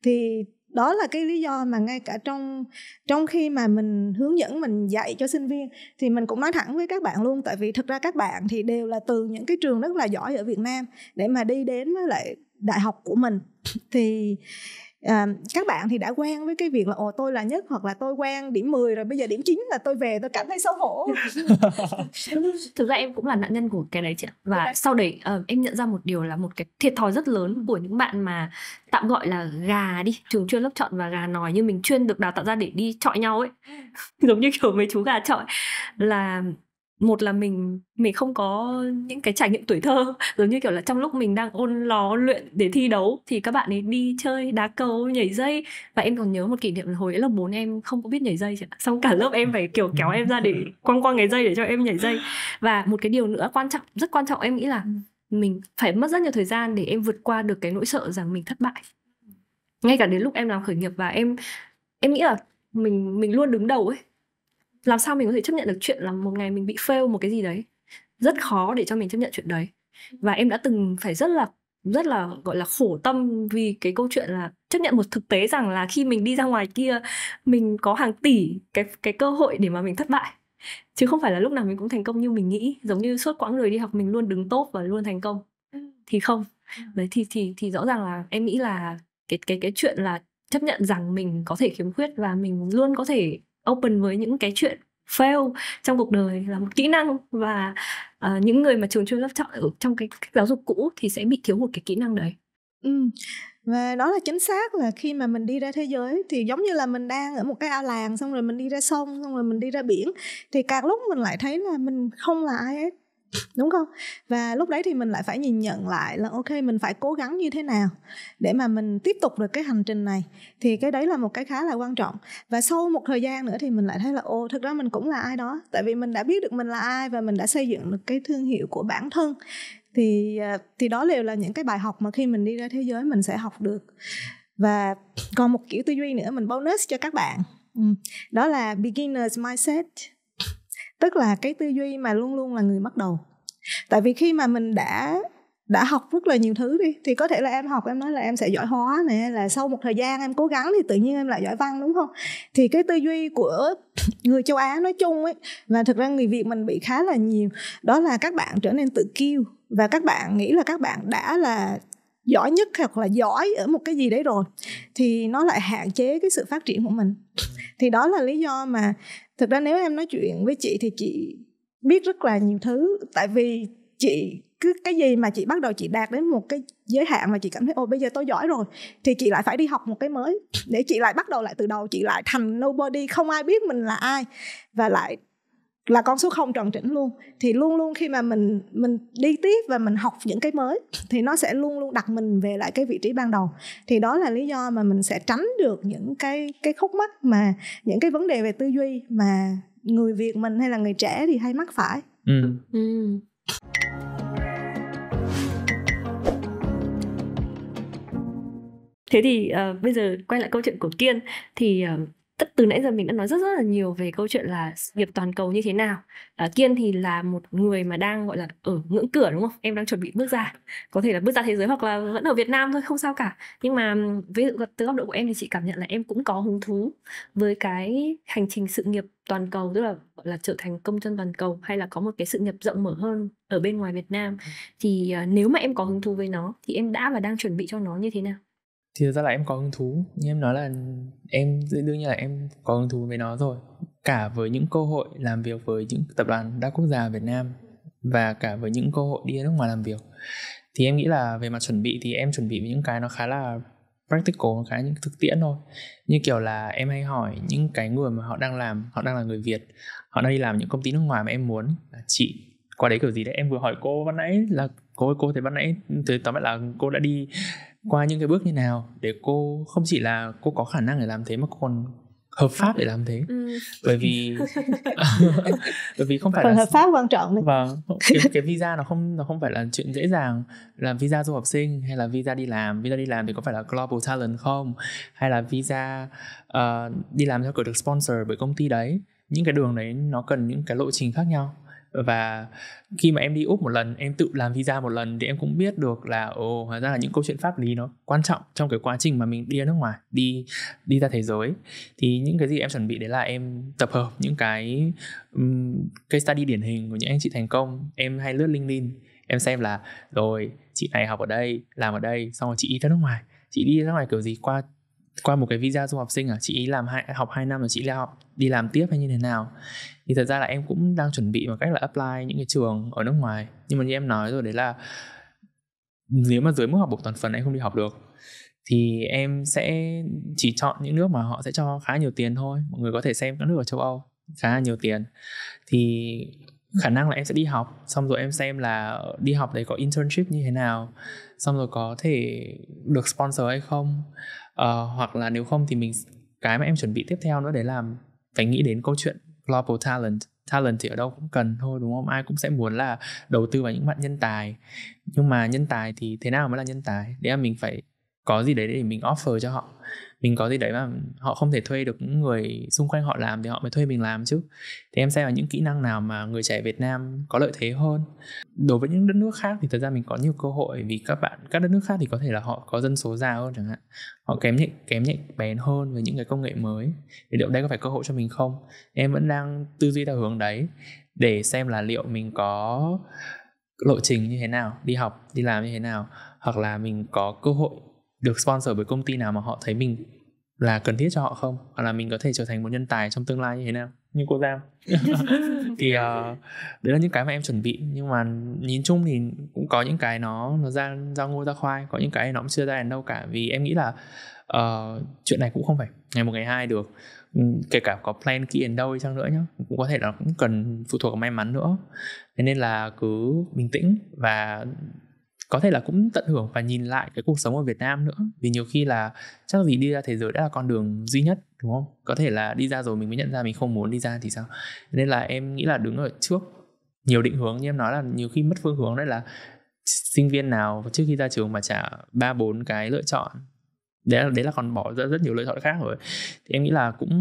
Thì đó là cái lý do mà ngay cả trong trong khi mà mình hướng dẫn, mình dạy cho sinh viên thì mình cũng nói thẳng với các bạn luôn, tại vì thực ra các bạn thì đều là từ những cái trường rất là giỏi ở Việt Nam để mà đi đến với lại đại học của mình. Thì à, các bạn thì đã quen với cái việc là ồ tôi là nhất, hoặc là tôi quen điểm mười rồi, bây giờ điểm chín là tôi về tôi cảm thấy xấu hổ. Thực ra em cũng là nạn nhân của cái đấy chị. Và okay. Sau đấy uh, em nhận ra một điều là một cái thiệt thòi rất lớn của những bạn mà tạm gọi là gà đi, trường chuyên lớp chọn và gà nòi, như mình chuyên được đào tạo ra để đi chọi nhau ấy. Giống như kiểu mấy chú gà chọi. Là một là mình mình không có những cái trải nghiệm tuổi thơ, giống như kiểu là trong lúc mình đang ôn ló luyện để thi đấu thì các bạn ấy đi chơi đá cầu, nhảy dây. Và em còn nhớ một kỷ niệm là hồi ấy lớp bốn em không có biết nhảy dây, xong cả lớp em phải kiểu kéo em ra để quăng quăng cái dây để cho em nhảy dây. Và một cái điều nữa quan trọng, rất quan trọng, em nghĩ là mình phải mất rất nhiều thời gian để em vượt qua được cái nỗi sợ rằng mình thất bại, ngay cả đến lúc em làm khởi nghiệp. Và em em nghĩ là mình mình luôn đứng đầu ấy, làm sao mình có thể chấp nhận được chuyện là một ngày mình bị fail một cái gì đấy. Rất khó để cho mình chấp nhận chuyện đấy. Và em đã từng phải rất là rất là gọi là khổ tâm vì cái câu chuyện là chấp nhận một thực tế rằng là khi mình đi ra ngoài kia mình có hàng tỷ cái cái cơ hội để mà mình thất bại, chứ không phải là lúc nào mình cũng thành công như mình nghĩ. Giống như suốt quãng đời đi học mình luôn đứng top và luôn thành công thì không. Đấy thì thì thì rõ ràng là em nghĩ là cái cái cái chuyện là chấp nhận rằng mình có thể khiếm khuyết và mình luôn có thể open với những cái chuyện fail trong cuộc đời là một kỹ năng, và uh, những người mà trường chuyên lớp chọn ở trong cái giáo dục cũ thì sẽ bị thiếu một cái kỹ năng đấy. Ừ. Và đó là chính xác, là khi mà mình đi ra thế giới thì giống như là mình đang ở một cái ao làng, xong rồi mình đi ra sông, xong rồi mình đi ra biển, thì càng lúc mình lại thấy là mình không là ai hết, đúng không? Và lúc đấy thì mình lại phải nhìn nhận lại là ok, mình phải cố gắng như thế nào để mà mình tiếp tục được cái hành trình này. Thì cái đấy là một cái khá là quan trọng. Và sau một thời gian nữa thì mình lại thấy là ô, thực ra mình cũng là ai đó, tại vì mình đã biết được mình là ai và mình đã xây dựng được cái thương hiệu của bản thân. Thì, thì đó đều là những cái bài học mà khi mình đi ra thế giới mình sẽ học được. Và còn một kiểu tư duy nữa mình bonus cho các bạn, đó là beginner's mindset, tức là cái tư duy mà luôn luôn là người bắt đầu. Tại vì khi mà mình đã đã học rất là nhiều thứ đi, thì có thể là em học, em nói là em sẽ giỏi hóa này, là sau một thời gian em cố gắng thì tự nhiên em lại giỏi văn, đúng không? Thì cái tư duy của người châu Á nói chung ấy, và thực ra người Việt mình bị khá là nhiều, đó là các bạn trở nên tự kiêu, và các bạn nghĩ là các bạn đã là giỏi nhất hoặc là giỏi ở một cái gì đấy rồi, thì nó lại hạn chế cái sự phát triển của mình. Thì đó là lý do mà thực ra nếu em nói chuyện với chị thì chị biết rất là nhiều thứ, tại vì chị cứ cái gì mà chị bắt đầu chị đạt đến một cái giới hạn mà chị cảm thấy ôi bây giờ tôi giỏi rồi, thì chị lại phải đi học một cái mới để chị lại bắt đầu lại từ đầu, chị lại thành nobody, không ai biết mình là ai, và lại là con số không tròn trĩnh luôn. Thì luôn luôn khi mà mình mình đi tiếp và mình học những cái mới thì nó sẽ luôn luôn đặt mình về lại cái vị trí ban đầu. Thì đó là lý do mà mình sẽ tránh được những cái cái khúc mắc, mà những cái vấn đề về tư duy mà người Việt mình hay là người trẻ thì hay mắc phải. Ừ. Ừ. Thế thì uh, bây giờ quay lại câu chuyện của Kiên, thì uh, từ nãy giờ mình đã nói rất rất là nhiều về câu chuyện là sự nghiệp toàn cầu như thế nào. À, Kiên thì là một người mà đang gọi là ở ngưỡng cửa, đúng không? Em đang chuẩn bị bước ra, có thể là bước ra thế giới hoặc là vẫn ở Việt Nam thôi, không sao cả. Nhưng mà ví dụ từ góc độ của em thì chị cảm nhận là em cũng có hứng thú với cái hành trình sự nghiệp toàn cầu, tức là gọi là trở thành công dân toàn cầu, hay là có một cái sự nghiệp rộng mở hơn ở bên ngoài Việt Nam. Thì à, nếu mà em có hứng thú với nó thì em đã và đang chuẩn bị cho nó như thế nào? Thì thực ra là em có hứng thú, nhưng em nói là em đương nhiên là em có hứng thú với nó rồi. Cả với những cơ hội làm việc với những tập đoàn đa quốc gia Việt Nam, và cả với những cơ hội đi nước ngoài làm việc. Thì em nghĩ là về mặt chuẩn bị thì em chuẩn bị với những cái nó khá là practical, khá những thực tiễn thôi. Như kiểu là em hay hỏi những cái người mà họ đang làm, họ đang là người Việt, họ đang đi làm những công ty nước ngoài mà em muốn, là chị qua đấy kiểu gì đấy. Em vừa hỏi cô ban nãy là cô cô thì ban nãy thì tóm lại là cô đã đi qua những cái bước như nào để cô không chỉ là cô có khả năng để làm thế mà cô còn hợp pháp để làm thế. Ừ. Bởi vì bởi vì không phải còn là hợp pháp quan trọng đấy. Và cái, cái visa nó không nó không phải là chuyện dễ dàng, là visa du học sinh hay là visa đi làm. Visa đi làm thì có phải là global talent không, hay là visa uh, đi làm theo kiểu được sponsor bởi công ty đấy. Những cái đường đấy nó cần những cái lộ trình khác nhau. Và khi mà em đi Úc một lần, em tự làm visa một lần thì em cũng biết được là ồ, hóa ra là những câu chuyện pháp lý nó quan trọng trong cái quá trình mà mình đi ra nước ngoài, đi đi ra thế giới. Thì những cái gì em chuẩn bị đấy là em tập hợp những cái um, case study điển hình của những anh chị thành công. Em hay lướt LinkedIn, em xem là rồi chị này học ở đây, làm ở đây, xong rồi chị đi ra nước ngoài. Chị đi ra ngoài kiểu gì, qua qua một cái visa du học sinh à, chị làm hai, học hai năm rồi chị học đi làm tiếp hay như thế nào. Thì thật ra là em cũng đang chuẩn bị bằng cách là apply những cái trường ở nước ngoài, nhưng mà như em nói rồi đấy là nếu mà dưới mức học bổng toàn phần em không đi học được thì em sẽ chỉ chọn những nước mà họ sẽ cho khá nhiều tiền thôi. Mọi người có thể xem các nước ở châu Âu khá nhiều tiền, thì khả năng là em sẽ đi học, xong rồi em xem là đi học đấy có internship như thế nào, xong rồi có thể được sponsor hay không. Uh, hoặc là nếu không thì mình cái mà em chuẩn bị tiếp theo nữa để làm phải nghĩ đến câu chuyện global talent. Talent thì ở đâu cũng cần thôi, đúng không? Ai cũng sẽ muốn là đầu tư vào những bạn nhân tài, nhưng mà nhân tài thì thế nào mới là nhân tài? Đấy là mình phải có gì đấy để mình offer cho họ, mình có gì đấy mà họ không thể thuê được những người xung quanh họ làm thì họ mới thuê mình làm chứ. Thì em xem là những kỹ năng nào mà người trẻ Việt Nam có lợi thế hơn. Đối với những đất nước khác thì thật ra mình có nhiều cơ hội, vì các bạn các đất nước khác thì có thể là họ có dân số già hơn chẳng hạn, họ kém nhạy kém nhạy bén hơn với những cái công nghệ mới. Thì liệu đây có phải cơ hội cho mình không? Em vẫn đang tư duy theo hướng đấy để xem là liệu mình có lộ trình như thế nào, đi học, đi làm như thế nào, hoặc là mình có cơ hội được sponsor bởi công ty nào mà họ thấy mình là cần thiết cho họ không, hoặc là mình có thể trở thành một nhân tài trong tương lai như thế nào như cô Giang. Thì uh, đấy là những cái mà em chuẩn bị, nhưng mà nhìn chung thì cũng có những cái nó nó ra ra ngô ra khoai, có những cái nó cũng chưa ra đến đâu cả, vì em nghĩ là uh, chuyện này cũng không phải ngày một ngày hai được, kể cả có plan kỹ đến đâu đi chăng nữa nhá, cũng có thể là cũng cần phụ thuộc vào may mắn nữa. Thế nên là cứ bình tĩnh và có thể là cũng tận hưởng và nhìn lại cái cuộc sống ở Việt Nam nữa, vì nhiều khi là chắc là vì đi ra thế giới đã là con đường duy nhất, đúng không? Có thể là đi ra rồi mình mới nhận ra mình không muốn đi ra thì sao. Nên là em nghĩ là đứng ở trước nhiều định hướng, như em nói là nhiều khi mất phương hướng, đấy là sinh viên nào trước khi ra trường mà trả ba bốn cái lựa chọn, đấy là, đấy là còn bỏ ra rất nhiều lựa chọn khác rồi, thì em nghĩ là cũng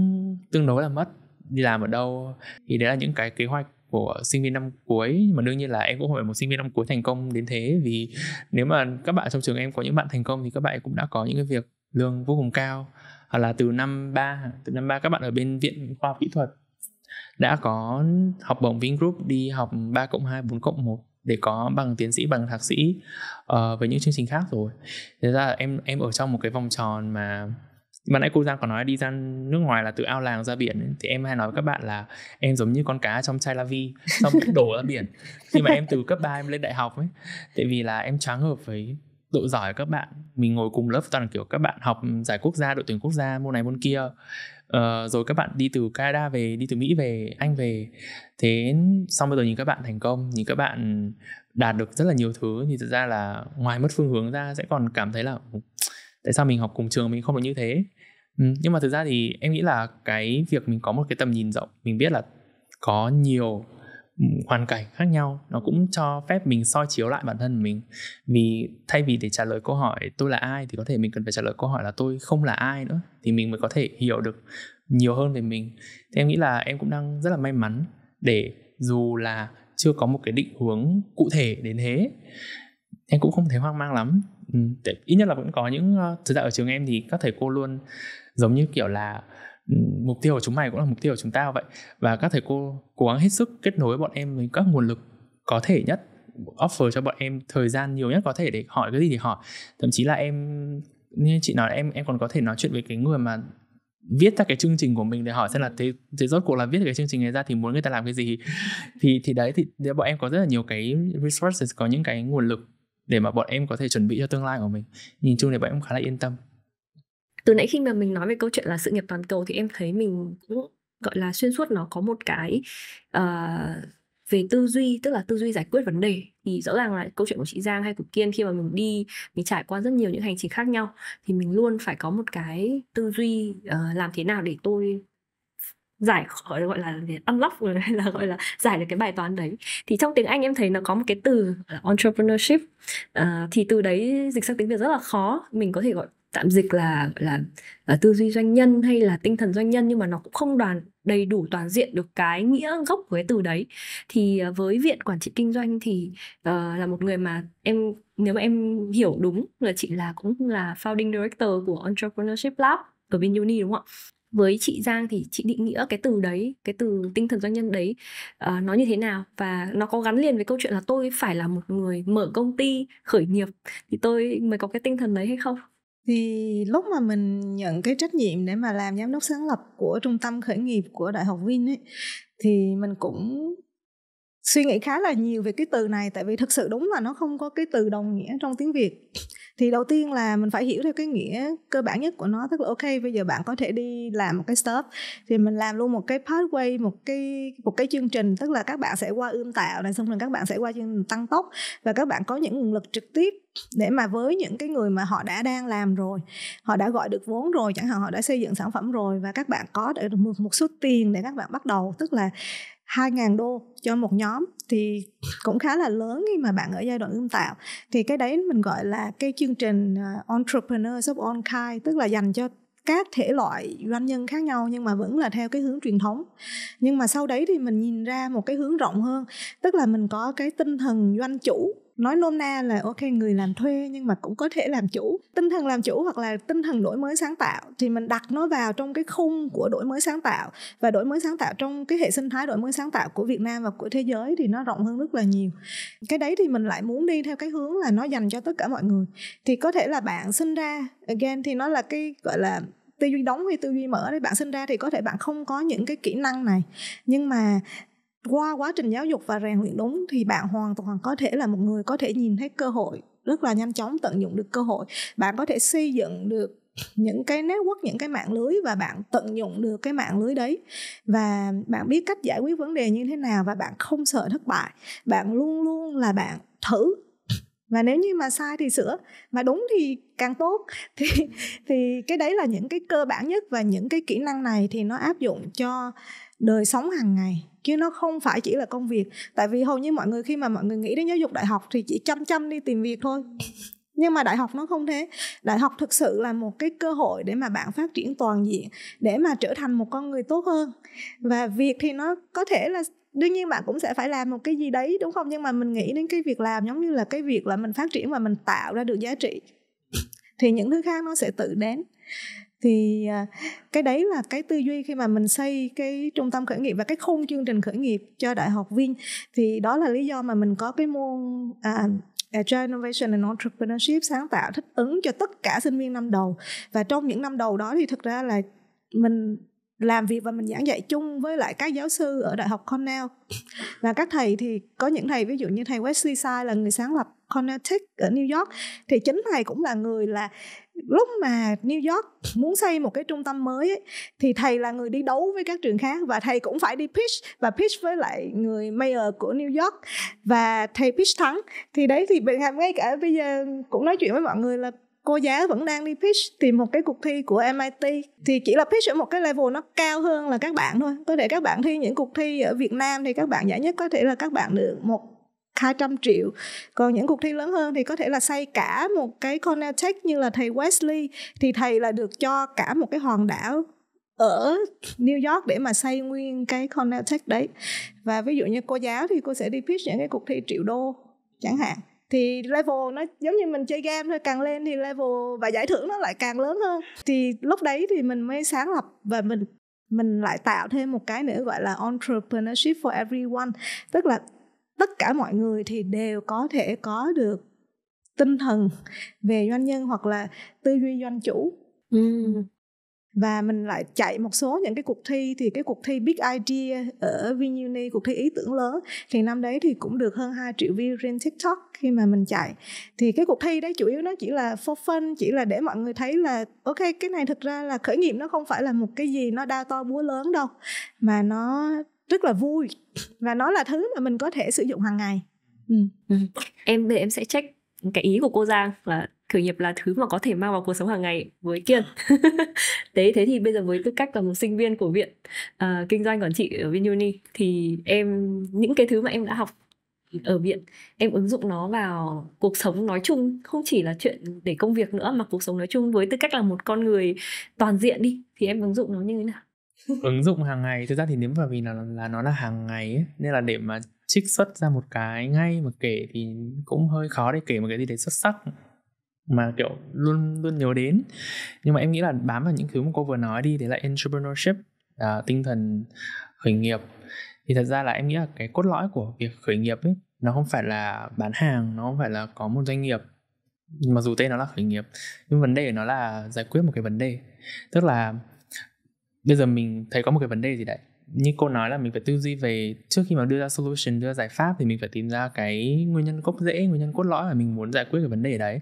tương đối là mất đi làm ở đâu. Thì đấy là những cái kế hoạch của sinh viên năm cuối, mà đương nhiên là em cũng không phải một sinh viên năm cuối thành công đến thế, vì nếu mà các bạn trong trường em có những bạn thành công thì các bạn cũng đã có những cái việc lương vô cùng cao, hoặc là từ năm ba từ năm ba các bạn ở bên Viện Khoa học Kỹ thuật đã có học bổng Vingroup đi học ba cộng hai, bốn cộng một để có bằng tiến sĩ, bằng thạc sĩ uh, với những chương trình khác rồi. Thế ra là em em ở trong một cái vòng tròn mà bạn nãy cô Giang có nói đi ra nước ngoài là từ ao làng ra biển, thì em hay nói với các bạn là em giống như con cá trong chai La Vi xong đổ ra biển khi mà em từ cấp ba em lên đại học ấy, tại vì là em choáng ngợp với độ giỏi của các bạn. Mình ngồi cùng lớp toàn kiểu các bạn học giải quốc gia, đội tuyển quốc gia, môn này môn kia, ờ, rồi các bạn đi từ Canada về, đi từ Mỹ về, Anh về, thế xong bây giờ nhìn các bạn thành công, nhìn các bạn đạt được rất là nhiều thứ, thì thực ra là ngoài mất phương hướng ra sẽ còn cảm thấy là tại sao mình học cùng trường mình không được như thế. Ừ, nhưng mà thực ra thì em nghĩ là cái việc mình có một cái tầm nhìn rộng, mình biết là có nhiều hoàn cảnh khác nhau, nó cũng cho phép mình soi chiếu lại bản thân mình. Vì thay vì để trả lời câu hỏi tôi là ai, thì có thể mình cần phải trả lời câu hỏi là tôi không là ai nữa, thì mình mới có thể hiểu được nhiều hơn về mình. Thì em nghĩ là em cũng đang rất là may mắn để dù là chưa có một cái định hướng cụ thể đến thế, em cũng không thấy hoang mang lắm. Ừ, ít nhất là vẫn có những thực ra ở trường em thì các thầy cô luôn giống như kiểu là mục tiêu của chúng mày cũng là mục tiêu của chúng tao vậy, và các thầy cô cố gắng hết sức kết nối bọn em với các nguồn lực có thể nhất, offer cho bọn em thời gian nhiều nhất có thể để hỏi cái gì thì hỏi. Thậm chí là em như chị nói, em em còn có thể nói chuyện với cái người mà viết ra cái chương trình của mình để hỏi xem là thế, thế rốt cuộc là viết cái chương trình này ra thì muốn người ta làm cái gì. Thì thì đấy thì, thì bọn em có rất là nhiều cái resources, có những cái nguồn lực để mà bọn em có thể chuẩn bị cho tương lai của mình. Nhìn chung thì bọn em khá là yên tâm. Từ nãy khi mà mình nói về câu chuyện là sự nghiệp toàn cầu thì em thấy mình cũng gọi là xuyên suốt nó có một cái uh, về tư duy, tức là tư duy giải quyết vấn đề. Thì rõ ràng là câu chuyện của chị Giang hay của Kiên, khi mà mình đi, mình trải qua rất nhiều những hành trình khác nhau thì mình luôn phải có một cái tư duy uh, làm thế nào để tôi giải khỏi, gọi là unlock rồi, hay là gọi là giải được cái bài toán đấy. Thì trong tiếng Anh em thấy nó có một cái từ entrepreneurship, à, thì từ đấy dịch sang tiếng Việt rất là khó. Mình có thể gọi tạm dịch là, là là tư duy doanh nhân hay là tinh thần doanh nhân, nhưng mà nó cũng không đoàn đầy đủ toàn diện được cái nghĩa gốc của cái từ đấy. Thì với Viện Quản trị Kinh doanh thì uh, là một người mà em, nếu mà em hiểu đúng là chị là cũng là founding director của Entrepreneurship Lab ở VinUni, đúng không ạ? Với chị Giang thì chị định nghĩa cái từ đấy, cái từ tinh thần doanh nhân đấy uh, nó như thế nào, và nó có gắn liền với câu chuyện là tôi phải là một người mở công ty khởi nghiệp thì tôi mới có cái tinh thần đấy hay không? Thì lúc mà mình nhận cái trách nhiệm để mà làm giám đốc sáng lập của trung tâm khởi nghiệp của Đại học Vin ấy, thì mình cũng suy nghĩ khá là nhiều về cái từ này, tại vì thực sự đúng là nó không có cái từ đồng nghĩa trong tiếng Việt. Thì đầu tiên là mình phải hiểu theo cái nghĩa cơ bản nhất của nó, tức là ok, bây giờ bạn có thể đi làm một cái startup thì mình làm luôn một cái pathway, một cái một cái chương trình, tức là các bạn sẽ qua ươm tạo này, xong rồi các bạn sẽ qua chương trình tăng tốc, và các bạn có những nguồn lực trực tiếp để mà với những cái người mà họ đã đang làm rồi, họ đã gọi được vốn rồi, chẳng hạn họ đã xây dựng sản phẩm rồi, và các bạn có được một, một số tiền để các bạn bắt đầu, tức là hai nghìn đô cho một nhóm thì cũng khá là lớn khi mà bạn ở giai đoạn ươm tạo. Thì cái đấy mình gọi là cái chương trình Entrepreneurs of All Kind, tức là dành cho các thể loại doanh nhân khác nhau nhưng mà vẫn là theo cái hướng truyền thống. Nhưng mà sau đấy thì mình nhìn ra một cái hướng rộng hơn, tức là mình có cái tinh thần doanh chủ, nói nôm na là ok, người làm thuê nhưng mà cũng có thể làm chủ, tinh thần làm chủ hoặc là tinh thần đổi mới sáng tạo. Thì mình đặt nó vào trong cái khung của đổi mới sáng tạo, và đổi mới sáng tạo trong cái hệ sinh thái đổi mới sáng tạo của Việt Nam và của thế giới thì nó rộng hơn rất là nhiều. Cái đấy thì mình lại muốn đi theo cái hướng là nó dành cho tất cả mọi người. Thì có thể là bạn sinh ra, again thì nó là cái gọi là tư duy đóng hay tư duy mở đấy, bạn sinh ra thì có thể bạn không có những cái kỹ năng này, nhưng mà qua quá trình giáo dục và rèn luyện đúng thì bạn hoàn toàn có thể là một người có thể nhìn thấy cơ hội rất là nhanh chóng, tận dụng được cơ hội. Bạn có thể xây dựng được những cái network, những cái mạng lưới, và bạn tận dụng được cái mạng lưới đấy, và bạn biết cách giải quyết vấn đề như thế nào, và bạn không sợ thất bại. Bạn luôn luôn là bạn thử, và nếu như mà sai thì sửa, mà đúng thì càng tốt. Thì, thì cái đấy là những cái cơ bản nhất, và những cái kỹ năng này thì nó áp dụng cho đời sống hàng ngày, chứ nó không phải chỉ là công việc. Tại vì hầu như mọi người khi mà mọi người nghĩ đến giáo dục đại học thì chỉ chăm chăm đi tìm việc thôi. Nhưng mà đại học nó không thế. Đại học thực sự là một cái cơ hội để mà bạn phát triển toàn diện, để mà trở thành một con người tốt hơn. Và việc thì nó có thể là, đương nhiên bạn cũng sẽ phải làm một cái gì đấy, đúng không? Nhưng mà mình nghĩ đến cái việc làm giống như là cái việc là mình phát triển và mình tạo ra được giá trị, thì những thứ khác nó sẽ tự đến. Thì cái đấy là cái tư duy khi mà mình xây cái trung tâm khởi nghiệp và cái khung chương trình khởi nghiệp cho Đại học Vin. Thì đó là lý do mà mình có cái môn à, Agile Innovation and Entrepreneurship, sáng tạo thích ứng cho tất cả sinh viên năm đầu. Và trong những năm đầu đó thì thực ra là mình làm việc và mình giảng dạy chung với lại các giáo sư ở Đại học Cornell. Và các thầy thì có những thầy, ví dụ như thầy Wesley Sai là người sáng lập Cornell Tech ở New York, thì chính thầy cũng là người là lúc mà New York muốn xây một cái trung tâm mới ấy, thì thầy là người đi đấu với các trường khác, và thầy cũng phải đi pitch và pitch với lại người mayor của New York, và thầy pitch thắng. Thì đấy, thì ngay cả bây giờ cũng nói chuyện với mọi người là cô giáo vẫn đang đi pitch tìm một cái cuộc thi của em ai ti, thì chỉ là pitch ở một cái level nó cao hơn là các bạn thôi. Có thể các bạn thi những cuộc thi ở Việt Nam thì các bạn giải nhất có thể là các bạn được một hai trăm triệu, còn những cuộc thi lớn hơn thì có thể là xây cả một cái Cornell Tech như là thầy Wesley, thì thầy là được cho cả một cái hòn đảo ở New York để mà xây nguyên cái Cornell Tech đấy. Và ví dụ như cô giáo thì cô sẽ đi pitch những cái cuộc thi triệu đô chẳng hạn. Thì level nó giống như mình chơi game thôi, càng lên thì level và giải thưởng nó lại càng lớn hơn. Thì lúc đấy thì mình mới sáng lập, và mình mình lại tạo thêm một cái nữa gọi là entrepreneurship for everyone, tức là tất cả mọi người thì đều có thể có được tinh thần về doanh nhân hoặc là tư duy doanh chủ. Ừ. Và mình lại chạy một số những cái cuộc thi, thì cái cuộc thi Big Idea ở VinUni, cuộc thi ý tưởng lớn, thì năm đấy thì cũng được hơn hai triệu view trên TikTok khi mà mình chạy. Thì cái cuộc thi đấy chủ yếu nó chỉ là for fun, chỉ là để mọi người thấy là ok, cái này thực ra là khởi nghiệp nó không phải là một cái gì nó đao to búa lớn đâu, mà nó rất là vui, và nó là thứ mà mình có thể sử dụng hàng ngày. Ừ. Ừ. Em em sẽ check cái ý của cô Giang là khởi nghiệp là thứ mà có thể mang vào cuộc sống hàng ngày với Kiên. Thế thế thì bây giờ với tư cách là một sinh viên của viện uh, kinh doanh quản trị ở VinUni, thì em những cái thứ mà em đã học ở viện em ứng dụng nó vào cuộc sống nói chung, không chỉ là chuyện để công việc nữa mà cuộc sống nói chung, với tư cách là một con người toàn diện đi, thì em ứng dụng nó như thế nào? Ứng dụng hàng ngày, thực ra thì nếu mà vì là, là nó là hàng ngày ấy, nên là để mà trích xuất ra một cái ngay mà kể thì cũng hơi khó để kể một cái gì đấy xuất sắc mà kiểu luôn luôn nhớ đến. Nhưng mà em nghĩ là bám vào những thứ mà cô vừa nói đi, đấy là entrepreneurship, à, tinh thần khởi nghiệp, thì thật ra là em nghĩ là cái cốt lõi của việc khởi nghiệp ấy, nó không phải là bán hàng, nó không phải là có một doanh nghiệp, mặc dù tên nó là khởi nghiệp, nhưng vấn đề của nó là giải quyết một cái vấn đề. Tức là bây giờ mình thấy có một cái vấn đề gì đấy, như cô nói là mình phải tư duy về, trước khi mà đưa ra solution, đưa ra giải pháp, thì mình phải tìm ra cái nguyên nhân gốc rễ, nguyên nhân cốt lõi mà mình muốn giải quyết cái vấn đề đấy.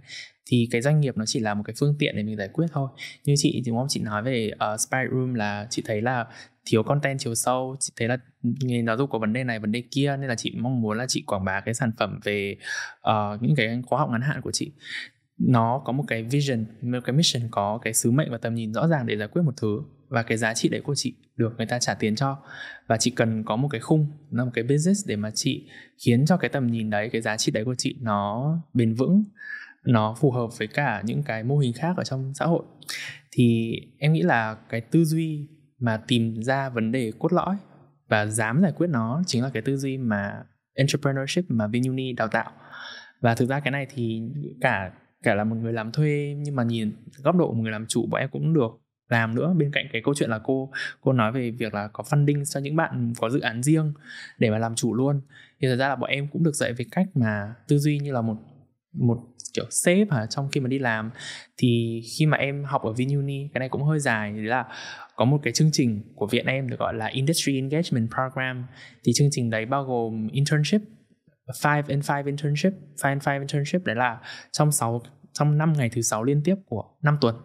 Thì cái doanh nghiệp nó chỉ là một cái phương tiện để mình giải quyết thôi. Như chị thì mong chị nói về uh, Spiderum là chị thấy là thiếu content chiều sâu, chị thấy là nghề giáo dục có vấn đề này vấn đề kia, nên là chị mong muốn là chị quảng bá cái sản phẩm về uh, những cái khóa học ngắn hạn của chị. Nó có một cái vision, một cái mission, có cái sứ mệnh và tầm nhìn rõ ràng để giải quyết một thứ, và cái giá trị đấy của chị được người ta trả tiền cho, và chị cần có một cái khung, nó một cái business để mà chị khiến cho cái tầm nhìn đấy, cái giá trị đấy của chị nó bền vững, nó phù hợp với cả những cái mô hình khác ở trong xã hội. Thì em nghĩ là cái tư duy mà tìm ra vấn đề cốt lõi và dám giải quyết nó chính là cái tư duy mà entrepreneurship mà VinUni đào tạo. Và thực ra cái này thì cả cả là một người làm thuê, nhưng mà nhìn góc độ một người làm chủ, bọn em cũng được làm nữa. Bên cạnh cái câu chuyện là cô cô nói về việc là có funding cho những bạn có dự án riêng để mà làm chủ luôn, thì thật ra là bọn em cũng được dạy về cách mà tư duy như là một một kiểu sếp hả, trong khi mà đi làm. Thì khi mà em học ở VinUni, cái này cũng hơi dài, là có một cái chương trình của viện em được gọi là Industry Engagement Program. Thì chương trình đấy bao gồm internship, five and five internship, five and five internship, đấy là trong sáu trong năm ngày thứ sáu liên tiếp của năm tuần.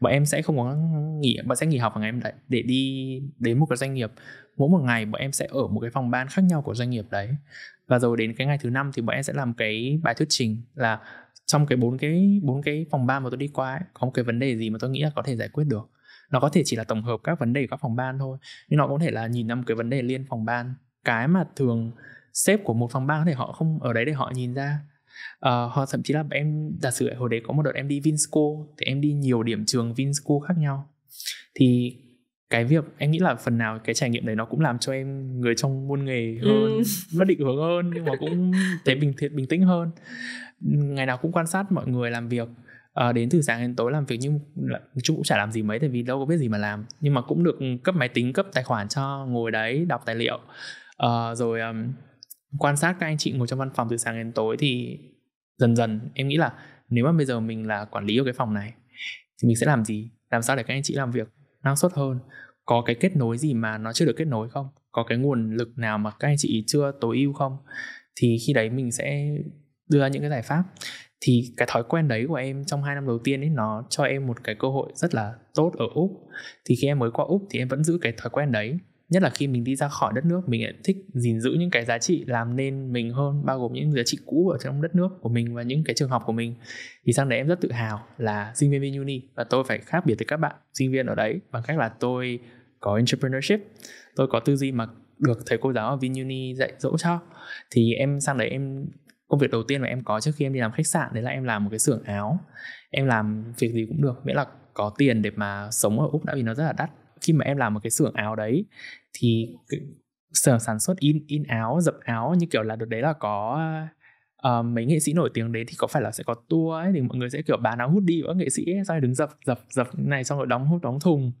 Bọn em sẽ không có nghỉ, bọn sẽ nghỉ học vào ngày em đấy để đi đến một cái doanh nghiệp. Mỗi một ngày bọn em sẽ ở một cái phòng ban khác nhau của doanh nghiệp đấy. Và rồi đến cái ngày thứ năm thì bọn em sẽ làm cái bài thuyết trình là trong cái bốn cái bốn cái phòng ban mà tôi đi qua ấy, có một cái vấn đề gì mà tôi nghĩ là có thể giải quyết được. Nó có thể chỉ là tổng hợp các vấn đề của các phòng ban thôi, nhưng nó có thể là nhìn ra một cái vấn đề liên phòng ban, cái mà thường sếp của một phòng ban có thể họ không ở đấy để họ nhìn ra. Uh, hoặc thậm chí là em, giả sử hồi đấy có một đợt em đi Vinschool, thì em đi nhiều điểm trường Vinschool khác nhau. Thì cái việc em nghĩ là phần nào cái trải nghiệm đấy nó cũng làm cho em người trong muôn nghề hơn, ừ. nó định hướng hơn, nhưng mà cũng thấy bình thiệt bình tĩnh hơn. Ngày nào cũng quan sát mọi người làm việc, uh, đến từ sáng đến tối làm việc, nhưng chúng cũng chả làm gì mấy, tại vì đâu có biết gì mà làm. Nhưng mà cũng được cấp máy tính, cấp tài khoản cho ngồi đấy đọc tài liệu, uh, rồi um, quan sát các anh chị ngồi trong văn phòng từ sáng đến tối. Thì dần dần em nghĩ là nếu mà bây giờ mình là quản lý ở cái phòng này thì mình sẽ làm gì, làm sao để các anh chị làm việc năng suất hơn, có cái kết nối gì mà nó chưa được kết nối không, có cái nguồn lực nào mà các anh chị chưa tối ưu không. Thì khi đấy mình sẽ đưa ra những cái giải pháp. Thì cái thói quen đấy của em trong hai năm đầu tiên ấy, nó cho em một cái cơ hội rất là tốt ở Úc. Thì khi em mới qua Úc thì em vẫn giữ cái thói quen đấy. Nhất là khi mình đi ra khỏi đất nước, mình lại thích gìn giữ những cái giá trị làm nên mình hơn, bao gồm những giá trị cũ ở trong đất nước của mình và những cái trường học của mình. Thì sang đấy em rất tự hào là sinh viên VinUni và tôi phải khác biệt với các bạn sinh viên ở đấy bằng cách là tôi có entrepreneurship, tôi có tư duy mà được thầy cô giáo ở VinUni dạy dỗ cho. Thì em sang đấy, em công việc đầu tiên mà em có trước khi em đi làm khách sạn đấy là em làm một cái xưởng áo. Em làm việc gì cũng được miễn là có tiền để mà sống ở Úc đã, vì nó rất là đắt. Khi mà em làm một cái xưởng áo đấy thì xưởng sản xuất in in áo, dập áo, như kiểu là đợt đấy là có uh, mấy nghệ sĩ nổi tiếng đấy thì có phải là sẽ có tour ấy, thì mọi người sẽ kiểu bán áo hút đi với các nghệ sĩ ấy, xong rồi đứng dập dập dập này, xong rồi đóng hút đóng thùng,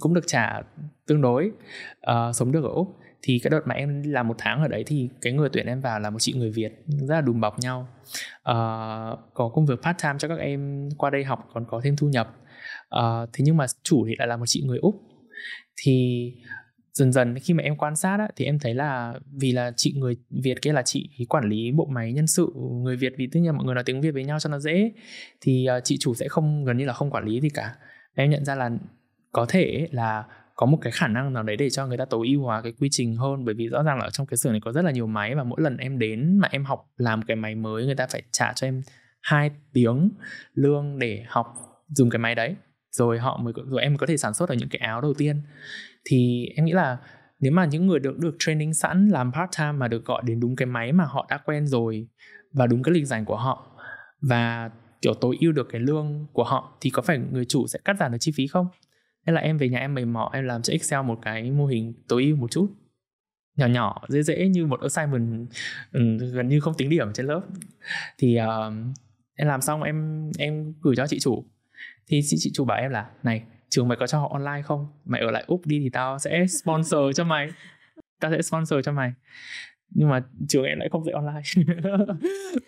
cũng được trả tương đối, uh, sống được ở Úc. Thì cái đợt mà em làm một tháng ở đấy thì cái người tuyển em vào là một chị người Việt rất là đùm bọc nhau, uh, có công việc part time cho các em qua đây học còn có thêm thu nhập. Uh, thế nhưng mà chủ thì lại là một chị người Úc. Thì dần dần khi mà em quan sát á, thì em thấy là vì là chị người Việt kia là chị quản lý bộ máy nhân sự người Việt, vì tất nhiên mọi người nói tiếng Việt với nhau cho nó dễ, thì uh, chị chủ sẽ không, gần như là không quản lý gì cả. Em nhận ra là có thể là có một cái khả năng nào đấy để cho người ta tối ưu hóa cái quy trình hơn, bởi vì rõ ràng là ở trong cái xưởng này có rất là nhiều máy, và mỗi lần em đến mà em học làm cái máy mới, người ta phải trả cho em hai tiếng lương để học dùng cái máy đấy, rồi họ mới rồi em có thể sản xuất ở những cái áo đầu tiên. Thì em nghĩ là nếu mà những người được được training sẵn làm part time mà được gọi đến đúng cái máy mà họ đã quen rồi và đúng cái lịch rảnh của họ và kiểu tối ưu được cái lương của họ, thì có phải người chủ sẽ cắt giảm được chi phí không? Nên là em về nhà em mày mò, em làm cho Excel một cái mô hình tối ưu một chút, nhỏ nhỏ dễ dễ như một assignment gần như không tính điểm trên lớp. Thì uh, em làm xong em em gửi cho chị chủ. Thì chị, chị chủ bảo em là: này, trường mày có cho họ online không? Mày ở lại Úc đi thì tao sẽ sponsor cho mày Tao sẽ sponsor cho mày. Nhưng mà trường em lại không dạy online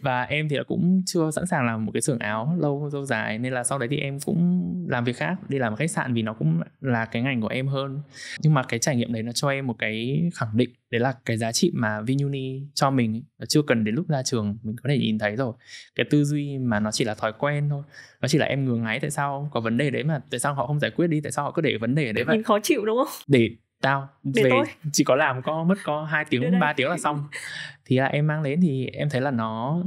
Và em thì cũng chưa sẵn sàng làm một cái xưởng áo lâu lâu dài, nên là sau đấy thì em cũng làm việc khác, đi làm khách sạn, vì nó cũng là cái ngành của em hơn. Nhưng mà cái trải nghiệm đấy nó cho em một cái khẳng định, đấy là cái giá trị mà VinUni cho mình nó chưa cần đến lúc ra trường mình có thể nhìn thấy rồi. Cái tư duy mà nó chỉ là thói quen thôi, nó chỉ là em ngứa ngáy tại sao có vấn đề đấy mà tại sao họ không giải quyết đi, tại sao họ cứ để vấn đề đấy vậy, mình khó chịu đúng không, để tao để về tôi. Chỉ có làm có mất có hai tiếng ba tiếng là xong. Thì là em mang đến thì em thấy là nó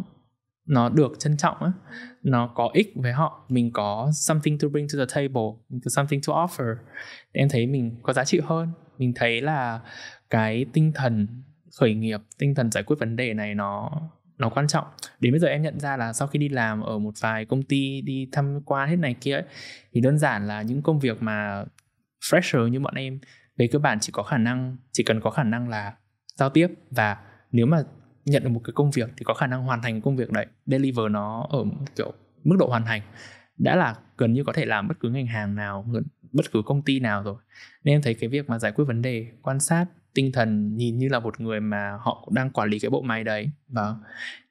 nó được trân trọng á, nó có ích với họ, mình có something to bring to the table, something to offer. Em thấy mình có giá trị hơn, mình thấy là cái tinh thần khởi nghiệp, tinh thần giải quyết vấn đề này nó nó quan trọng. Đến bây giờ em nhận ra là sau khi đi làm ở một vài công ty, đi tham quan hết này kia ấy, thì đơn giản là những công việc mà fresher như bọn em về cơ bản chỉ có khả năng chỉ cần có khả năng là giao tiếp, và nếu mà nhận được một cái công việc thì có khả năng hoàn thành công việc đấy, deliver nó ở kiểu mức độ hoàn thành đã là gần như có thể làm bất cứ ngành hàng nào, bất cứ công ty nào rồi. Nên em thấy cái việc mà giải quyết vấn đề, quan sát, tinh thần nhìn như là một người mà họ đang quản lý cái bộ máy đấy. Và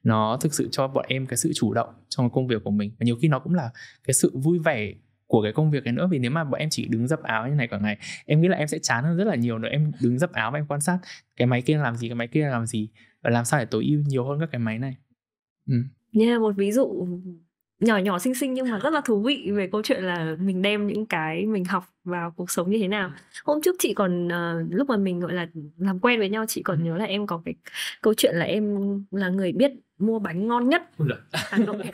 nó thực sự cho bọn em cái sự chủ động trong công việc của mình. Và nhiều khi nó cũng là cái sự vui vẻ của cái công việc ấy nữa. Vì nếu mà bọn em chỉ đứng dập áo như này cả ngày, em nghĩ là em sẽ chán hơn rất là nhiều nữa. Em đứng dập áo và em quan sát cái máy kia làm gì, cái máy kia làm gì, và làm sao để tối ưu nhiều hơn các cái máy này. Ừ. Yeah, một ví dụ nhỏ nhỏ xinh xinh nhưng mà rất là thú vị về câu chuyện là mình đem những cái mình học vào cuộc sống như thế nào. Hôm trước chị còn uh, lúc mà mình gọi là làm quen với nhau, chị còn nhớ là em có cái câu chuyện là em là người biết mua bánh ngon nhất Hà Nội.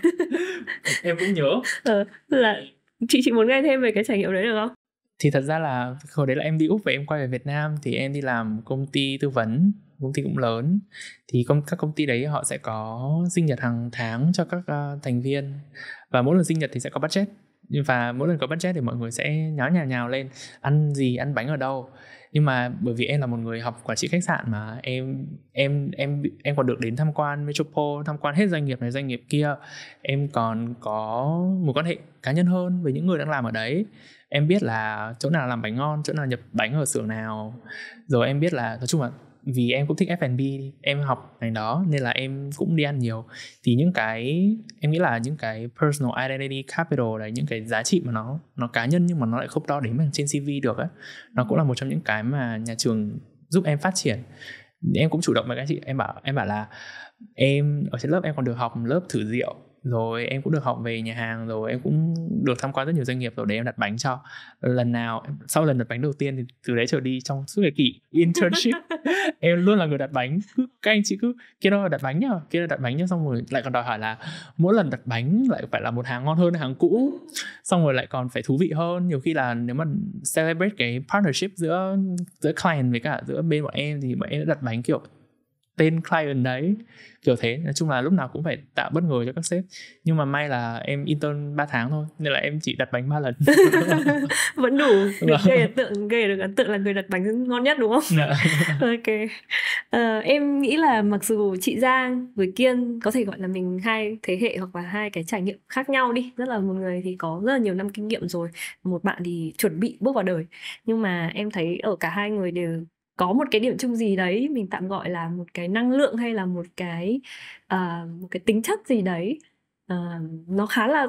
Em cũng nhớ. Ờ, là chị chị muốn nghe thêm về cái trải nghiệm đấy được không? Thì thật ra là hồi đấy là em đi Úc và em quay về Việt Nam, thì em đi làm công ty tư vấn, công ty cũng lớn. Thì công, các công ty đấy họ sẽ có sinh nhật hàng tháng cho các uh, thành viên. Và mỗi lần sinh nhật thì sẽ có budget. Và mỗi lần có budget thì mọi người sẽ nháo nhào nhào lên ăn gì, ăn bánh ở đâu. Nhưng mà bởi vì em là một người học quản trị khách sạn mà em em em em còn được đến tham quan Metropole, tham quan hết doanh nghiệp này doanh nghiệp kia. Em còn có một quan hệ cá nhân hơn với những người đang làm ở đấy. Em biết là chỗ nào làm bánh ngon, chỗ nào nhập bánh ở xưởng nào. Rồi em biết là nói chung là vì em cũng thích ép and bê, em học ngành đó nên là em cũng đi ăn nhiều. Thì những cái em nghĩ là những cái personal identity capital đấy, những cái giá trị mà nó nó cá nhân nhưng mà nó lại không đo đếm bằng trên xê vê được ấy, nó cũng là một trong những cái mà nhà trường giúp em phát triển. Em cũng chủ động với các chị, em bảo em bảo là em ở trên lớp em còn được học lớp thử rượu, rồi em cũng được học về nhà hàng, rồi em cũng được tham quan rất nhiều doanh nghiệp rồi để em đặt bánh cho. Lần nào sau lần đặt bánh đầu tiên thì từ đấy trở đi trong suốt cái kỳ internship em luôn là người đặt bánh. Cứ các anh chị cứ kia đâu là đặt bánh nhá, kia là đặt bánh nhá, xong rồi lại còn đòi hỏi là mỗi lần đặt bánh lại phải là một hàng ngon hơn hàng cũ, xong rồi lại còn phải thú vị hơn. Nhiều khi là nếu mà celebrate cái partnership giữa giữa client với cả giữa bên bọn em thì bọn em đã đặt bánh kiểu tên client đấy, kiểu thế. Nói chung là lúc nào cũng phải tạo bất ngờ cho các sếp. Nhưng mà may là em intern ba tháng thôi nên là em chỉ đặt bánh ba lần. Vẫn đủ để gây ấn tượng, gây được ấn tượng là người đặt bánh ngon nhất đúng không? Ok. Uh, em nghĩ là mặc dù chị Giang với Kiên có thể gọi là mình hai thế hệ hoặc là hai cái trải nghiệm khác nhau đi, rất là một người thì có rất là nhiều năm kinh nghiệm rồi, một bạn thì chuẩn bị bước vào đời, nhưng mà em thấy ở cả hai người đều có một cái điểm chung gì đấy, mình tạm gọi là một cái năng lượng hay là một cái uh, một cái tính chất gì đấy, uh, nó khá là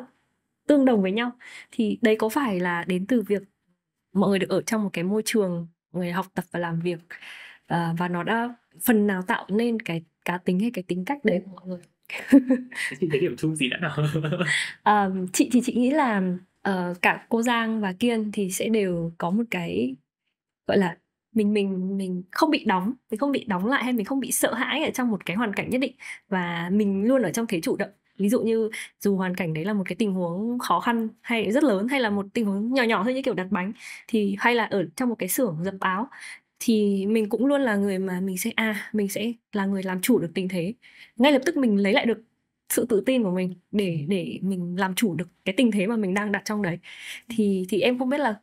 tương đồng với nhau. Thì đấy có phải là đến từ việc mọi người được ở trong một cái môi trường người học tập và làm việc, uh, và nó đã phần nào tạo nên cái cá tính hay cái tính cách đấy của mọi người? Chị thấy điểm chung gì đã nào? uh, chị thì chị nghĩ là uh, cả cô Giang và Kiên thì sẽ đều có một cái gọi là mình mình mình không bị đóng, mình không bị đóng lại hay mình không bị sợ hãi ở trong một cái hoàn cảnh nhất định, và mình luôn ở trong thế chủ động. Ví dụ như dù hoàn cảnh đấy là một cái tình huống khó khăn hay rất lớn, hay là một tình huống nhỏ nhỏ thôi như kiểu đặt bánh, thì hay là ở trong một cái xưởng dập áo, thì mình cũng luôn là người mà mình sẽ à mình sẽ là người làm chủ được tình thế. Ngay lập tức mình lấy lại được sự tự tin của mình để để mình làm chủ được cái tình thế mà mình đang đặt trong đấy. Thì thì em không biết là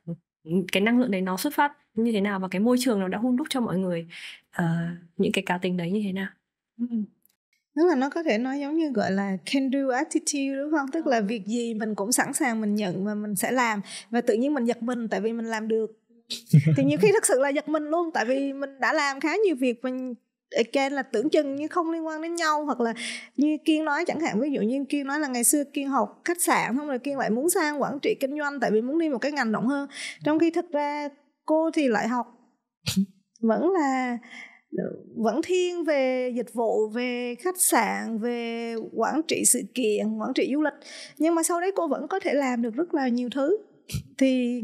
cái năng lượng đấy nó xuất phát như thế nào và cái môi trường nó đã hun đúc cho mọi người uh, những cái cá tính đấy như thế nào. Tức là nó có thể nói giống như gọi là can do attitude đúng không? Tức là việc gì mình cũng sẵn sàng mình nhận và mình sẽ làm, và tự nhiên mình giật mình tại vì mình làm được. Thì nhiều khi thật sự là giật mình luôn, tại vì mình đã làm khá nhiều việc mình again là tưởng chừng như không liên quan đến nhau. Hoặc là như Kiên nói chẳng hạn, ví dụ như Kiên nói là ngày xưa Kiên học khách sạn, xong rồi Kiên lại muốn sang quản trị kinh doanh tại vì muốn đi một cái ngành rộng hơn, trong khi thực ra cô thì lại học vẫn là vẫn thiên về dịch vụ, về khách sạn, về quản trị sự kiện, quản trị du lịch, nhưng mà sau đấy cô vẫn có thể làm được rất là nhiều thứ. Thì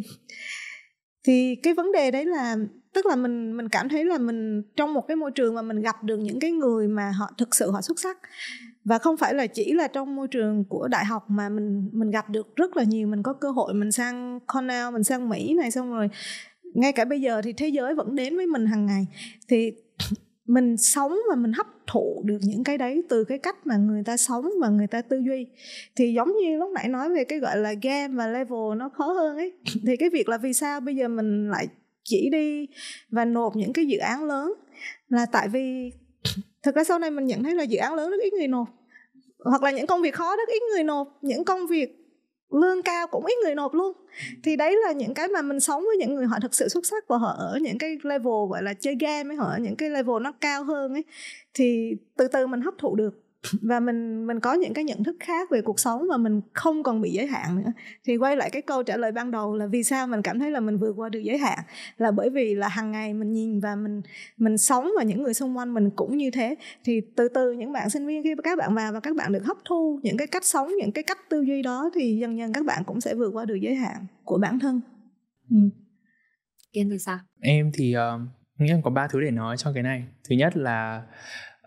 thì cái vấn đề đấy là tức là mình mình cảm thấy là mình trong một cái môi trường mà mình gặp được những cái người mà họ thực sự họ xuất sắc, và không phải là chỉ là trong môi trường của đại học mà mình mình gặp được rất là nhiều. Mình có cơ hội mình sang Cornell, mình sang Mỹ này, xong rồi ngay cả bây giờ thì thế giới vẫn đến với mình hàng ngày. Thì mình sống và mình hấp thụ được những cái đấy từ cái cách mà người ta sống và người ta tư duy. Thì giống như lúc nãy nói về cái gọi là game và level nó khó hơn ấy, thì cái việc là vì sao bây giờ mình lại chỉ đi và nộp những cái dự án lớn là tại vì thực ra sau này mình nhận thấy là dự án lớn rất ít người nộp, hoặc là những công việc khó rất ít người nộp, những công việc lương cao cũng ít người nộp luôn. Thì đấy là những cái mà mình sống với những người họ thực sự xuất sắc, và họ ở những cái level gọi là chơi game ấy, họ ở những cái level nó cao hơn ấy. Thì từ từ mình hấp thụ được, và mình mình có những cái nhận thức khác về cuộc sống, và mình không còn bị giới hạn nữa. Thì quay lại cái câu trả lời ban đầu là vì sao mình cảm thấy là mình vượt qua được giới hạn, là bởi vì là hàng ngày mình nhìn và mình mình sống, và những người xung quanh mình cũng như thế. Thì từ từ những bạn sinh viên, khi các bạn vào và các bạn được hấp thu những cái cách sống, những cái cách tư duy đó, thì dần dần các bạn cũng sẽ vượt qua được giới hạn của bản thân. ừ. Kiên thì sao? Em thì uh, nghĩ em có ba thứ để nói cho cái này. Thứ nhất là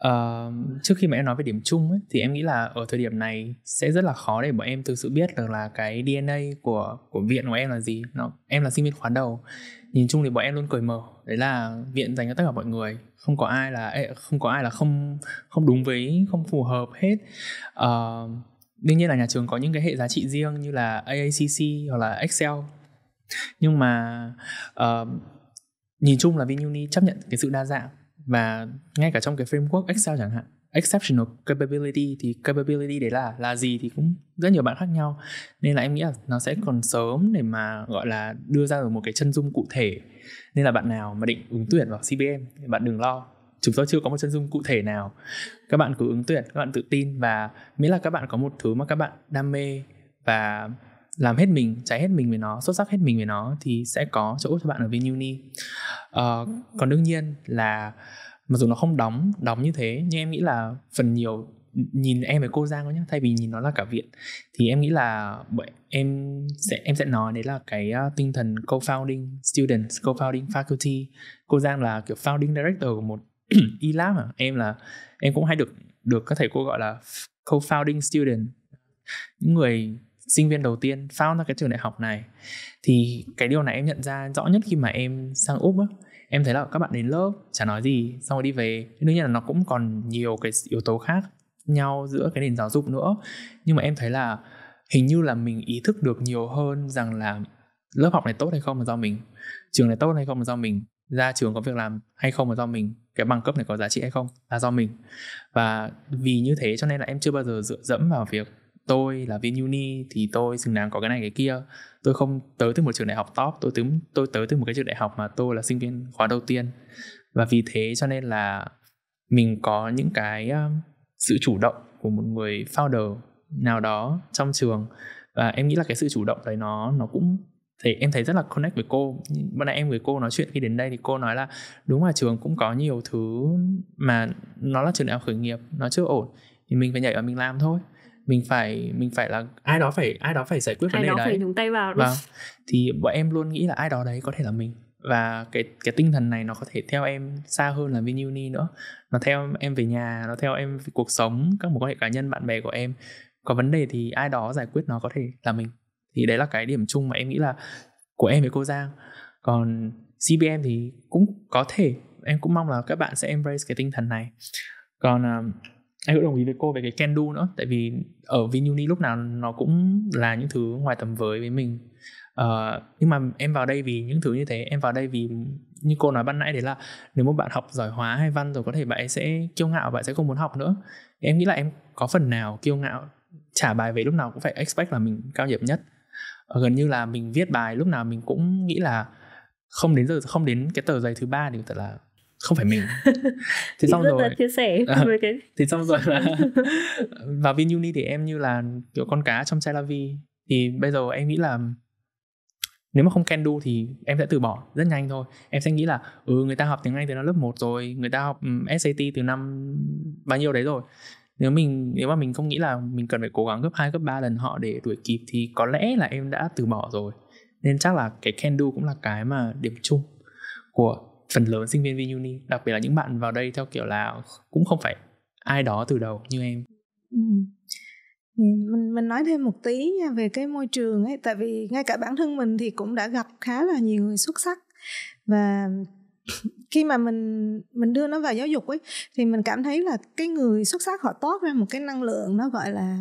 Uh, trước khi mà em nói về điểm chung ấy, thì em nghĩ là ở thời điểm này sẽ rất là khó để bọn em thực sự biết được là cái đê en a của, của viện của em là gì. Nó, em là sinh viên khóa đầu. Nhìn chung thì bọn em luôn cởi mở, đấy là viện dành cho tất cả mọi người, không có ai là không có ai là không không đúng với, không phù hợp hết. Uh, đương nhiên là nhà trường có những cái hệ giá trị riêng như là a a xê xê hoặc là Excel, nhưng mà uh, nhìn chung là VinUni chấp nhận cái sự đa dạng. Và ngay cả trong cái framework Excel chẳng hạn, Exceptional Capability, thì capability đấy là, là gì thì cũng rất nhiều bạn khác nhau. Nên là em nghĩ là nó sẽ còn sớm để mà gọi là đưa ra được một cái chân dung cụ thể. Nên là bạn nào mà định ứng tuyển vào xê bê em, bạn đừng lo, chúng tôi chưa có một chân dung cụ thể nào. Các bạn cứ ứng tuyển, các bạn tự tin, và miễn là các bạn có một thứ mà các bạn đam mê và làm hết mình, cháy hết mình với nó, xuất sắc hết mình với nó, thì sẽ có chỗ cho bạn ở VinUni. Uh, còn đương nhiên là mặc dù nó không đóng đóng như thế, nhưng em nghĩ là phần nhiều, nhìn em với cô Giang thôi nhé, thay vì nhìn nó là cả viện, thì em nghĩ là em sẽ em sẽ nói đấy là cái tinh thần co-founding students, co-founding faculty. Cô Giang là kiểu founding director của một e-lab à? Em là em cũng hay được được các thầy cô gọi là co-founding student, những người sinh viên đầu tiên found ra cái trường đại học này. Thì cái điều này em nhận ra rõ nhất khi mà em sang Úc á. Em thấy là các bạn đến lớp chả nói gì, xong rồi đi về. Đương nhiên là nó cũng còn nhiều cái yếu tố khác nhau giữa cái nền giáo dục nữa, nhưng mà em thấy là hình như là mình ý thức được nhiều hơn rằng là lớp học này tốt hay không là do mình, trường này tốt hay không là do mình, ra trường có việc làm hay không là do mình, cái bằng cấp này có giá trị hay không là do mình. Và vì như thế cho nên là em chưa bao giờ dựa dẫm vào việc tôi là VinUni thì tôi xứng đáng có cái này cái kia. Tôi không tới từ một trường đại học top, tôi tới, tôi tới từ một cái trường đại học mà tôi là sinh viên khóa đầu tiên. Và vì thế cho nên là mình có những cái sự chủ động của một người founder nào đó trong trường. Và em nghĩ là cái sự chủ động đấy nó nó cũng thấy, em thấy rất là connect với cô. Bữa nay em với cô nói chuyện khi đến đây thì cô nói là đúng là trường cũng có nhiều thứ mà nó là trường đại học khởi nghiệp, nó chưa ổn thì mình phải nhảy vào mình làm thôi. Mình phải mình phải là ai đó phải ai đó phải giải quyết vấn đề đấy. Ai đó phải nhúng tay vào. Vâng. Thì bọn em luôn nghĩ là ai đó đấy có thể là mình, và cái cái tinh thần này nó có thể theo em xa hơn là VinUni nữa. Nó theo em về nhà, nó theo em về cuộc sống, các mối quan hệ cá nhân, bạn bè của em. Có vấn đề thì ai đó giải quyết nó có thể là mình. Thì đấy là cái điểm chung mà em nghĩ là của em với cô Giang. Còn xê bê em thì cũng có thể em cũng mong là các bạn sẽ embrace cái tinh thần này. Còn em cũng đồng ý với cô về cái can do nữa. Tại vì ở VinUni lúc nào nó cũng là những thứ ngoài tầm với với mình. uh, Nhưng mà em vào đây vì những thứ như thế. Em vào đây vì như cô nói ban nãy, đấy là nếu một bạn học giỏi hóa hay văn rồi, có thể bạn ấy sẽ kiêu ngạo, bạn sẽ không muốn học nữa. Em nghĩ là em có phần nào kiêu ngạo, trả bài về lúc nào cũng phải expect là mình cao điểm nhất. uh, Gần như là mình viết bài lúc nào mình cũng nghĩ là Không đến giờ không đến cái tờ giấy thứ ba thì thật là không phải mình. Thế xong rồi chia sẻ à, với cái thì xong rồi là vào VinUni thì em như là kiểu con cá trong chai la vi. Thì bây giờ em nghĩ là nếu mà không can do thì em sẽ từ bỏ rất nhanh thôi. Em sẽ nghĩ là ừ người ta học tiếng Anh từ năm lớp một rồi, người ta học ét a tê từ năm bao nhiêu đấy rồi. Nếu mình nếu mà mình không nghĩ là mình cần phải cố gắng gấp hai gấp ba lần họ để đuổi kịp thì có lẽ là em đã từ bỏ rồi. Nên chắc là cái can do cũng là cái mà điểm chung của phần lớn sinh viên VinUni, đặc biệt là những bạn vào đây theo kiểu là cũng không phải ai đó từ đầu như em. Ừ. Mình, mình nói thêm một tí nha về cái môi trường ấy, tại vì ngay cả bản thân mình thì cũng đã gặp khá là nhiều người xuất sắc, và khi mà mình mình đưa nó vào giáo dục ấy thì mình cảm thấy là cái người xuất sắc họ toát ra một cái năng lượng nó gọi là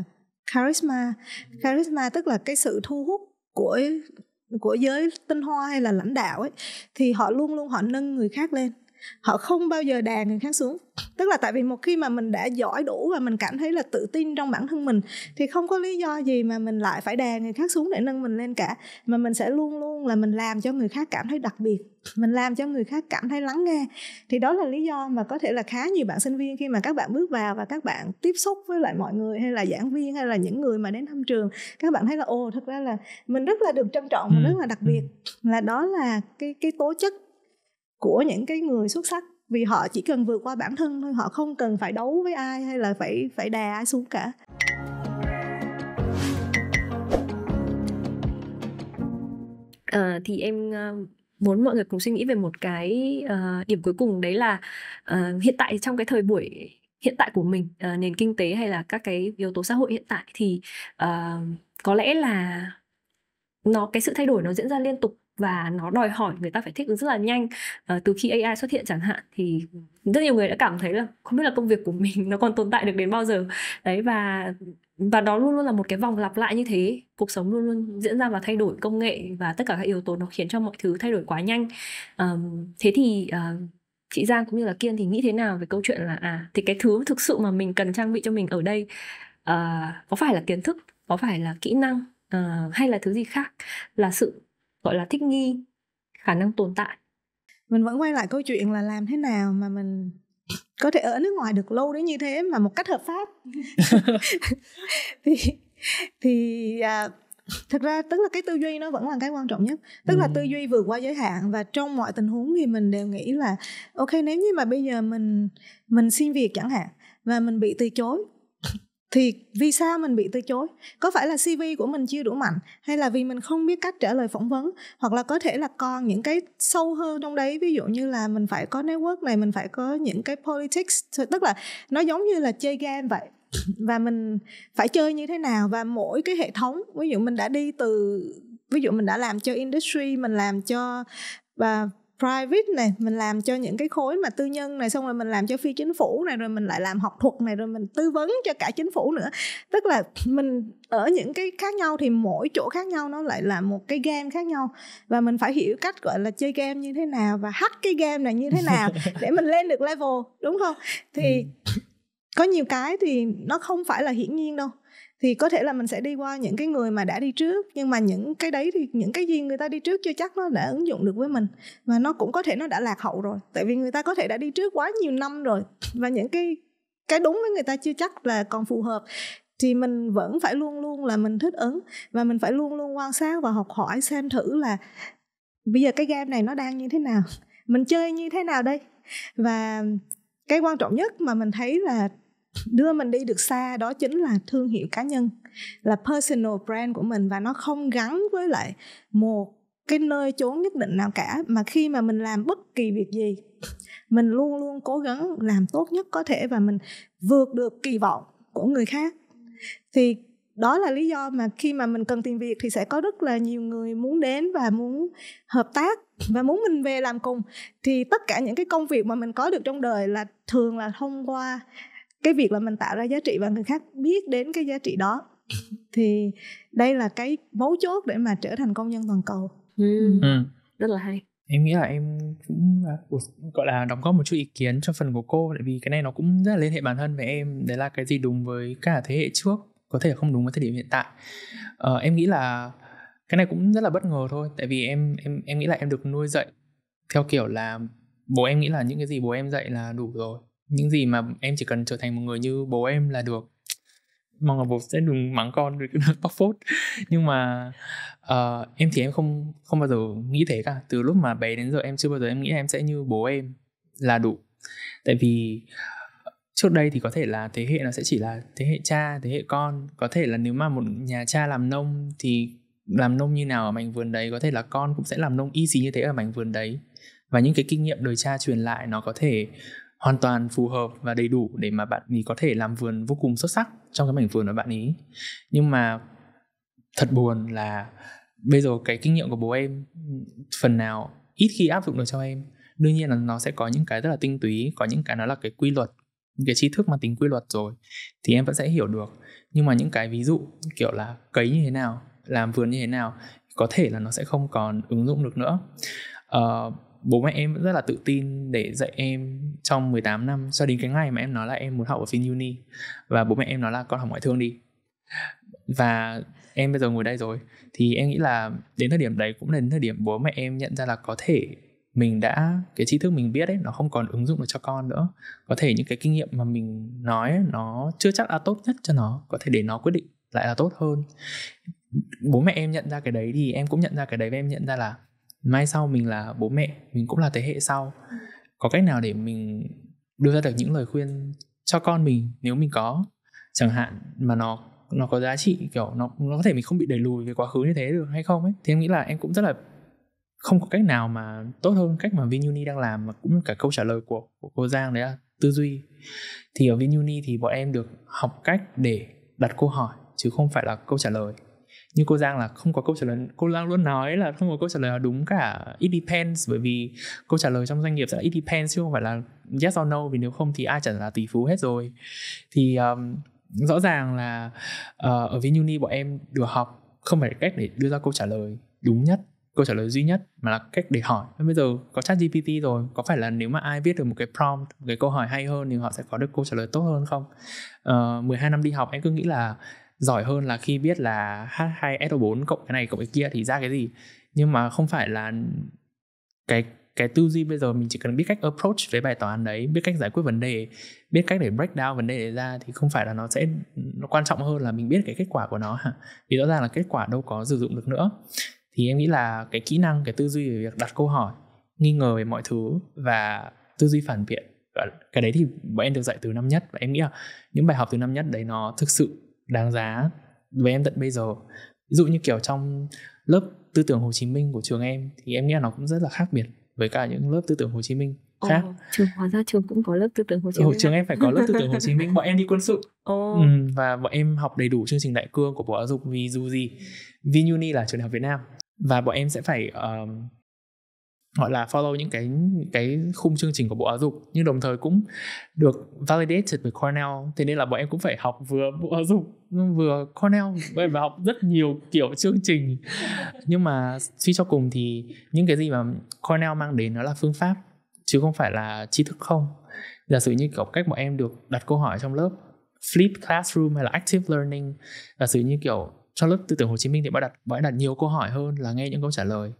charisma. Charisma tức là cái sự thu hút của của giới tinh hoa hay là lãnh đạo ấy, thì họ luôn luôn họ nâng người khác lên. Họ không bao giờ đè người khác xuống. Tức là tại vì một khi mà mình đã giỏi đủ và mình cảm thấy là tự tin trong bản thân mình thì không có lý do gì mà mình lại phải đè người khác xuống để nâng mình lên cả. Mà mình sẽ luôn luôn là mình làm cho người khác cảm thấy đặc biệt, mình làm cho người khác cảm thấy lắng nghe. Thì đó là lý do mà có thể là khá nhiều bạn sinh viên khi mà các bạn bước vào và các bạn tiếp xúc với lại mọi người hay là giảng viên hay là những người mà đến thăm trường, các bạn thấy là ồ, thật ra là mình rất là được trân trọng, mình rất là đặc biệt. Là đó là cái, cái tố chất của những cái người xuất sắc, vì họ chỉ cần vượt qua bản thân thôi, họ không cần phải đấu với ai hay là phải phải đè ai xuống cả. À, thì em muốn mọi người cùng suy nghĩ về một cái uh, điểm cuối cùng, đấy là uh, hiện tại trong cái thời buổi hiện tại của mình, uh, nền kinh tế hay là các cái yếu tố xã hội hiện tại thì uh, có lẽ là nó cái sự thay đổi nó diễn ra liên tục và nó đòi hỏi người ta phải thích ứng rất là nhanh. À, từ khi a i xuất hiện chẳng hạn thì rất nhiều người đã cảm thấy là không biết là công việc của mình nó còn tồn tại được đến bao giờ đấy, và và đó luôn luôn là một cái vòng lặp lại như thế. Cuộc sống luôn luôn diễn ra và thay đổi, công nghệ và tất cả các yếu tố nó khiến cho mọi thứ thay đổi quá nhanh. À, thế thì à, chị Giang cũng như là Kiên thì nghĩ thế nào về câu chuyện là à thì cái thứ thực sự mà mình cần trang bị cho mình ở đây à, có phải là kiến thức, có phải là kỹ năng à, hay là thứ gì khác, là sự gọi là thích nghi, khả năng tồn tại. Mình vẫn quay lại câu chuyện là làm thế nào mà mình có thể ở nước ngoài được lâu đến như thế mà một cách hợp pháp. thì thì à, thật ra tức là cái tư duy nó vẫn là cái quan trọng nhất. Tức ừ. là tư duy vượt qua giới hạn, và trong mọi tình huống thì mình đều nghĩ là ok, nếu như mà bây giờ mình mình xin việc chẳng hạn và mình bị từ chối, thì vì sao mình bị từ chối? Có phải là xê vê của mình chưa đủ mạnh, hay là vì mình không biết cách trả lời phỏng vấn, hoặc là có thể là còn những cái sâu hơn trong đấy, ví dụ như là mình phải có network này, mình phải có những cái politics, tức là nó giống như là chơi game vậy. Và mình phải chơi như thế nào, và mỗi cái hệ thống, ví dụ mình đã đi từ, ví dụ mình đã làm cho industry, mình làm cho và private này, mình làm cho những cái khối mà tư nhân này, xong rồi mình làm cho phi chính phủ này, rồi mình lại làm học thuật này, rồi mình tư vấn cho cả chính phủ nữa. Tức là mình ở những cái khác nhau thì mỗi chỗ khác nhau nó lại là một cái game khác nhau, và mình phải hiểu cách gọi là chơi game như thế nào và hack cái game này như thế nào để mình lên được level, đúng không? Thì có nhiều cái thì nó không phải là hiển nhiên đâu. Thì có thể là mình sẽ đi qua những cái người mà đã đi trước, nhưng mà những cái đấy thì những cái gì người ta đi trước chưa chắc nó đã ứng dụng được với mình, và nó cũng có thể nó đã lạc hậu rồi, tại vì người ta có thể đã đi trước quá nhiều năm rồi, và những cái cái đúng với người ta chưa chắc là còn phù hợp. Thì mình vẫn phải luôn luôn là mình thích ứng, và mình phải luôn luôn quan sát và học hỏi xem thử là bây giờ cái game này nó đang như thế nào, mình chơi như thế nào đây. Và cái quan trọng nhất mà mình thấy là đưa mình đi được xa đó chính là thương hiệu cá nhân, là personal brand của mình, và nó không gắn với lại một cái nơi chốn nhất định nào cả. Mà khi mà mình làm bất kỳ việc gì, mình luôn luôn cố gắng làm tốt nhất có thể, và mình vượt được kỳ vọng của người khác. Thì đó là lý do mà khi mà mình cần tìm việc thì sẽ có rất là nhiều người muốn đến và muốn hợp tác và muốn mình về làm cùng. Thì tất cả những cái công việc mà mình có được trong đời là thường là thông qua cái việc là mình tạo ra giá trị và người khác biết đến cái giá trị đó. Thì đây là cái mấu chốt để mà trở thành công nhân toàn cầu. ừ. Ừ. Rất là hay. Em nghĩ là em cũng gọi là đóng góp một chút ý kiến cho phần của cô, tại vì cái này nó cũng rất là liên hệ bản thân với em. Đấy là cái gì đúng với cả thế hệ trước có thể không đúng với thời điểm hiện tại. ờ, Em nghĩ là cái này cũng rất là bất ngờ thôi, tại vì em, em, em nghĩ là em được nuôi dạy theo kiểu là bố em nghĩ là những cái gì bố em dạy là đủ rồi, những gì mà em chỉ cần trở thành một người như bố em là được. Mong là bố sẽ đừng mắng con vì bóc phốt. Nhưng mà uh, em thì em không, không bao giờ nghĩ thế cả. Từ lúc mà bé đến giờ em chưa bao giờ em nghĩ em sẽ như bố em là đủ. Tại vì trước đây thì có thể là thế hệ nó sẽ chỉ là thế hệ cha, thế hệ con. Có thể là nếu mà một nhà cha làm nông thì làm nông như nào ở mảnh vườn đấy, có thể là con cũng sẽ làm nông y xì như thế ở mảnh vườn đấy. Và những cái kinh nghiệm đời cha truyền lại nó có thể hoàn toàn phù hợp và đầy đủ để mà bạn ấy có thể làm vườn vô cùng xuất sắc trong cái mảnh vườn của bạn ấy. Nhưng mà thật buồn là bây giờ cái kinh nghiệm của bố em phần nào ít khi áp dụng được cho em. Đương nhiên là nó sẽ có những cái rất là tinh túy, có những cái nó là cái quy luật, những cái tri thức mang tính quy luật rồi thì em vẫn sẽ hiểu được. Nhưng mà những cái ví dụ kiểu là cấy như thế nào, làm vườn như thế nào, có thể là nó sẽ không còn ứng dụng được nữa. Ờ... Uh, bố mẹ em vẫn rất là tự tin để dạy em trong mười tám năm, cho đến cái ngày mà em nói là em muốn học ở VinUni. Và bố mẹ em nói là con học ngoại thương đi. Và em bây giờ ngồi đây rồi. Thì em nghĩ là đến thời điểm đấy cũng là đến thời điểm bố mẹ em nhận ra là có thể mình đã, cái tri thức mình biết ấy, nó không còn ứng dụng được cho con nữa. Có thể những cái kinh nghiệm mà mình nói ấy, nó chưa chắc là tốt nhất cho nó, có thể để nó quyết định lại là tốt hơn. Bố mẹ em nhận ra cái đấy thì em cũng nhận ra cái đấy, và em nhận ra là mai sau mình là bố mẹ, mình cũng là thế hệ sau. Có cách nào để mình đưa ra được những lời khuyên cho con mình, nếu mình có, chẳng hạn, mà nó nó có giá trị, kiểu nó, nó có thể mình không bị đẩy lùi về quá khứ như thế được hay không ấy. Thì em nghĩ là em cũng rất là không có cách nào mà tốt hơn cách mà VinUni đang làm, mà cũng cả câu trả lời của, của cô Giang, đấy là tư duy. Thì ở VinUni thì bọn em được học cách để đặt câu hỏi chứ không phải là câu trả lời. Như cô Giang là không có câu trả lời, cô Giang luôn nói là không có câu trả lời là đúng cả, it depends, bởi vì câu trả lời trong doanh nghiệp sẽ là it depends chứ không phải là yes or no, vì nếu không thì ai chẳng là tỷ phú hết rồi. Thì um, rõ ràng là uh, ở VinUni bọn em được học không phải cách để đưa ra câu trả lời đúng nhất, câu trả lời duy nhất, mà là cách để hỏi. Bây giờ có chat giê pê tê rồi, có phải là nếu mà ai viết được một cái prompt, một cái câu hỏi hay hơn thì họ sẽ có được câu trả lời tốt hơn không? Uh, mười hai năm đi học em cứ nghĩ là giỏi hơn là khi biết là hát hai ét o bốn cộng cái này cộng cái kia thì ra cái gì. Nhưng mà không phải là cái, cái tư duy bây giờ mình chỉ cần biết cách approach với bài toán đấy, biết cách giải quyết vấn đề, biết cách để break down vấn đề để ra, thì không phải là nó sẽ nó quan trọng hơn là mình biết cái kết quả của nó. Thì rõ ràng là kết quả đâu có sử dụng được nữa. Thì em nghĩ là cái kỹ năng, cái tư duy về việc đặt câu hỏi, nghi ngờ về mọi thứ và tư duy phản biện, cái đấy thì bọn em được dạy từ năm nhất. Và em nghĩ là những bài học từ năm nhất đấy nó thực sự đáng giá với em tận bây giờ. Ví dụ như kiểu trong lớp tư tưởng Hồ Chí Minh của trường em thì em nghĩ là nó cũng rất là khác biệt với cả những lớp tư tưởng Hồ Chí Minh khác. Ồ, trường, hóa ra trường cũng có lớp tư tưởng Hồ Chí Minh. Ồ, trường em phải có lớp tư tưởng Hồ Chí Minh. Bọn em đi quân sự. Ồ. Ừ, và bọn em học đầy đủ chương trình đại cương của Bộ Giáo dục, vì dù gì VinUni là trường đại học Việt Nam và bọn em sẽ phải uh, gọi là follow những cái cái khung chương trình của Bộ Giáo dục, nhưng đồng thời cũng được validated bởi Cornell. Thế nên là bọn em cũng phải học vừa Bộ Giáo dục vừa Cornell, bọn em phải học rất nhiều kiểu chương trình. Nhưng mà suy cho cùng thì những cái gì mà Cornell mang đến nó là phương pháp chứ không phải là tri thức không. Giả sử như kiểu cách bọn em được đặt câu hỏi trong lớp, flip classroom hay là active learning. Giả sử như kiểu trong lớp tư tưởng Hồ Chí Minh thì bọn đặt bọn đặt nhiều câu hỏi hơn là nghe những câu trả lời.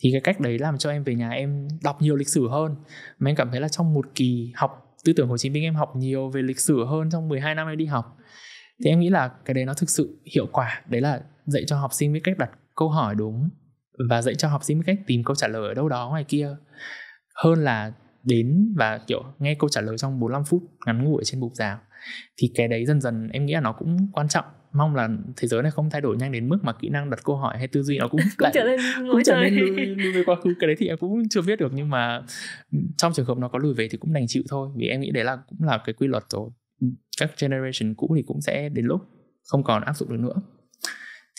Thì cái cách đấy làm cho em về nhà em đọc nhiều lịch sử hơn. Mà em cảm thấy là trong một kỳ học tư tưởng Hồ Chí Minh em học nhiều về lịch sử hơn trong mười hai năm em đi học. Thì em nghĩ là cái đấy nó thực sự hiệu quả. Đấy là dạy cho học sinh biết cách đặt câu hỏi đúng và dạy cho học sinh biết cách tìm câu trả lời ở đâu đó ngoài kia, hơn là đến và kiểu nghe câu trả lời trong bốn mươi lăm phút ngắn ngủi trên bục giảng. Thì cái đấy dần dần em nghĩ là nó cũng quan trọng. Mong là thế giới này không thay đổi nhanh đến mức mà kỹ năng đặt câu hỏi hay tư duy nó cũng lại trở nên cũng trở nên lùi, lùi về quá khứ. Cái đấy thì em cũng chưa biết được, nhưng mà trong trường hợp nó có lùi về thì cũng đành chịu thôi, vì em nghĩ đấy là cũng là cái quy luật rồi. Các generation cũ thì cũng sẽ đến lúc không còn áp dụng được nữa.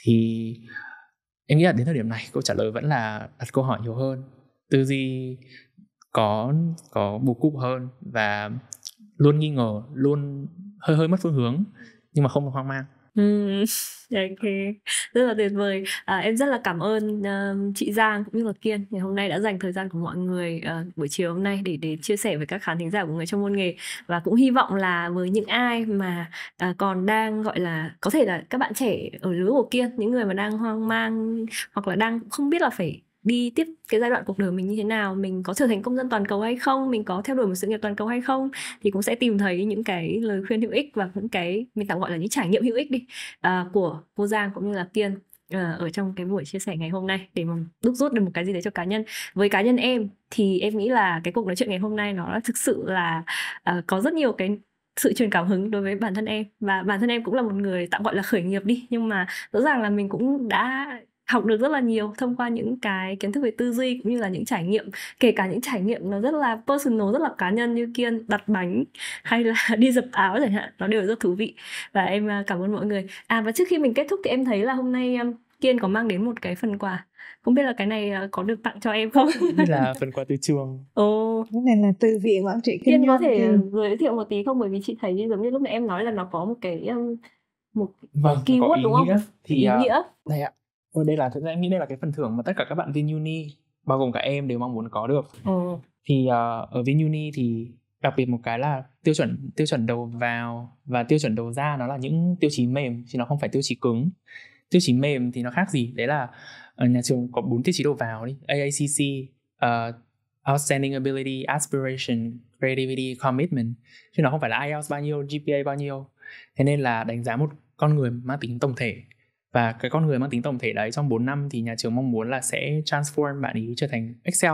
Thì em nghĩ là đến thời điểm này câu trả lời vẫn là đặt câu hỏi nhiều hơn, tư duy có có bù cúp hơn và luôn nghi ngờ, luôn hơi hơi mất phương hướng nhưng mà không hoang mang. Ừ, ok, rất là tuyệt vời. À, em rất là cảm ơn uh, chị Giang cũng như là Kiên ngày hôm nay đã dành thời gian của mọi người uh, buổi chiều hôm nay để, để chia sẻ với các khán thính giả của Người Trong Muôn Nghề. Và cũng hy vọng là với những ai mà uh, còn đang gọi là, có thể là các bạn trẻ ở lứa của Kiên, những người mà đang hoang mang hoặc là đang không biết là phải đi tiếp cái giai đoạn cuộc đời mình như thế nào, mình có trở thành công dân toàn cầu hay không, mình có theo đuổi một sự nghiệp toàn cầu hay không, thì cũng sẽ tìm thấy những cái lời khuyên hữu ích và những cái mình tạm gọi là những trải nghiệm hữu ích đi à, của cô Giang cũng như là Kiên à, ở trong cái buổi chia sẻ ngày hôm nay, để mà đúc rút được một cái gì đấy cho cá nhân. Với cá nhân em thì em nghĩ là cái cuộc nói chuyện ngày hôm nay nó thực sự là à, có rất nhiều cái sự truyền cảm hứng đối với bản thân em, và bản thân em cũng là một người tạm gọi là khởi nghiệp đi, nhưng mà rõ ràng là mình cũng đã học được rất là nhiều thông qua những cái kiến thức về tư duy cũng như là những trải nghiệm, kể cả những trải nghiệm nó rất là personal, rất là cá nhân như Kiên đặt bánh hay là đi dập áo chẳng hạn, nó đều rất thú vị. Và em cảm ơn mọi người. À, và trước khi mình kết thúc thì em thấy là hôm nay Kiên có mang đến một cái phần quà, không biết là cái này có được tặng cho em không? Đây là phần quà từ trường. Ồ, oh. Cái này là từ Viện Quản trị Kinh Doanh. Kiên có thể kìa. Giới thiệu một tí không, bởi vì chị thấy như giống như lúc nãy em nói là nó có một cái một vâng, keyword đúng không? Thì ý nghĩa này ạ. Đây là, thực ra em nghĩ đây là cái phần thưởng mà tất cả các bạn VinUni bao gồm cả em đều mong muốn có được. Ừ. Thì uh, ở VinUni thì đặc biệt một cái là tiêu chuẩn tiêu chuẩn đầu vào và tiêu chuẩn đầu ra nó là những tiêu chí mềm chứ nó không phải tiêu chí cứng. Tiêu chí mềm thì nó khác gì? Đấy là nhà trường có bốn tiêu chí đầu vào đi: a a xê xê, uh, Outstanding Ability, Aspiration, Creativity, Commitment. Chứ nó không phải là ai eo bao nhiêu, giê pê a bao nhiêu. Thế nên là đánh giá một con người mang tính tổng thể. Và cái con người mang tính tổng thể đấy trong bốn năm thì nhà trường mong muốn là sẽ transform bạn ý trở thành Excel.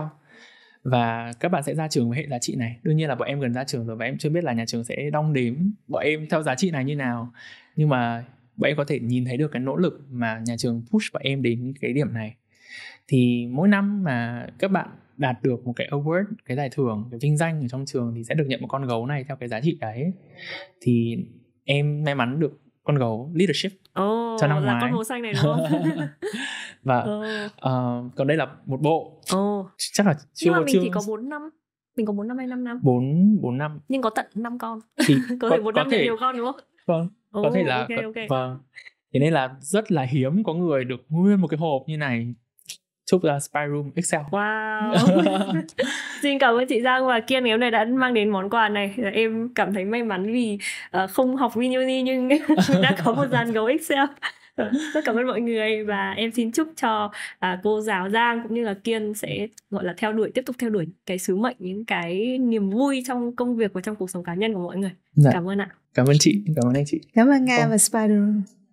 Và các bạn sẽ ra trường với hệ giá trị này. Đương nhiên là bọn em gần ra trường rồi và em chưa biết là nhà trường sẽ đong đếm bọn em theo giá trị này như nào. Nhưng mà bọn em có thể nhìn thấy được cái nỗ lực mà nhà trường push bọn em đến cái điểm này. Thì mỗi năm mà các bạn đạt được một cái award, cái giải thưởng, cái vinh danh ở trong trường thì sẽ được nhận một con gấu này theo cái giá trị đấy. Thì em may mắn được con gấu leadership oh, cho năm ngoái. Con gấu xanh này đúng không? Và oh. uh, còn đây là một bộ. Oh. Chắc là chưa. Nhưng mà mình chưa... chỉ có bốn năm. Mình có bốn năm hay năm năm? Bốn bốn năm. Nhưng có tận năm con. Thì có, có thể bốn năm thì nhiều con đúng không? Vâng. Có oh, thể là. Okay, okay. Vâng. Thế nên là rất là hiếm có người được nguyên một cái hộp như này. Chúc uh, Spiderum Excel. Wow. Xin cảm ơn chị Giang và Kiên ngày hôm nay đã mang đến món quà này. Em cảm thấy may mắn vì uh, không học VinUni nhưng đã có một dàn gấu Excel. Rất cảm ơn mọi người và em xin chúc cho uh, cô giáo Giang cũng như là Kiên sẽ gọi là theo đuổi, tiếp tục theo đuổi cái sứ mệnh, những cái niềm vui trong công việc và trong cuộc sống cá nhân của mọi người. Dạ. Cảm ơn ạ. Cảm ơn chị, cảm ơn anh chị. Cảm ơn Nga và Spiderum.